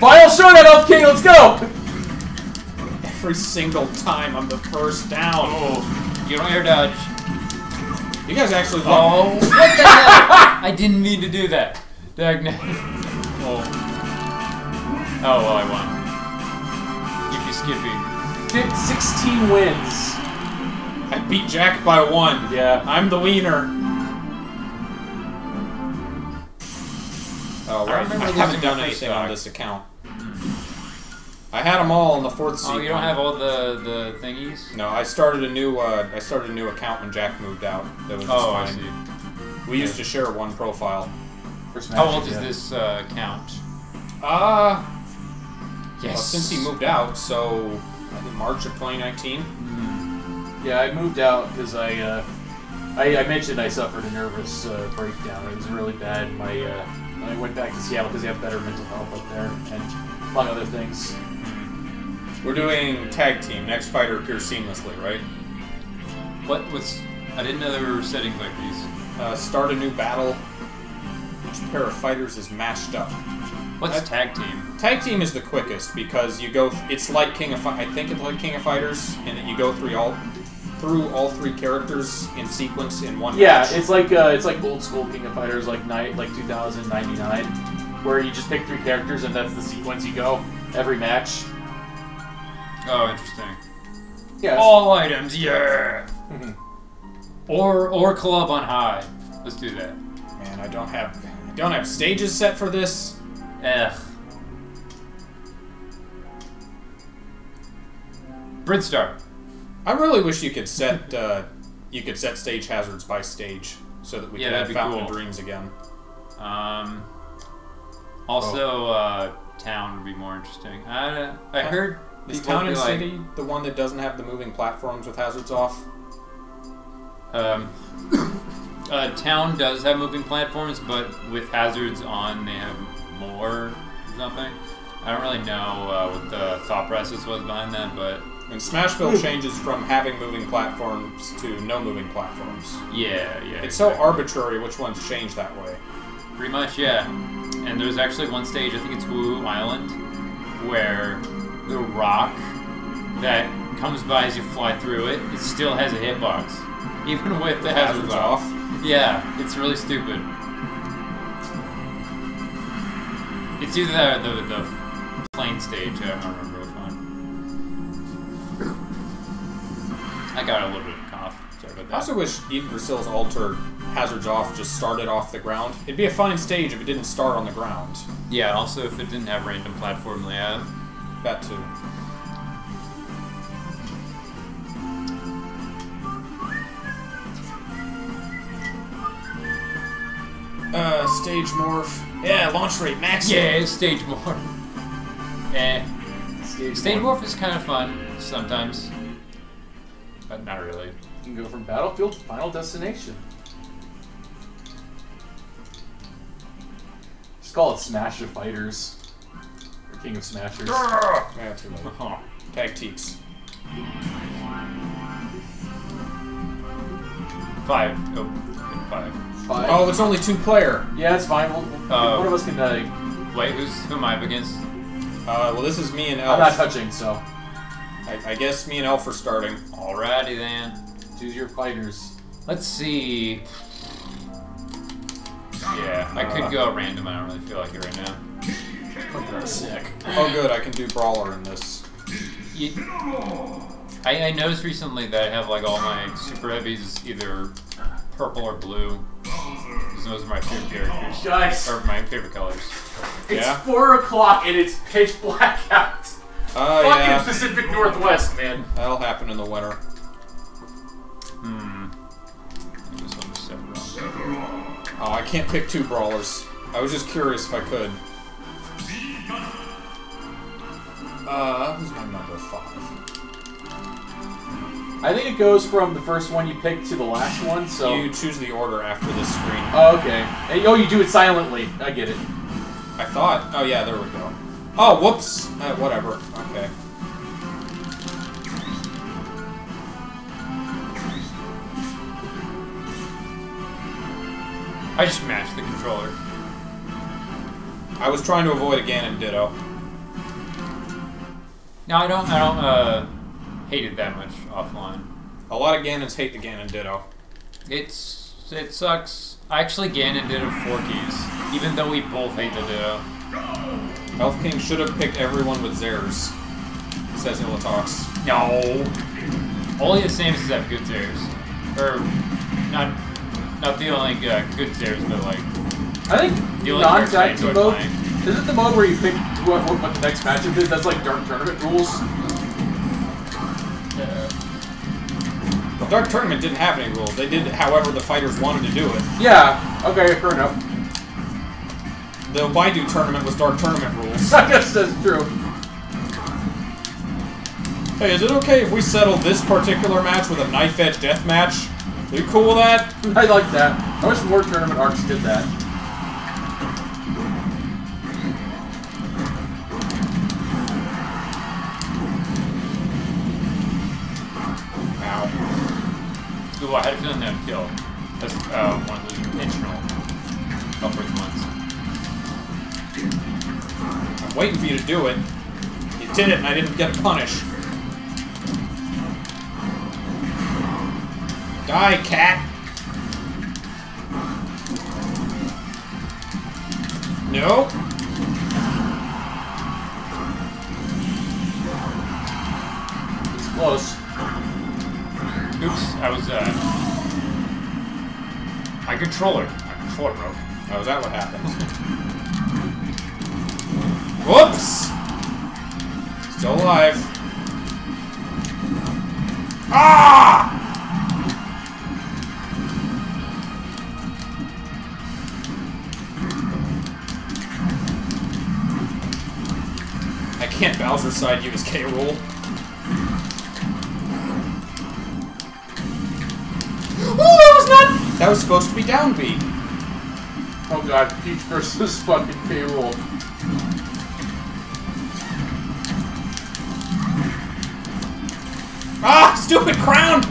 final shot at Elf King, let's go! Every single time I'm the first down. Oh. You don't hear dodge. You guys actually love. Oh, what the hell? I didn't mean to do that. Dag no. Oh. Oh, well, I won. Yippee Skippy. 16 wins. I beat Jack by 1. Yeah. I'm the wiener. Oh, right. I haven't done anything on this account. I had them all on the 4th season. Oh, you don't have all the thingies? No, I started a new account when Jack moved out. That was just mine. I see. We used to share one profile. How old is this account? Yes. Well, since he moved out, so. In March of 2019? Mm. Yeah, I moved out because I mentioned I suffered a nervous breakdown. It was really bad. I went back to Seattle because they have better mental health up there, and among other things. We're doing tag team, next fighter appears seamlessly, right? I didn't know there were settings like these. Start a new battle. Each pair of fighters is matched up. What's tag team? Tag team is the quickest because you go. It's like King of Fighters, and that you go through all three characters in sequence in one. Yeah, match. It's like old school King of Fighters, like 2099, where you just pick three characters and that's the sequence you go every match. Oh, interesting. Yeah. All items, yeah. or club on high. Let's do that. Man, I don't have stages set for this. Ugh. Bridstar. I really wish you could set stage hazards by stage so that we could have Fountain of Dreams again. Town would be more interesting. I heard is Town and City the one that doesn't have the moving platforms with hazards off? Town does have moving platforms, but with hazards on, they have more or something. I don't really know what the thought process was behind that, but... And Smashville changes from having moving platforms to no moving platforms. Yeah, yeah. It's exactly. So arbitrary which ones change that way. Pretty much, yeah. And there's actually one stage, I think it's Woo Island, where the rock that comes by as you fly through it, it still has a hitbox. Even with the hazards off. Yeah, it's really stupid. It's either that or the plane stage, I don't remember which one. I got a little bit of a cough. Sorry about that. I also wish Eden Versil's altar hazards off just started off the ground. It'd be a fine stage if it didn't start on the ground. Yeah, also if it didn't have random platform layout. That too. Stage morph. Yeah, launch rate max. Yeah, stage morph. Eh. Stage morph is kind of fun sometimes, but not really. You can go from Battlefield to Final Destination. Just call it Smash of Fighters. Or King of Smashers. Yeah, too late. Tactiques. 5. Oh, 5. Five. Oh, it's only 2-player. Yeah, it's fine. One of us can wait. Who am I up against? Well, this is me and Elf. I'm not touching, so I guess me and Elf are starting. Alrighty then. Choose your fighters. Let's see. Yeah, I could go random. I don't really feel like it right now. Sick. Oh, good. I can do brawler in this. I noticed recently that I have like all my super heavies either purple or blue. Those are my favorite characters. Guys. Or my favorite colors. It's 4 o'clock and it's pitch black out. Oh, fucking yeah. Pacific Northwest, man. That'll happen in the winter. Hmm. This one was Sephiroth. Oh, I can't pick 2 brawlers. I was just curious if I could. Who's my number 5? I think it goes from the first one you pick to the last one, so... You choose the order after this screen. Oh, okay. And, oh, you do it silently. I get it. I thought... Oh, yeah, there we go. Oh, whoops! Whatever. Okay. I just mashed the controller. I was trying to avoid a Ganon Ditto. No, I don't hate it that much offline. A lot of Ganons hate the Ganon Ditto. It sucks. Actually, Ganon Ditto 4 keys, even though we both hate the Ditto. Elf King should have picked everyone with Zares, says Illatox. No. Only the same as have good Zares. Or, not the only good Zares, but like... I think non-tactic mode, isn't the mode where you pick what the next matchup is? That's like Dark Tournament rules. Dark Tournament didn't have any rules. They did, however, the fighters wanted to do it. Yeah. Okay, fair enough. The Baidu Tournament was Dark Tournament rules. I guess that's true. Hey, is it okay if we settle this particular match with a knife-edge death match? Are you cool with that? I like that. I wish more tournament arcs did that. Ooh, I had a feeling that would kill. That's one of those intentional upwards ones. I'm waiting for you to do it. You did it and I didn't get a punish. Die, cat! No? It's close. Oops, I was, My controller broke. Oh, is that what happened? Whoops! Still alive. Ah! I can't Bowser side you as K. Rool. That was supposed to be down B. Oh god, Peach versus fucking K. Rool. stupid crown!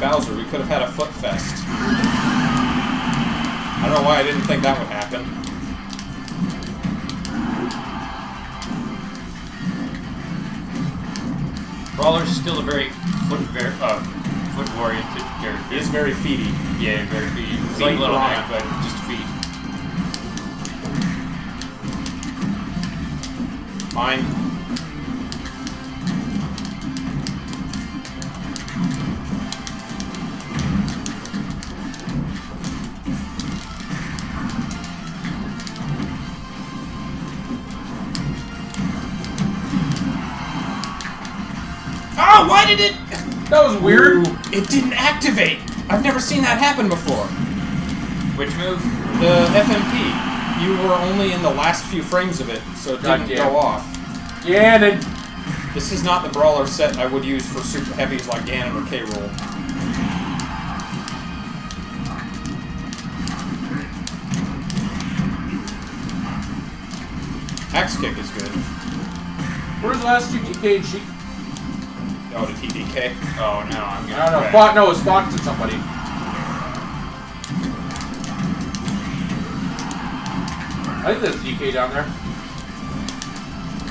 Bowser, we could have had a foot fest. I don't know why I didn't think that would happen. Brawler's still a very foot-oriented character. He is very feety. Yeah, very feety. He's like little man, but just feet. Mine. That was weird. Ooh. It didn't activate. I've never seen that happen before. Which move? The FMP. You were only in the last few frames of it, so it didn't go off. Yeah, this is not the brawler set I would use for super heavies like Ganon or K. Rool. Axe kick is good. Where's the last two DK? Oh, the TDK? Oh, no, I'm gonna... I don't know. Fought, no, it's fought to somebody. I think there's DK down there.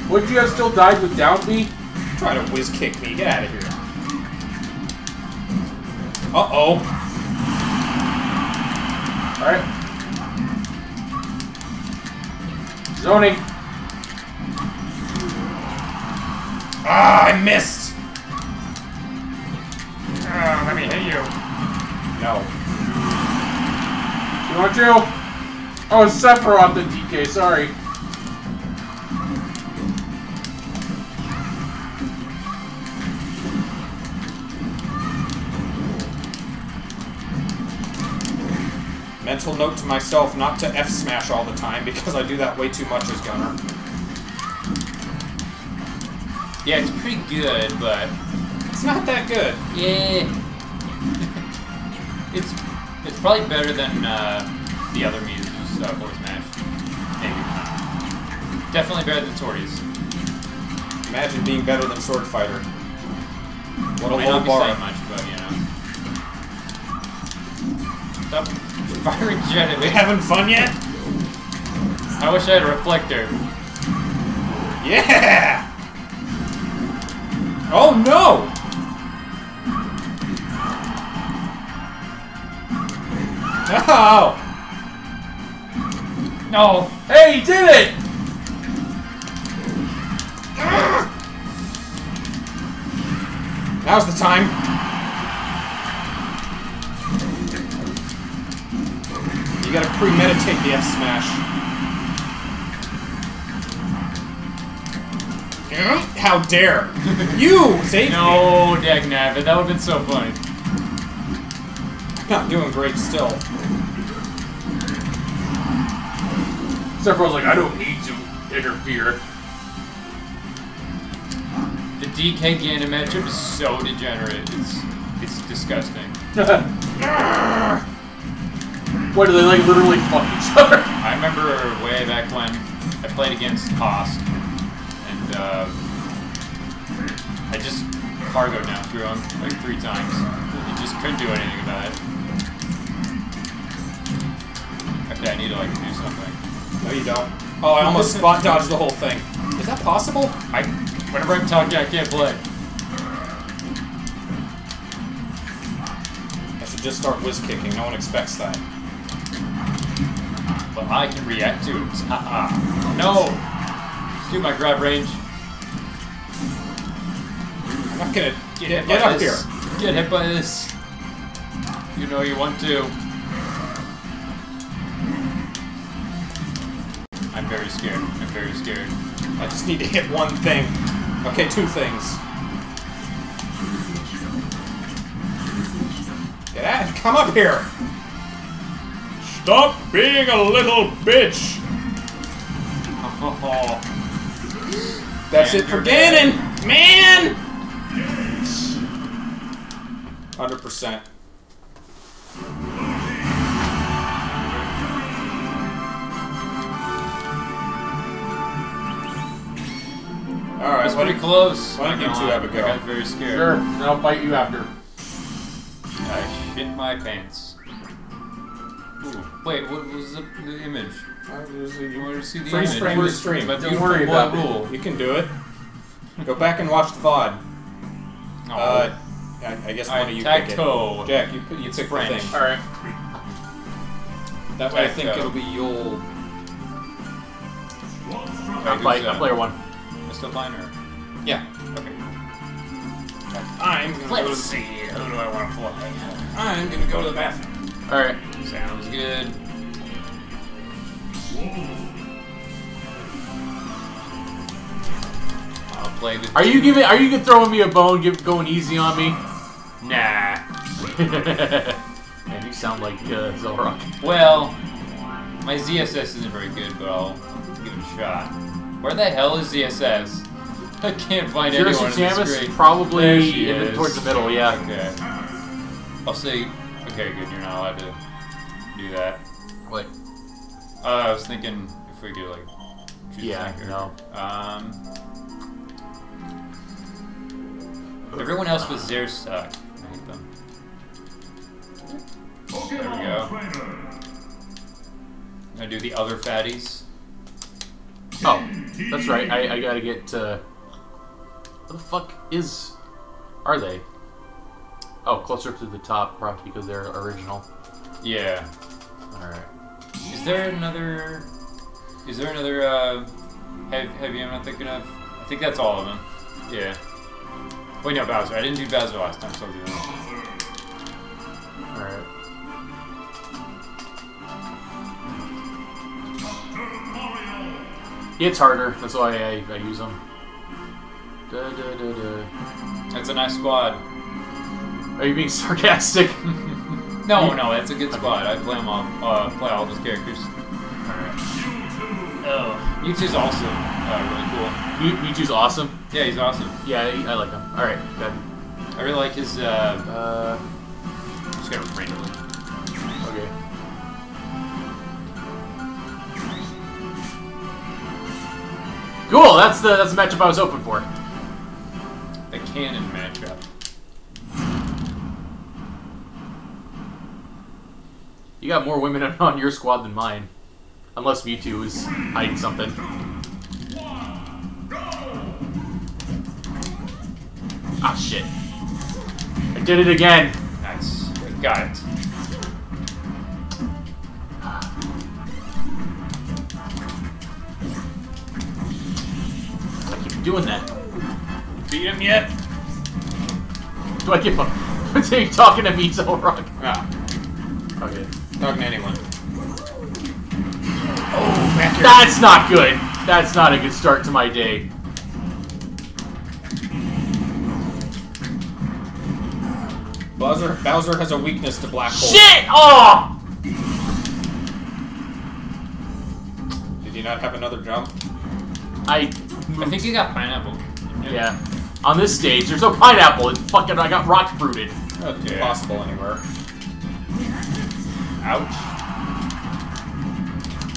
Would you have still died with down B? Try to whiz kick me. Get out of here. Uh-oh. Alright. Zoning. Ah, I missed. Let me hit you. No. You want to? Oh, it's Sephiroth the DK, sorry. Mental note to myself not to F-smash all the time because I do that way too much as Gunner. Yeah, it's pretty good, but... It's not that good. Yeah. It's probably better than the other Mew's board smash. Maybe. Definitely better than Tori's. Imagine being better than Sword Fighter. What a low bar. Much, but you know. Stop firing jet. Are we having fun yet? I wish I had a reflector. Yeah. Oh no. No! No! Hey, he did it! Now's the time. You gotta premeditate the F smash. How dare! You saved me! No, dagnabbit, that would've been so funny. Not doing great still. Sephiroth's like, I don't need to interfere. The DK Ganon matchup is so degenerate. It's disgusting. What, do they like literally fuck each other? I remember way back when I played against Cosk, and I just cargo down through him like 3 times. He just couldn't do anything about it. Okay, I need to, like, do something. No, you don't. Oh, I almost spot dodged the whole thing. Is that possible? Whenever I'm talking, I can't play. I should just start whiz-kicking. No one expects that. But I can react to it. Ha-ha. No! Let's do my grab range. I'm not gonna get up here. Get hit by this. You know you want to. I'm very scared. I'm very scared. I just need to hit one thing. Okay, 2 things. Come up here! Stop being a little bitch! Oh. That's it for Ganon! Man! 100%. Alright, that's pretty close. Why don't you two have a go? I got very scared. Sure, and I'll bite you after. I shit my pants. Ooh. Wait, what was the image? You wanted to see the freeze image? Frame the stream. Don't worry about rule. You can do it. Go back and watch the VOD. Oh. I guess one of you pick it. Jack, you pick the thing. Alright. That way I think it'll be your... I'm player one. Still minor. Yeah. Okay. I'm gonna go to see. Who do I want to play? I'm gonna go to the bathroom. All right. Sounds good. I'll play the. Are you giving? Are you throwing me a bone? Going easy on me? Nah. Man, you sound like Xelrog. Well, my ZSS isn't very good, but I'll give it a shot. Where the hell is ZSS? I can't find anyone in this grade. Probably in towards the middle, yeah. Okay. I'll see. Okay, good. You're not allowed to do that. What? I was thinking if we could, like, choose a thing. No. Everyone else with Xer suck. I hate them. There we go. I'm gonna do the other fatties. Oh, that's right. I gotta get, what the fuck is... Are they? Oh, closer to the top, probably because they're original. Yeah. Alright. Is there another... Is there another, heavy I'm not thinking of? I think that's all of them. Yeah. Wait, no, Bowser. I didn't do Bowser last time, so I'll do that. Alright. It's harder, that's why I use them. Da, da, da, da. That's a nice squad. Are you being sarcastic? No, it's a good squad. I play them all. Play all those characters. Alright. Oh, Mewtwo's awesome. Really cool. Mewtwo's awesome? Yeah, he's awesome. Yeah, I like him. Alright, good. I really like his, I'm just gonna randomly. Okay. Cool, that's the matchup I was hoping for. The cannon matchup. You got more women on your squad than mine. Unless Mewtwo is hiding something. Ah, shit. I did it again. Nice. Got it. Doing that. Beat him yet? Do I give up? Are you talking to me, Xelrog? No. Okay. Talking to anyone. Oh, back here. That's not good. That's not a good start to my day. Bowser has a weakness to black holes. Shit! Oh! Did you not have another jump? I think you got pineapple. Yeah. On this stage, there's no pineapple. It's fucking, I got rock fruited. That's impossible anywhere. Ouch.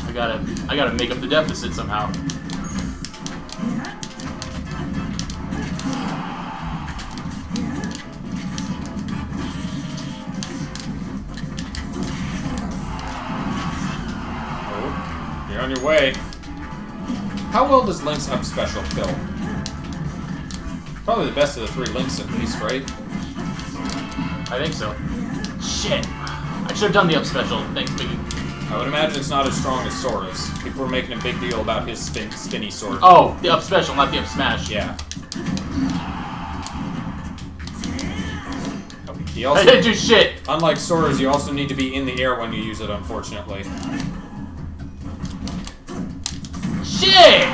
I gotta make up the deficit somehow. Oh, you're on your way. How well does Link's up special kill? Probably the best of the three Links at least, right? I think so. Shit! I should have done the up special. Thanks, Biggie. I would imagine it's not as strong as Sora's. People were making a big deal about his spinny sword. Oh, the up special, not the up smash. Yeah. You also, I didn't do shit! Unlike Sora's, you also need to be in the air when you use it, unfortunately. Shit!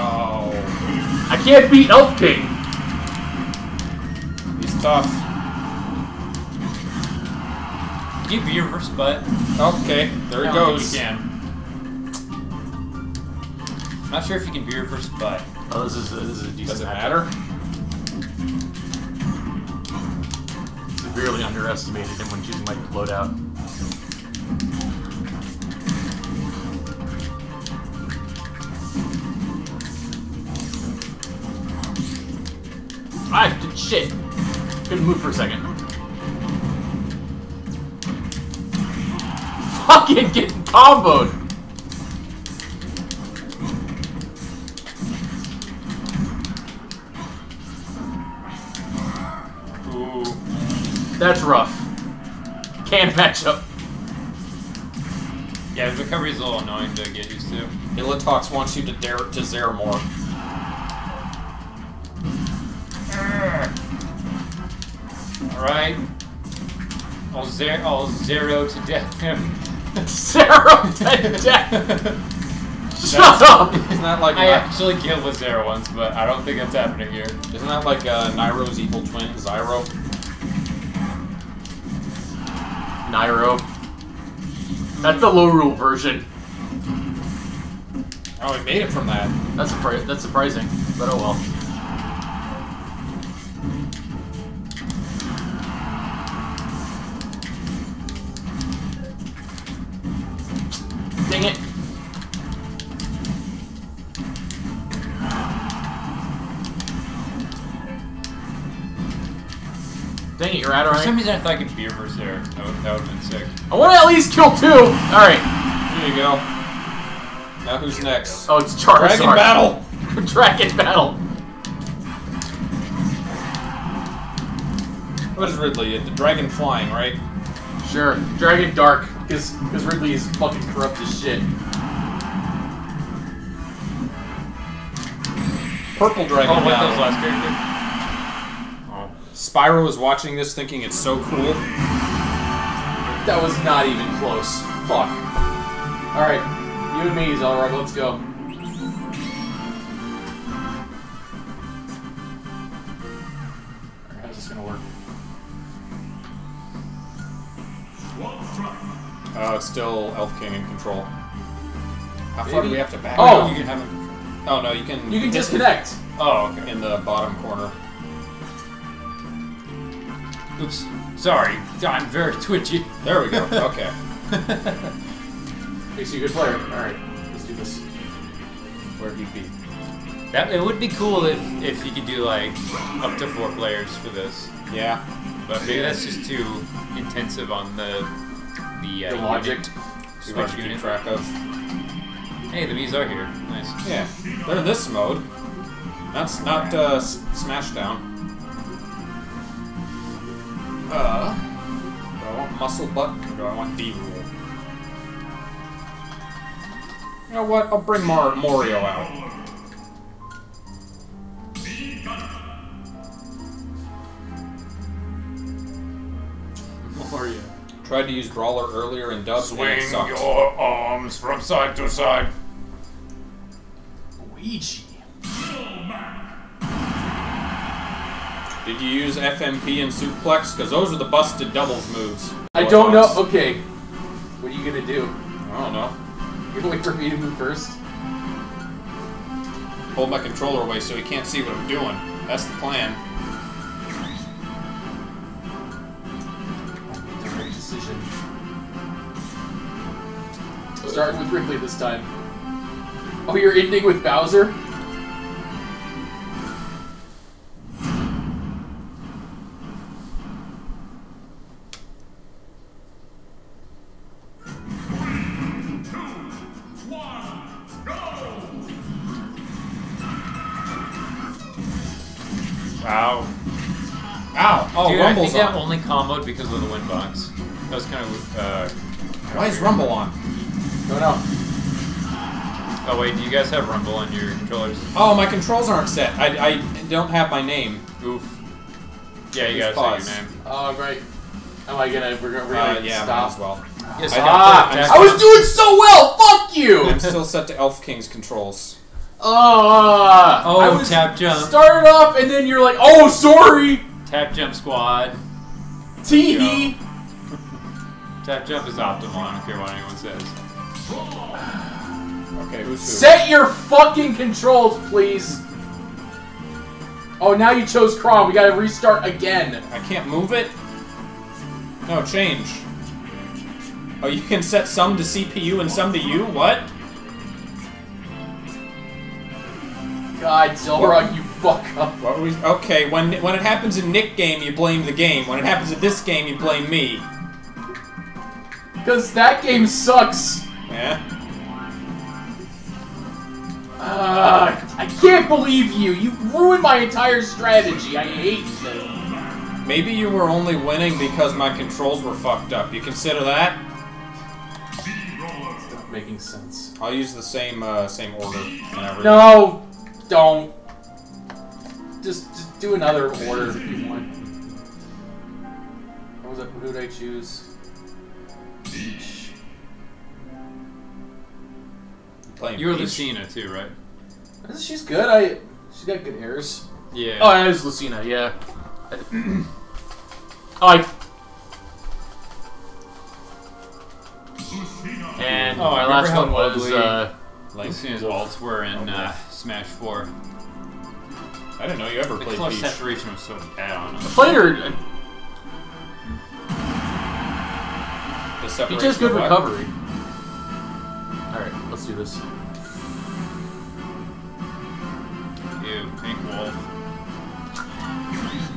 Oh. I can't beat Elf King. stuff. Get beer versus butt. Okay, there it goes. You can. I'm not sure if you can beer versus butt. Oh, this is a decent. Does it matter? Severely underestimated him when choosing my loadout. I did shit. Couldn't move for a second. Fucking getting comboed. Ooh, that's rough. Can't match up. Yeah, the recovery is a little annoying to get used to. Illatox wants you to dare to zare more. Alright. I'll zero to death him. Zero to death! Shut up! Isn't that like I actually killed a Zero once, but I don't think that's happening here. Isn't that like Nairo's evil twin, Zyro? Nairo. That's the low rule version. Oh, we made it from that. That's surprising, but oh well. Dang it! Dang it, you're out already. For some reason I thought I could beer versus there. That would have been sick. I want to at least kill two! Alright. Here you go. Now who's next? Oh, it's Charizard. Dragon battle! Dragon battle! What is Ridley? The dragon flying, right? Sure. Dragon dark. Because Ridley is fucking corrupt as shit. Purple dragon. Oh, what those last character? Oh. Spyro is watching this thinking it's so cool. That was not even close. Fuck. Alright. You and me, Xelrog. Let's go. Alright, how's this gonna work? Still Elf King in control. How far do we have to back? Oh, you can have him. Oh no, you can. You can disconnect. Oh, okay. In the bottom corner. Oops. Sorry, I'm very twitchy. There we go. Okay. Makes you a good player. All right, let's do this. Where'd you be? That it would be cool if you could do like up to 4 players for this. Yeah. But maybe that's just too intensive on the logic to keep track of. Hey, the V's are here. Nice. Yeah. They're in this mode. That's not Smashdown. Do I want Muscle Butt or do I want D-Rule? You know what? I'll bring Mario out. Mario. Tried to use Brawler earlier and dubbed. Swing your arms from side to side. Luigi. Did you use FMP and Suplex? Because those are the busted doubles moves. I don't know. Okay. What are you going to do? I don't know. You're going to wait for me to move first? Hold my controller away so he can't see what I'm doing. That's the plan. Decision. Starting with Ridley this time. Oh, you're ending with Bowser? Dude, I think that only comboed because of the wind box. That was kind of. Why is Rumble on? Don't know. Oh wait, do you guys have Rumble on your controllers? Oh, my controls aren't set. I don't have my name. Oof. Yeah, you gotta say your name. Oh great. Am I gonna? We're gonna stop as well. Yes, I was doing so well. Fuck you. I'm still set to Elf King's controls. Oh, tap jump. Started off and then you're like, oh sorry. Tap jump squad. Tee hee! Tap jump is optimal, I don't care what anyone says. Okay, who's who? Set your fucking controls, please! Oh, now you chose Kron. We gotta restart again. I can't move it? No, change. Oh, you can set some to CPU and some to you? What? God, Xelrog, you fuck up. What we, okay, when it happens in Nick game, you blame the game. When it happens in this game, you blame me. Because that game sucks. Yeah? I can't believe you. You ruined my entire strategy. I hate you. Maybe you were only winning because my controls were fucked up. You consider that? It's not making sense. I'll use the same order. No, don't. Just do another order if you want. What was it? Who did I choose? Beach. You're Lucina too, right? She's good. She's got good airs. Yeah. Oh, it is Lucina. Yeah. And my last one was Lucina's alts were in Smash 4. I didn't know you ever played Peach. The saturation was so bad on it. I played her. Peach has good recovery. Alright, let's do this. Ew, Pink Wolf.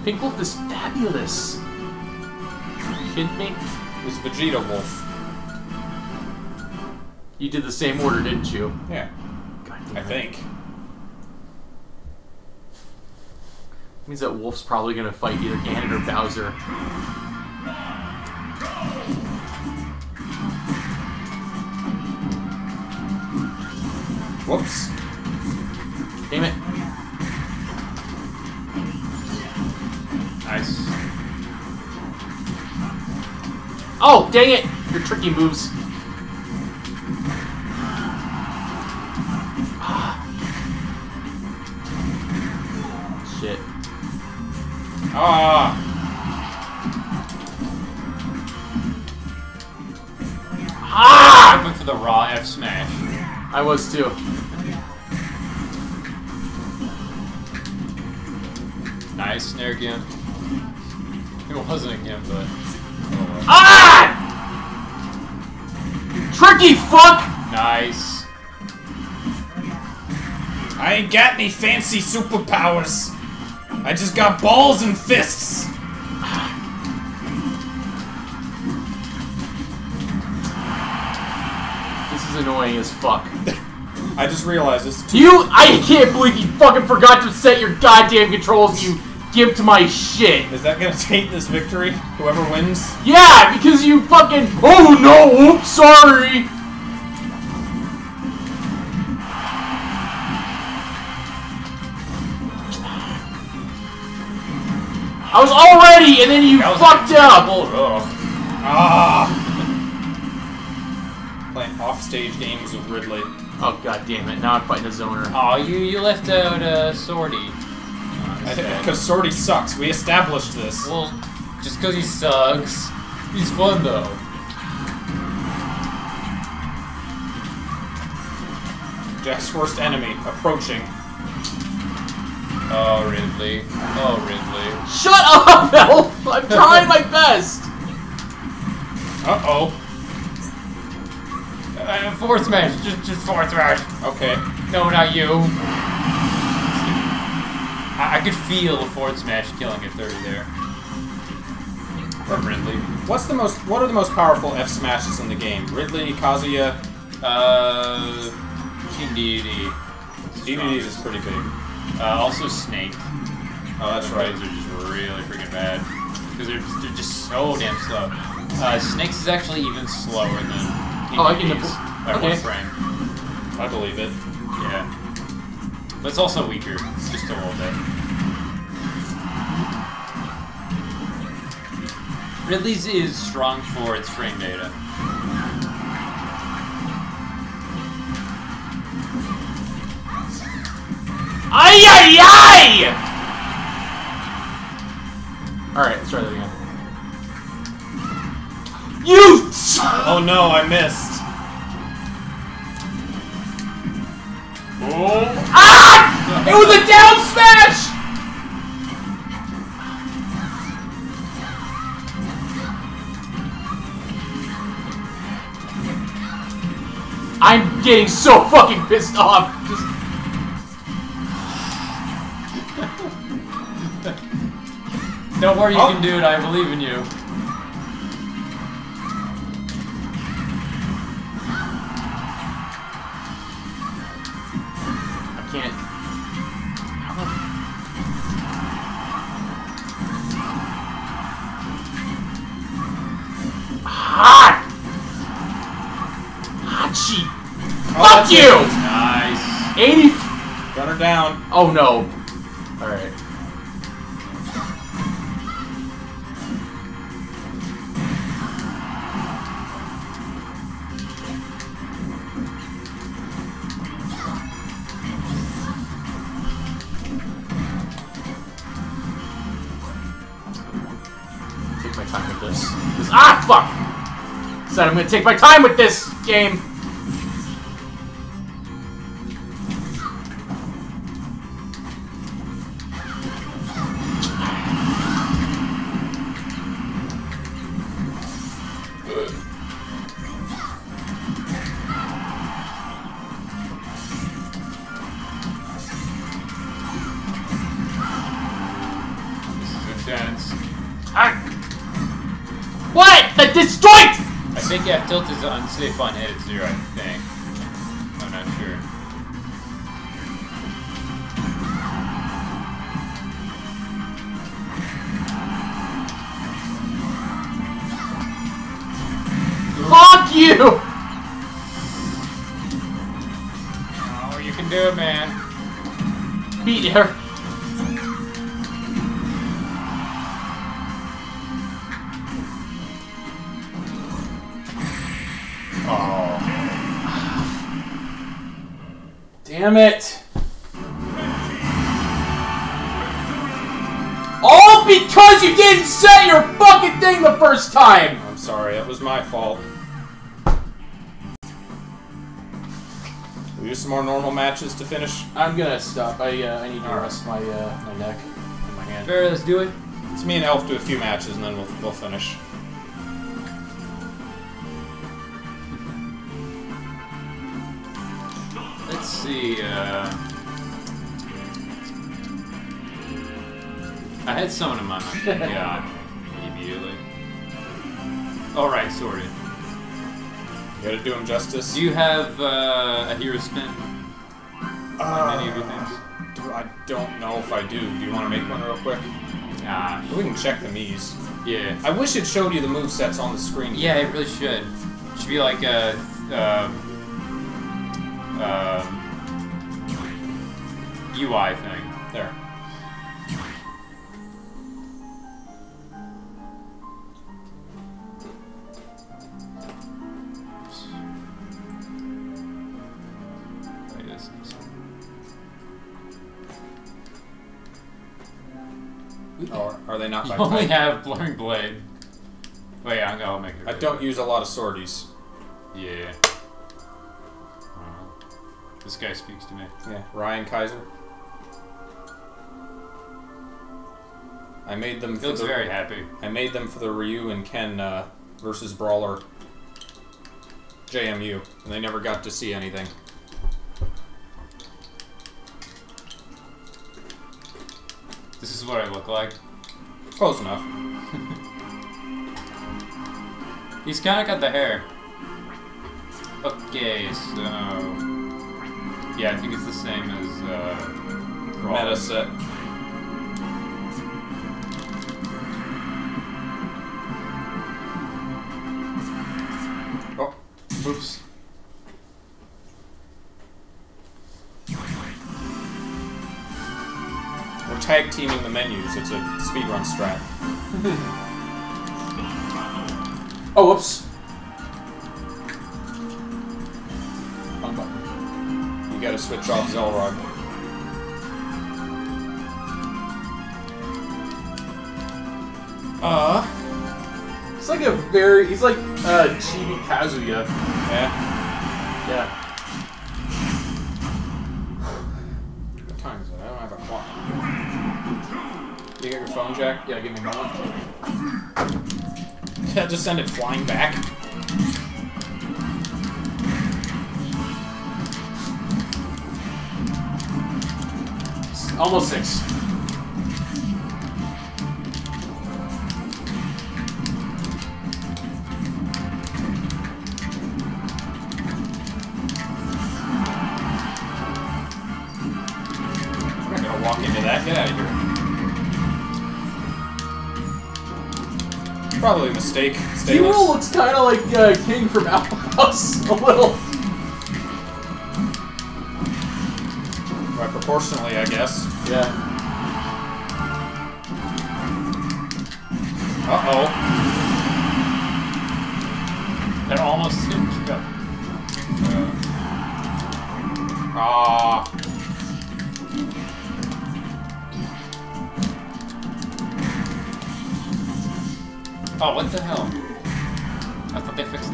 Pink Wolf is fabulous! Are you kidding me? It's Vegeta Wolf. You did the same order, didn't you? Yeah. God damn it. I think. Means that Wolf's probably gonna fight either Ganon or Bowser. Whoops. Damn it. Nice. Oh, dang it! Your tricky moves. Shit. Ah! Ah! I went for the raw F smash. I was too. Nice snare again. It wasn't again, but. Oh. Ah! Tricky fuck! Nice. I ain't got any fancy superpowers. I just got balls and fists. Annoying as fuck. I just realized this. I can't believe you fucking forgot to set your goddamn controls. You give to my shit. Is that gonna take this victory? Whoever wins. Yeah, because you fucking. Oh no! Oops, sorry. I was already, and then you fucked up. Ah. Playing off-stage games with Ridley. Oh god damn it! Now I'm fighting a zoner. Oh, you left out Sortie. Because Sortie sucks. We established this. Well, just because he sucks, he's fun though. Jack's worst enemy approaching. Oh Ridley. Oh Ridley. Shut up, Elf! I'm trying my best. Uh oh. Fourth match, just fourth match. Okay. No, not you. I could feel a fourth smash killing at 30 there. Or Ridley. What are the most powerful F smashes in the game? Ridley, Kazuya, King Dedede. Dedede is pretty big. Also Snake. Oh, that's right. They're just really freaking bad because they're just so damn slow. Snake's is actually even slower than. Oh, I can nipple. Okay. One frame. I believe it. Yeah. But it's also weaker. Just a little bit. Ridley's is strong for its frame data. Ay ay ay! Alright, let's try that again. You! Oh no, I missed. Oh. Ah! It was a down smash! I'm getting so fucking pissed off. Just... Don't worry, you can do it. I believe in you. Fuck you! Nice. 80. Got her down. Oh no. Alright. Take my time with this. Ah, fuck! Said I'm gonna take my time with this game. I think F tilt is unsafe on hit at 0, I think. I'm not sure. Fuck you! Oh, you can do it, man. Beat her. Damn it! All because you didn't say your fucking thing the first time! I'm sorry, that was my fault. We'll do some more normal matches to finish. I'm gonna stop. I need to rest my neck and my hand. Fair, let's do it. Let's me and Elf do a few matches and then we'll finish. Let's see, I had someone in my mind. God. Immediately. Alright, sorted. You gotta do him justice. Do you have, a hero spin? On any of your things? I don't know if I do. Do you want to make one real quick? Nah. We can check the Mii's. Yeah. I wish it showed you the movesets on the screen. Yeah, it really should. It should be like, UI thing. There. Oh, are they not by you only blade? Have Blurring Blade. Wait, yeah, I'll make it. I don't use a lot of sorties. Yeah. This guy speaks to me. Yeah, Ryan Kaiser. I made them. He looks very happy. I made them for the Ryu and Ken versus Brawler JMU, and they never got to see anything. This is what I look like. Close enough. He's kind of got the hair. Okay, so. Yeah, I think it's the same as meta set. Oh, oops. We're tag teaming the menus. It's a speedrun strat. Oh, whoops. You gotta switch off Xelrog. It's like a very... He's like Chibi Kazuya. Yeah. Yeah. What time is it? I don't have a clock. You got your phone, Jack? Yeah, give me my one. Yeah, just send it flying back. Almost 6. Probably a mistake. Hero looks kind of like King from Alpha House a little. Right, proportionally, I guess. Yeah. Uh-oh. They're almost in. Ah. Oh, what the hell? I thought they fixed it.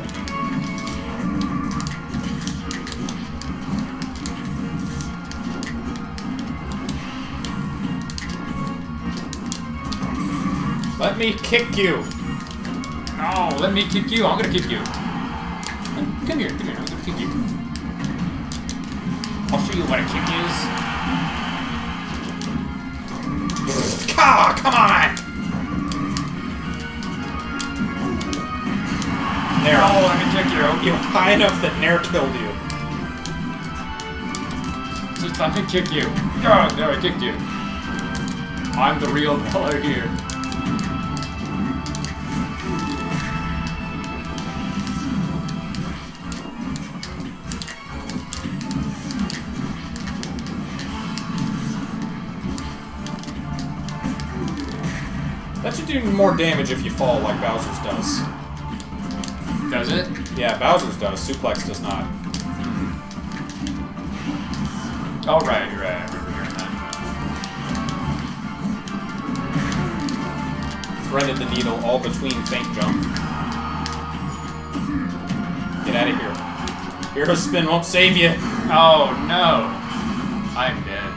Let me kick you! No, let me kick you! I'm gonna kick you! Come here, I'm gonna kick you. I'll show you what a kick is. Ah, come on! Oh, let me kick you. You're high enough that Nair killed you. Just let me kick you. Oh, there, I kicked you. I'm the real player here. That should do more damage if you fall like Bowser's does. Does it? Yeah, Bowser's does. Suplex does not. Oh, right. I remember hearing that. Threaded the needle all between faint jump. Get out of here. Hero spin won't save you. Oh, no. I'm dead.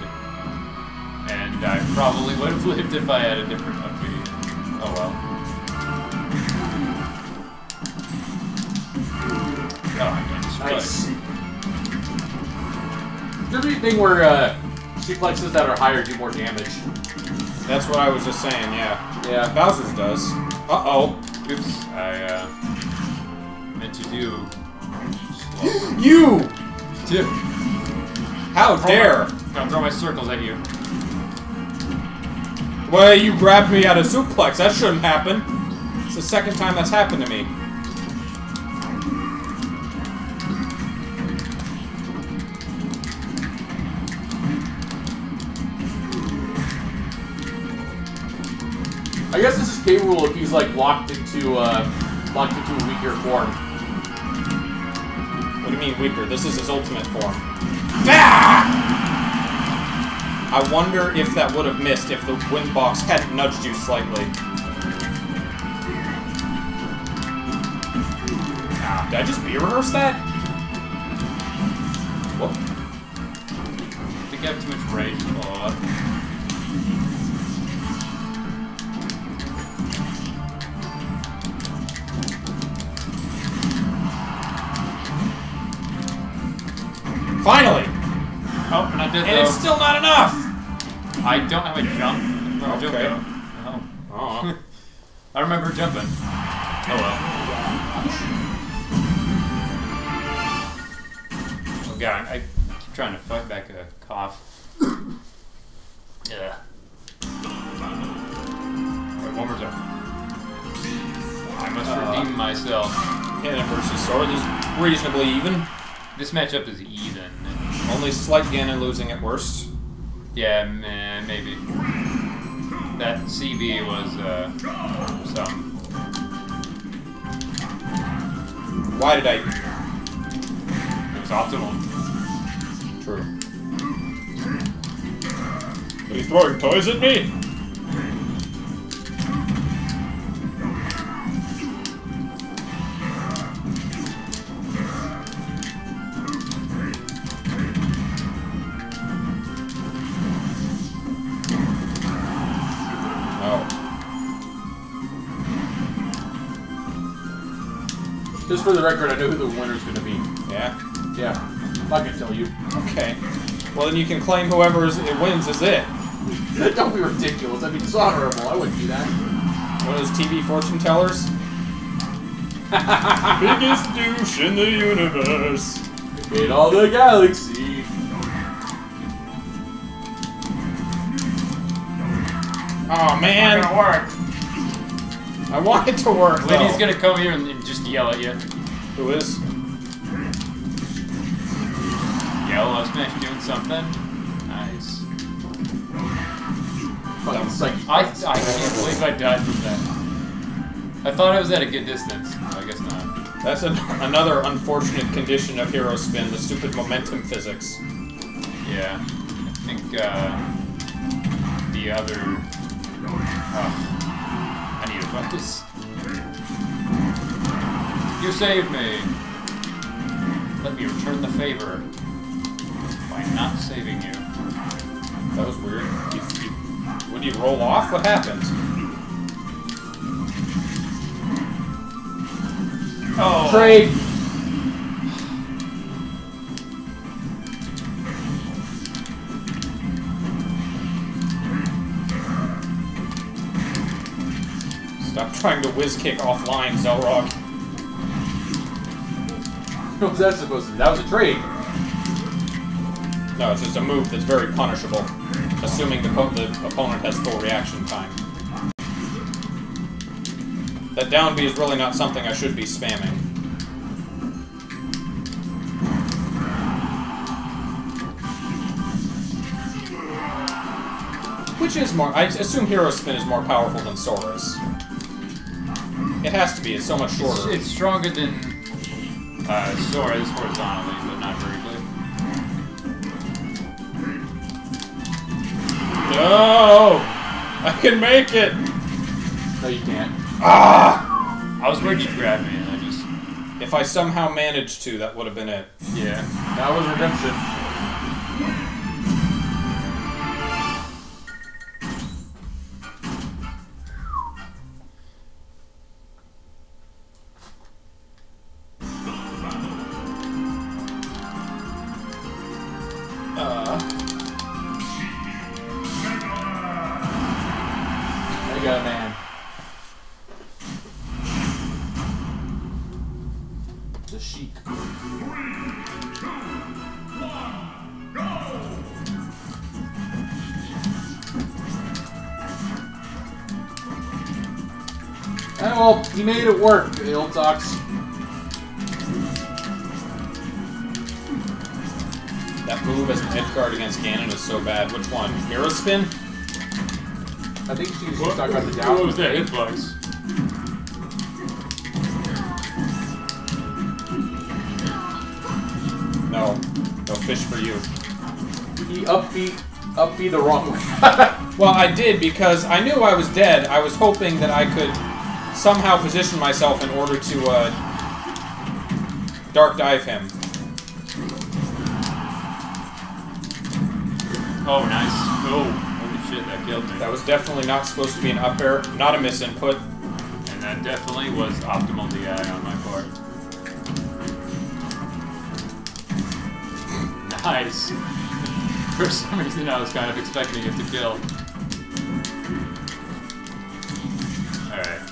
And I probably would have lived if I had a different upbeat. Oh, well. Nice. There's a thing where suplexes that are higher do more damage. That's what I was just saying, yeah. Yeah. Bowser's does. Uh-oh. Oops. I meant to do... Slow. You! Dude. How dare! I'll throw my circles at you. Well, you grabbed me out of suplex. That shouldn't happen. It's the second time that's happened to me. I guess this is K-Rule if he's like locked into a weaker form. What do you mean weaker? This is his ultimate form. Ah! I wonder if that would have missed if the wind box had nudged you slightly. Ah, did I just reverse that? Whoop. I think I have too much rage to follow up. Finally! Oh, and I did. And though. It's still not enough! I don't have a jump. No, okay. Jump though. Oh. I remember jumping. Oh well. Oh god, I keep trying to fight back a cough. Yeah. Wait, one more time. I must redeem myself. Hannah versus Sword is reasonably even. This matchup is even. Only slight Ganon losing at worst. Yeah, man, maybe. That CB was, something. Why did I... It was optimal. True. Are you throwing toys at me? Just for the record, I know who the winner's gonna be. Yeah? Yeah. I'm not gonna tell you. Okay. Well, then you can claim whoever it wins is it. Don't be ridiculous. I mean, it's honorable. I wouldn't do that. One of those TV fortune tellers? Biggest douche in the universe. In all the galaxy. Oh man. It's not gonna work. I want it to work. Lady's gonna come here and just yell at you. Who is? Yell at us doing something. Nice. I can't believe I died from that. I thought I was at a good distance. No, I guess not. That's another unfortunate condition of Hero Spin, the stupid momentum physics. Yeah. I think, the other... I need to focus. You saved me! Let me return the favor. By not saving you. That was weird. When you roll off, what happens? Oh. Trade! Stop trying to whiz kick offline, Xelrog. What was that supposed to be? That was a trade. No, it's just a move that's very punishable, assuming the opponent has full reaction time. That down B is really not something I should be spamming. Which is more... I assume Hero Spin is more powerful than Saurus. It has to be, it's so much shorter. It's stronger than Saurus horizontally, but not vertically. No! I can make it! No, you can't. Ah! I was worried you'd grab me, and I just... If I somehow managed to, that would have been it. Yeah. That was redemption. There you go, man. Sheik. 3, 2, 1, go! And well, he made it work, Illatox. That move as an edge guard against Ganon is so bad. Which one? Hero Spin? I think she's talking about the down. What was that? Hitbox. No. No fish for you. He upbeat the wrong way. Well, I did because I knew I was dead. I was hoping that I could somehow position myself in order to dark dive him. Oh, nice. Oh, holy shit, that killed me. That was definitely not supposed to be an up air, not a misinput. And that definitely was optimal DI on my part. Nice. For some reason I was kind of expecting it to kill. Alright.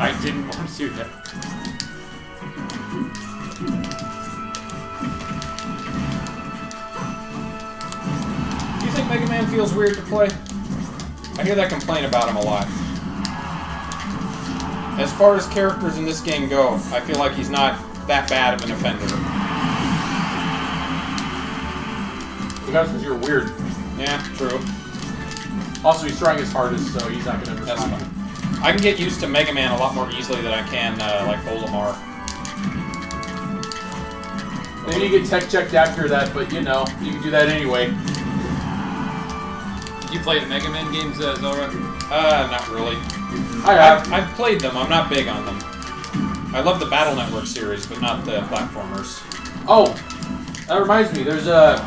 I didn't want to do that. Do you think Mega Man feels weird to play? I hear that complaint about him a lot. As far as characters in this game go, I feel like he's not that bad of an offender. That's because you're weird. Yeah, true. Also, he's trying his hardest, so he's not going to respond. That's fine. I can get used to Mega Man a lot more easily than I can, like, Olimar. Maybe you get tech checked after that, but, you know, you can do that anyway. You played Mega Man games, Zora? Not really. I've played them. I'm not big on them. I love the Battle Network series, but not the platformers. Oh! That reminds me, there's a...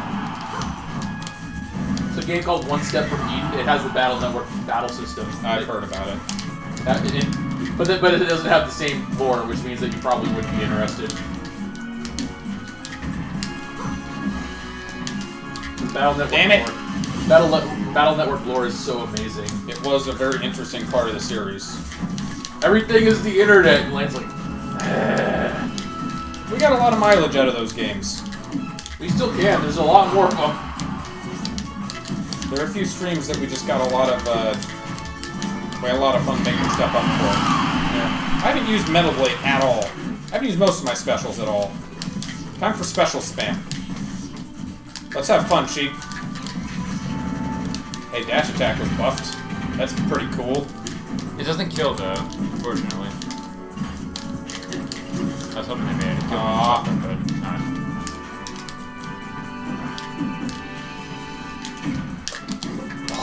It's a game called One Step from Eden. It has the Battle Network battle system. I've heard about it. That, But it doesn't have the same lore, which means that you probably wouldn't be interested. Battle Network lore. Battle Network lore is so amazing. It was a very interesting part of the series. Everything is the internet, and Lane's like... We got a lot of mileage out of those games. We still can. There's a lot more of them. There are a few streams that we just got a lot of fun making stuff up for. Yeah. I haven't used Metal Blade at all. I haven't used most of my specials at all. Time for special spam. Let's have fun, sheep. Hey, dash attack was buffed. That's pretty cool. It doesn't kill, though, unfortunately. I was hoping they made it kill him, but not.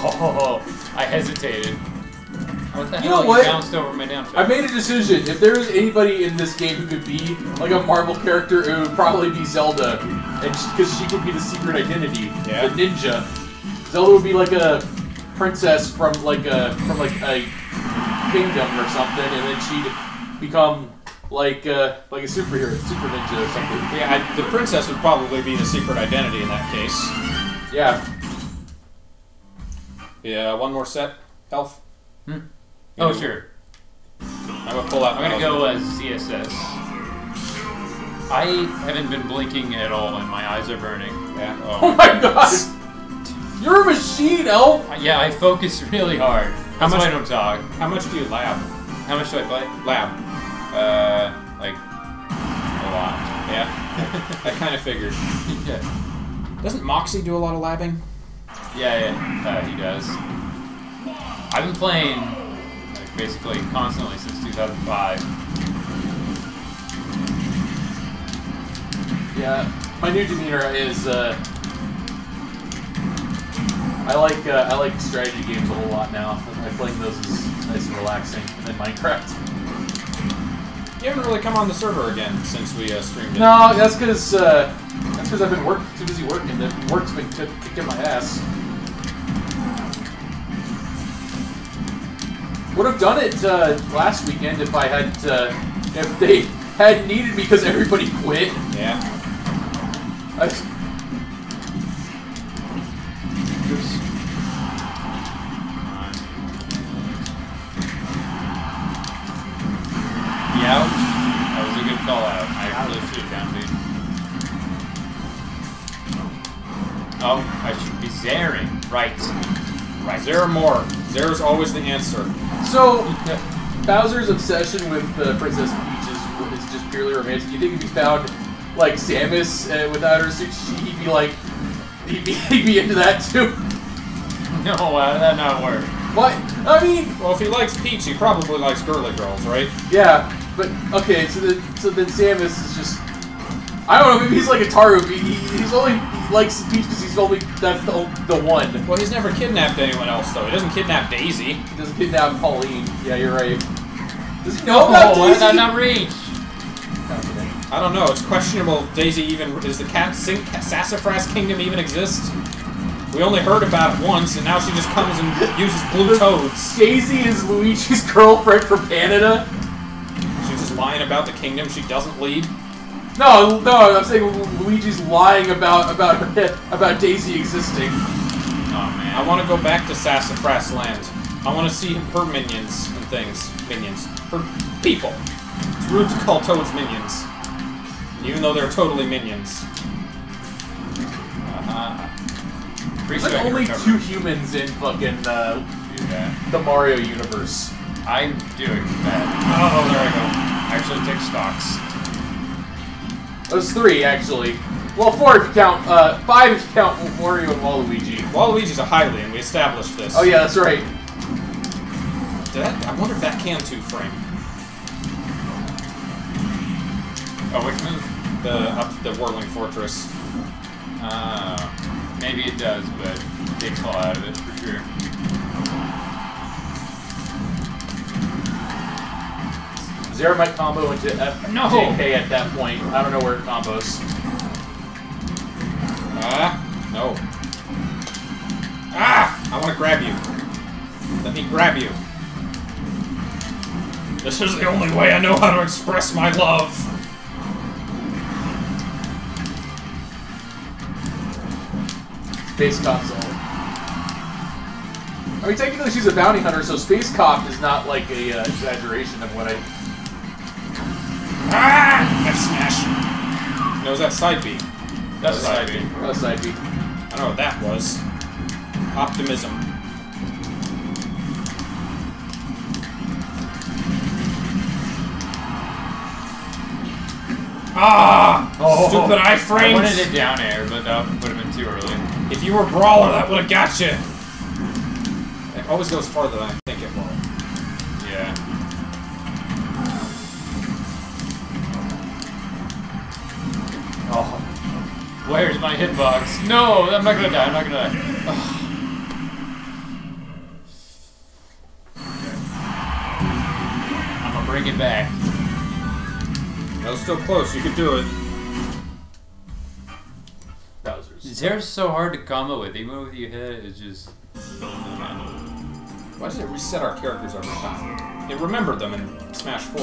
Oh, I hesitated. What the hell? You know what? You bounced over my down shot. I made a decision. If there is anybody in this game who could be like a Marvel character, it would probably be Zelda, because she could be the secret identity, yeah. The ninja. Zelda would be like a princess from like a kingdom or something, and then she'd become like a superhero, super ninja or something. Yeah, the princess would probably be the secret identity in that case. Yeah. Yeah, one more set. Health. Hmm? Oh, sure. I'm gonna pull out. I'm gonna go CSS. I haven't been blinking at all, and my eyes are burning. Yeah. Oh my god! You're a machine, Elf! Yeah, I focus really hard. How much I don't talk. How much do you lab? How much do I bite? Lab. Like a lot. Yeah. I kind of figured. Yeah. Doesn't Moxie do a lot of labbing? Yeah, yeah. He does. I've been playing like, basically constantly since 2005. Yeah, my new demeanor is I like strategy games a whole lot now. I playing those is nice and relaxing, and then Minecraft. You haven't really come on the server again since we streamed it. No, that's because I've been too busy working. The work's been kicking my ass. Would have done it last weekend if I had if they had needed me because everybody quit. Yeah. Yeah, that was a good call out. I really should have downed me. Oh, I should be zaring. Right. Right. Zero more. Zero's always the answer. So, Bowser's obsession with Princess Peach is just purely romantic. You think if he found, like, Samus without her suit, he'd be like, he'd be into that too? No, that not work. What? I mean... Well, if he likes Peach, he probably likes girly girls, right? Yeah, but, okay, so then Samus is just... I don't know, maybe he's like a Taru, he likes Peach because he's only, that's the one. Well, he's never kidnapped anyone else, though. He doesn't kidnap Daisy. He doesn't kidnap Pauline. Yeah, you're right. Does he know about Daisy? Why did I not reach? I don't know, it's questionable if Daisy even, does the Sassafras Kingdom even exist? We only heard about it once, and now she just comes and uses blue toads. Daisy is Luigi's girlfriend from Canada. She's just lying about the kingdom she doesn't lead. No, no, I'm saying Luigi's lying about Daisy existing. Oh man, I want to go back to Sassafras Land. I want to see her minions and things. Minions. Her people. It's rude to call toads minions. Even though they're totally minions. There's like only two humans in fucking the Mario universe. I'm doing that. Oh, there I go. Actually, take stocks. Those three, actually. Well, four if you count, five if you count Wario and Waluigi. Waluigi's a Hylian, we established this. Oh yeah, that's right. I wonder if that can two-frame. Oh, which move? Up the Whirling Fortress. Maybe it does, but they fall out of it for sure. Zero might combo into FJK at that point. I don't know where it combos. No. I want to grab you. Let me grab you. This is the only way I know how to express my love. Space Cop's out. I mean, technically she's a bounty hunter, so Space Cop is not like a exaggeration of what I... Ah! F smash. No, is that side B? That's side B. That's side B. I don't know what that was. Optimism. Ah! Oh, stupid iframes! I wanted it down air, but that would have been too early. If you were a brawler, that would have got you. It always goes farther than I think it will. Yeah. Oh. Where's my hitbox? No! I'm not gonna die, I'm not gonna die. Ugh. Okay. I'm gonna bring it back. That was still close, you could do it. Bowser's. Zero's so hard to combo with, even with your head, it's just... Why does it reset our characters every time? It remembered them in Smash 4.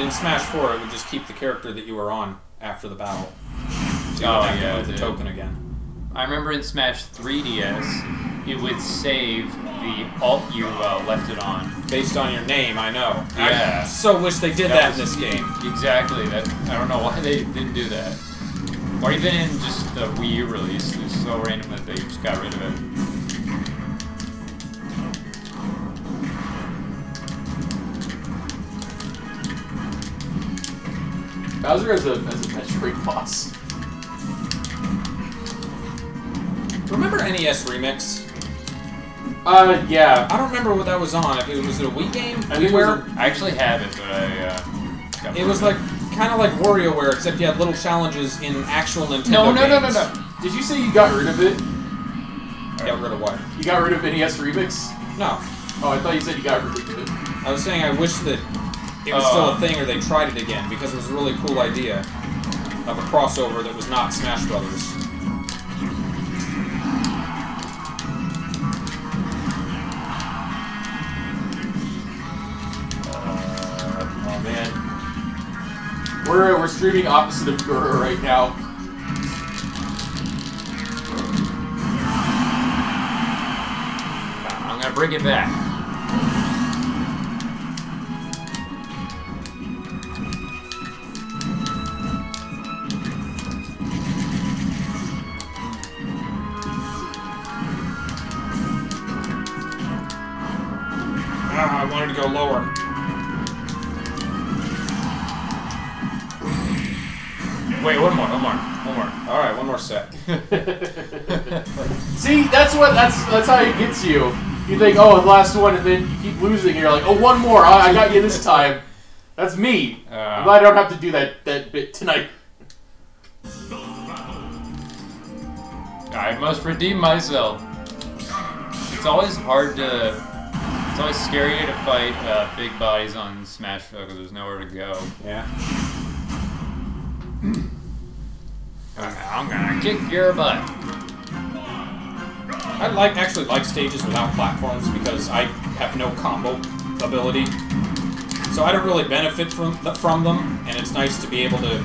In Smash 4, it would just keep the character that you were on after the battle. So you would have to move the token again. I remember in Smash 3DS, it would save the alt you left it on. Based on your name, I know. Yeah. I so wish they did that in this game. Exactly. That I don't know why they didn't do that. Or even in just the Wii U release, it was so random that they just got rid of it. Bowser as a Metroid boss. Remember NES Remix? Yeah. I don't remember what that was on. If it was a Wii game? WarioWare? I actually have it, but I got it was like kind of like WarioWare, except you had little challenges in actual Nintendo games. No. Did you say you got rid of it? Got rid of what? You got rid of NES Remix? No. Oh, I thought you said you got rid of it. I was saying I wish that... It was still a thing, or they tried it again, because it was a really cool idea of a crossover that was not Smash Brothers. Oh man, we're streaming opposite of Gura right now. I'm gonna bring it back. Go lower. Wait, one more. All right, one more set. See, that's how it gets you. You think, oh, the last one, and then you keep losing. And you're like, oh, one more. I got you this time. That's me. I'm glad I don't have to do that bit tonight. I must redeem myself. It's always hard to. It's always scarier to fight big bodies on Smash because there's nowhere to go. Yeah. I'm gonna kick your butt. I actually like stages without platforms because I have no combo ability, so I don't really benefit from them, and it's nice to be able to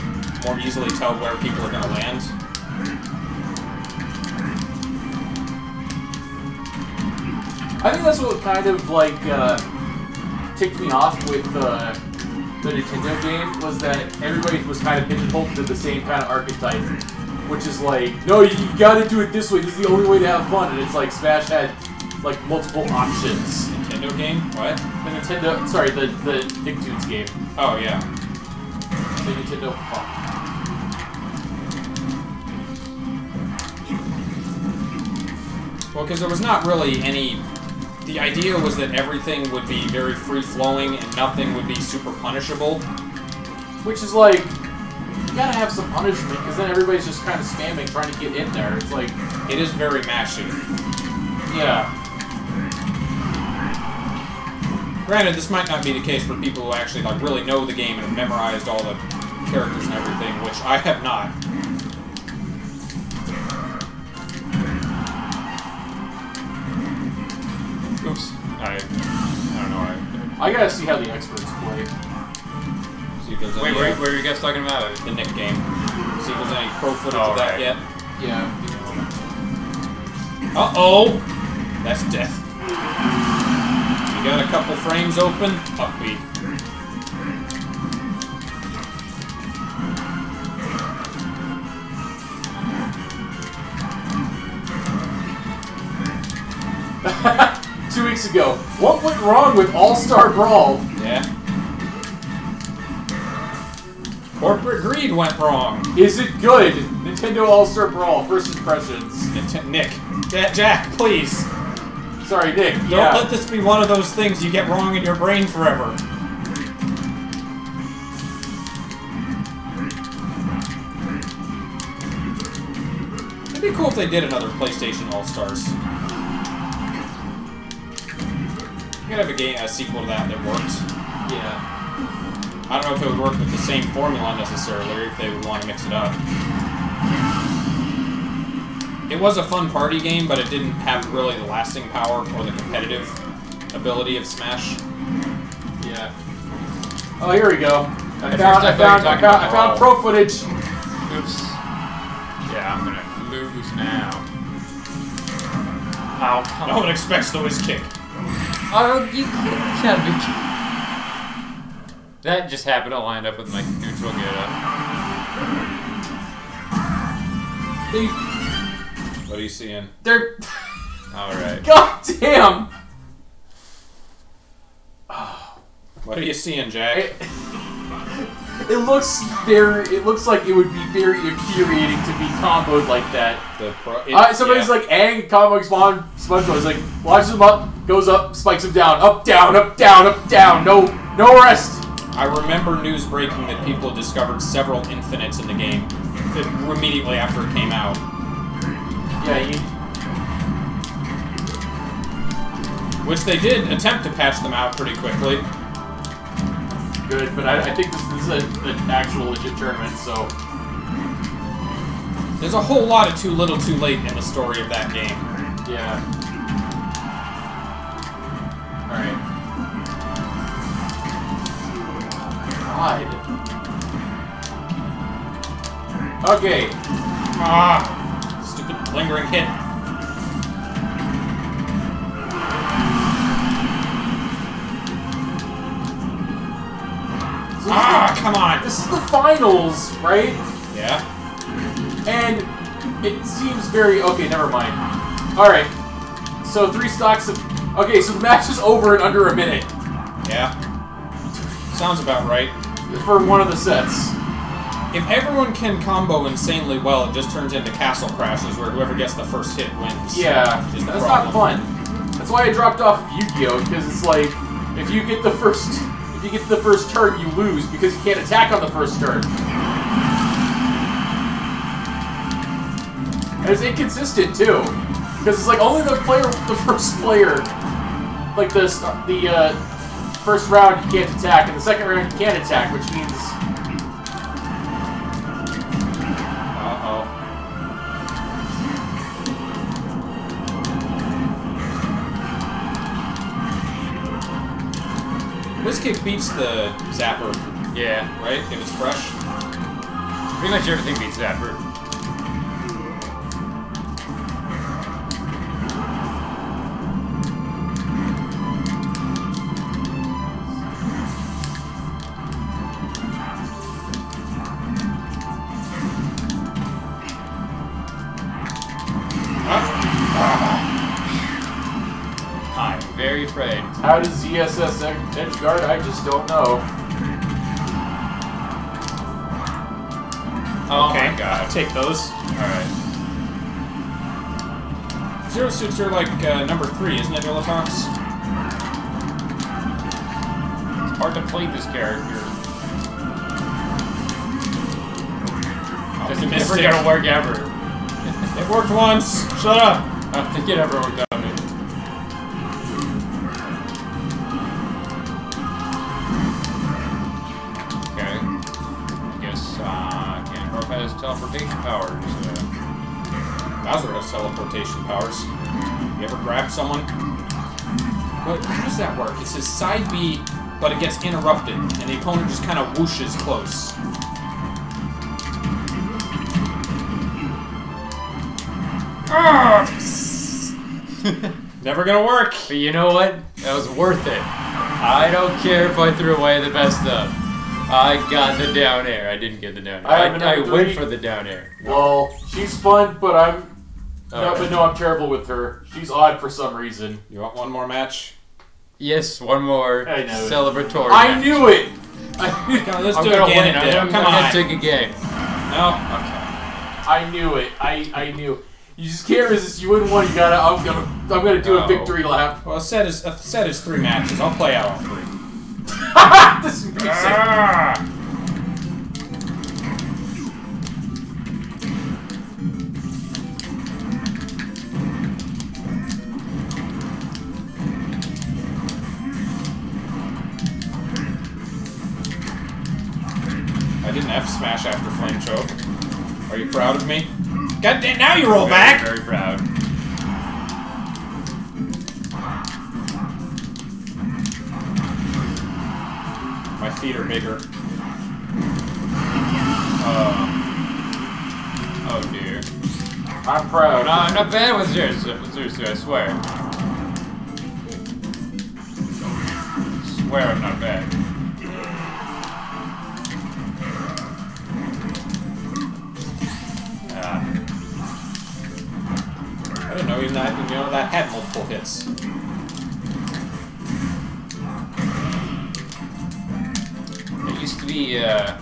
more easily tell where people are gonna land. I think that's what kind of, like, ticked me off with the Nintendo game, was that everybody was kind of pigeonholed to the same kind of archetype, which is like, no, you gotta do it this way, this is the only way to have fun, and it's like, Smash had, like, multiple options. Nintendo game? What? The Nicktoons game. Oh, yeah. The Nintendo, fuck. Well, because there was not really any... The idea was that everything would be very free-flowing and nothing would be super punishable. Which is like, you gotta have some punishment, because then everybody's just kind of spamming, trying to get in there. It's like... It is very mashy. Yeah. Granted, this might not be the case for people who actually like really know the game and have memorized all the characters and everything, which I have not. I don't know where I gotta see how the experts play. Wait, what are you guys talking about? The Nick game. See if there's any pro footage of that yet? Yeah. Uh-oh! That's death. You got a couple frames open? Upbeat. Weeks ago, what went wrong with All-Star Brawl? Yeah. Corporate greed went wrong. Is it good? Nintendo All-Star Brawl, first impressions. Nick. Jack, please. Sorry, Nick. Don't let this be one of those things you get wrong in your brain forever. It'd be cool if they did another PlayStation All-Stars. You gotta have a game, a sequel to that works. Yeah. I don't know if it would work with the same formula necessarily, or if they would want to mix it up. It was a fun party game, but it didn't have really the lasting power or the competitive ability of Smash. Yeah. Oh, here we go. I found pro footage. Oops. Yeah, I'm gonna lose now. Ow. Come on. No one expects the whiz kick. Oh, you can't be kidding. That just happened to line up with my neutral get up. What are you seeing? They're... Alright. God damn! Oh. What are you seeing, Jack? It looks very... It looks like it would be very infuriating to be comboed like that. Somebody's like, ang, combo spawn, SpongeBob is like, launches him up, goes up, spikes him down, up, down, up, down, up, down, no rest! I remember news breaking that people discovered several infinites in the game immediately after it came out. Yeah, which they did attempt to patch them out pretty quickly. Good, but I think this is an actual legit tournament, so... There's a whole lot of too little too late in the story of that game. Yeah. Alright. God. Okay. Ah! Stupid lingering hit. Come on! This is the finals, right? Yeah. And it seems very... Okay, never mind. Alright. So, 3 stocks of... Okay, so the match is over in under a minute. Yeah. Sounds about right. For one of the sets. If everyone can combo insanely well, it just turns into Castle Crashes, where whoever gets the first hit wins. Yeah. That's not fun. That's why I dropped off Yu-Gi-Oh! Because it's like, if you get the first... If you get the first turn, you lose, because you can't attack on the first turn. And it's inconsistent, too. Because it's like, only the first round you can't attack, and the second round you can't attack, which means... This kick beats the Zapper. Yeah. Right? If it's fresh. Pretty much everything beats Zapper. I'm very afraid. How does ZSS edge guard? I just don't know. Oh okay. My god. Take those. Alright. Zero suits are like number 3, isn't it, Illatox? It's hard to play this character. It's never gonna work ever. It worked once! Shut up! I don't think it ever worked out. Teleportation powers. Bowser has teleportation powers. You ever grab someone? Wait, how does that work? It says side B, but it gets interrupted, and the opponent just kind of whooshes close. Never gonna work. But you know what? That was worth it. I don't care if I threw away the best of. I got the down air. I didn't get the down air. I went for the down air. Well, she's fun, but I'm terrible with her. She's odd for some reason. You want one more match? Yes, one more celebratory. I knew it. Let's do it again. I'm gonna take a game. No. Okay. I knew it. I knew. You just can't resist. You wouldn't want. You gotta. I'm gonna do a victory lap. Well, a set is three matches. I'll play out all three. This music. I did an F smash after flame choke. Are you proud of me? God damn, now you roll back! Very proud. My feet are bigger. Oh dear. I'm proud. No, I'm not bad with yours. Seriously, I swear. I swear I'm not bad. I don't know, even that, you know, that had multiple hits. It used to be, something.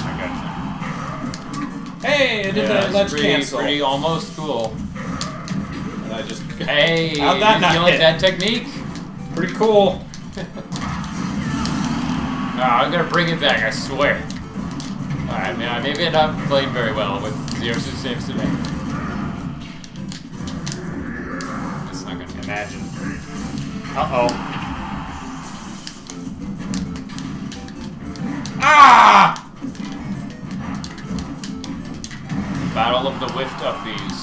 I got it. Hey, I did that ledge cancel. Pretty almost cool. And I just... Hey, how'd that not hit? You like that technique? Pretty cool. Nah, I'm gonna bring it back, I swear. Alright, man, maybe I'm not playing very well with Zero Suit Saves today. That's not gonna imagine. Uh-oh. Ah! Battle of the Whiffed Up Bees.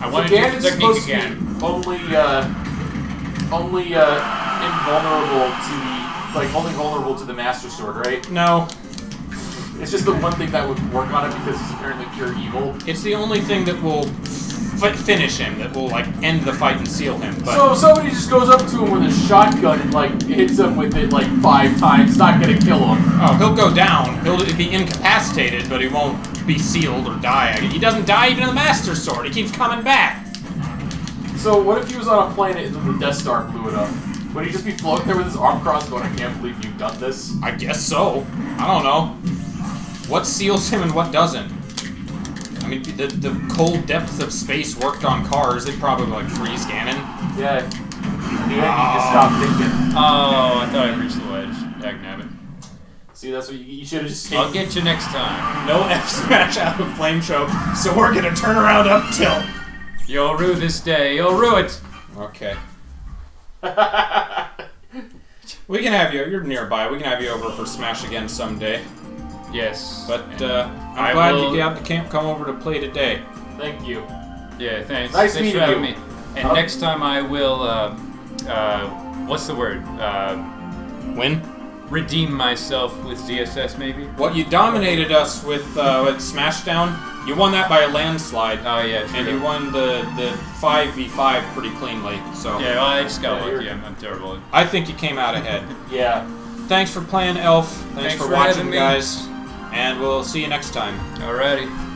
I want to do the technique again. Only invulnerable to the, like, only vulnerable to the Master Sword, right? No. It's just the one thing that would work on it because it's apparently pure evil. It's the only thing that will finish him, that will, like, end the fight and seal him. But so if somebody just goes up to him with a shotgun and, like, hits him with it, like, 5 times, it's not gonna kill him. Oh, he'll go down. He'll be incapacitated, but he won't be sealed or die. He doesn't die even in the Master Sword. He keeps coming back. So what if he was on a planet and the Death Star blew it up? Would he just be floating there with his arm crossed going, I can't believe you've done this? I guess so. I don't know. What seals him and what doesn't? I mean, the cold depths of space worked on cars. They'd probably, like, freeze Ganon. Yeah. I knew I need to stop thinking. Oh, I thought I reached the ledge. Dagnabbit. See, that's what you should have just taken. I'll get you next time. No F smash out of flame choke, so we're gonna turn around up tilt. You'll rue this day. You'll rue it. Okay. We can have you. You're nearby. We can have you over for Smash again someday. Yes. But I'm glad you got the camp come over to play today. Thank you. Yeah. Thanks. Nice meeting you. Me. And next time I will. What's the word? Win. Redeem myself with ZSS, maybe? Well, you dominated us with Smashdown. You won that by a landslide. Oh, yeah, true. And you won the 5v5 pretty cleanly, so... Yeah, well, I just got lucky. I'm terrible. I think you came out ahead. Yeah. Thanks for playing, Elf. Thanks for watching, guys. And we'll see you next time. Alrighty.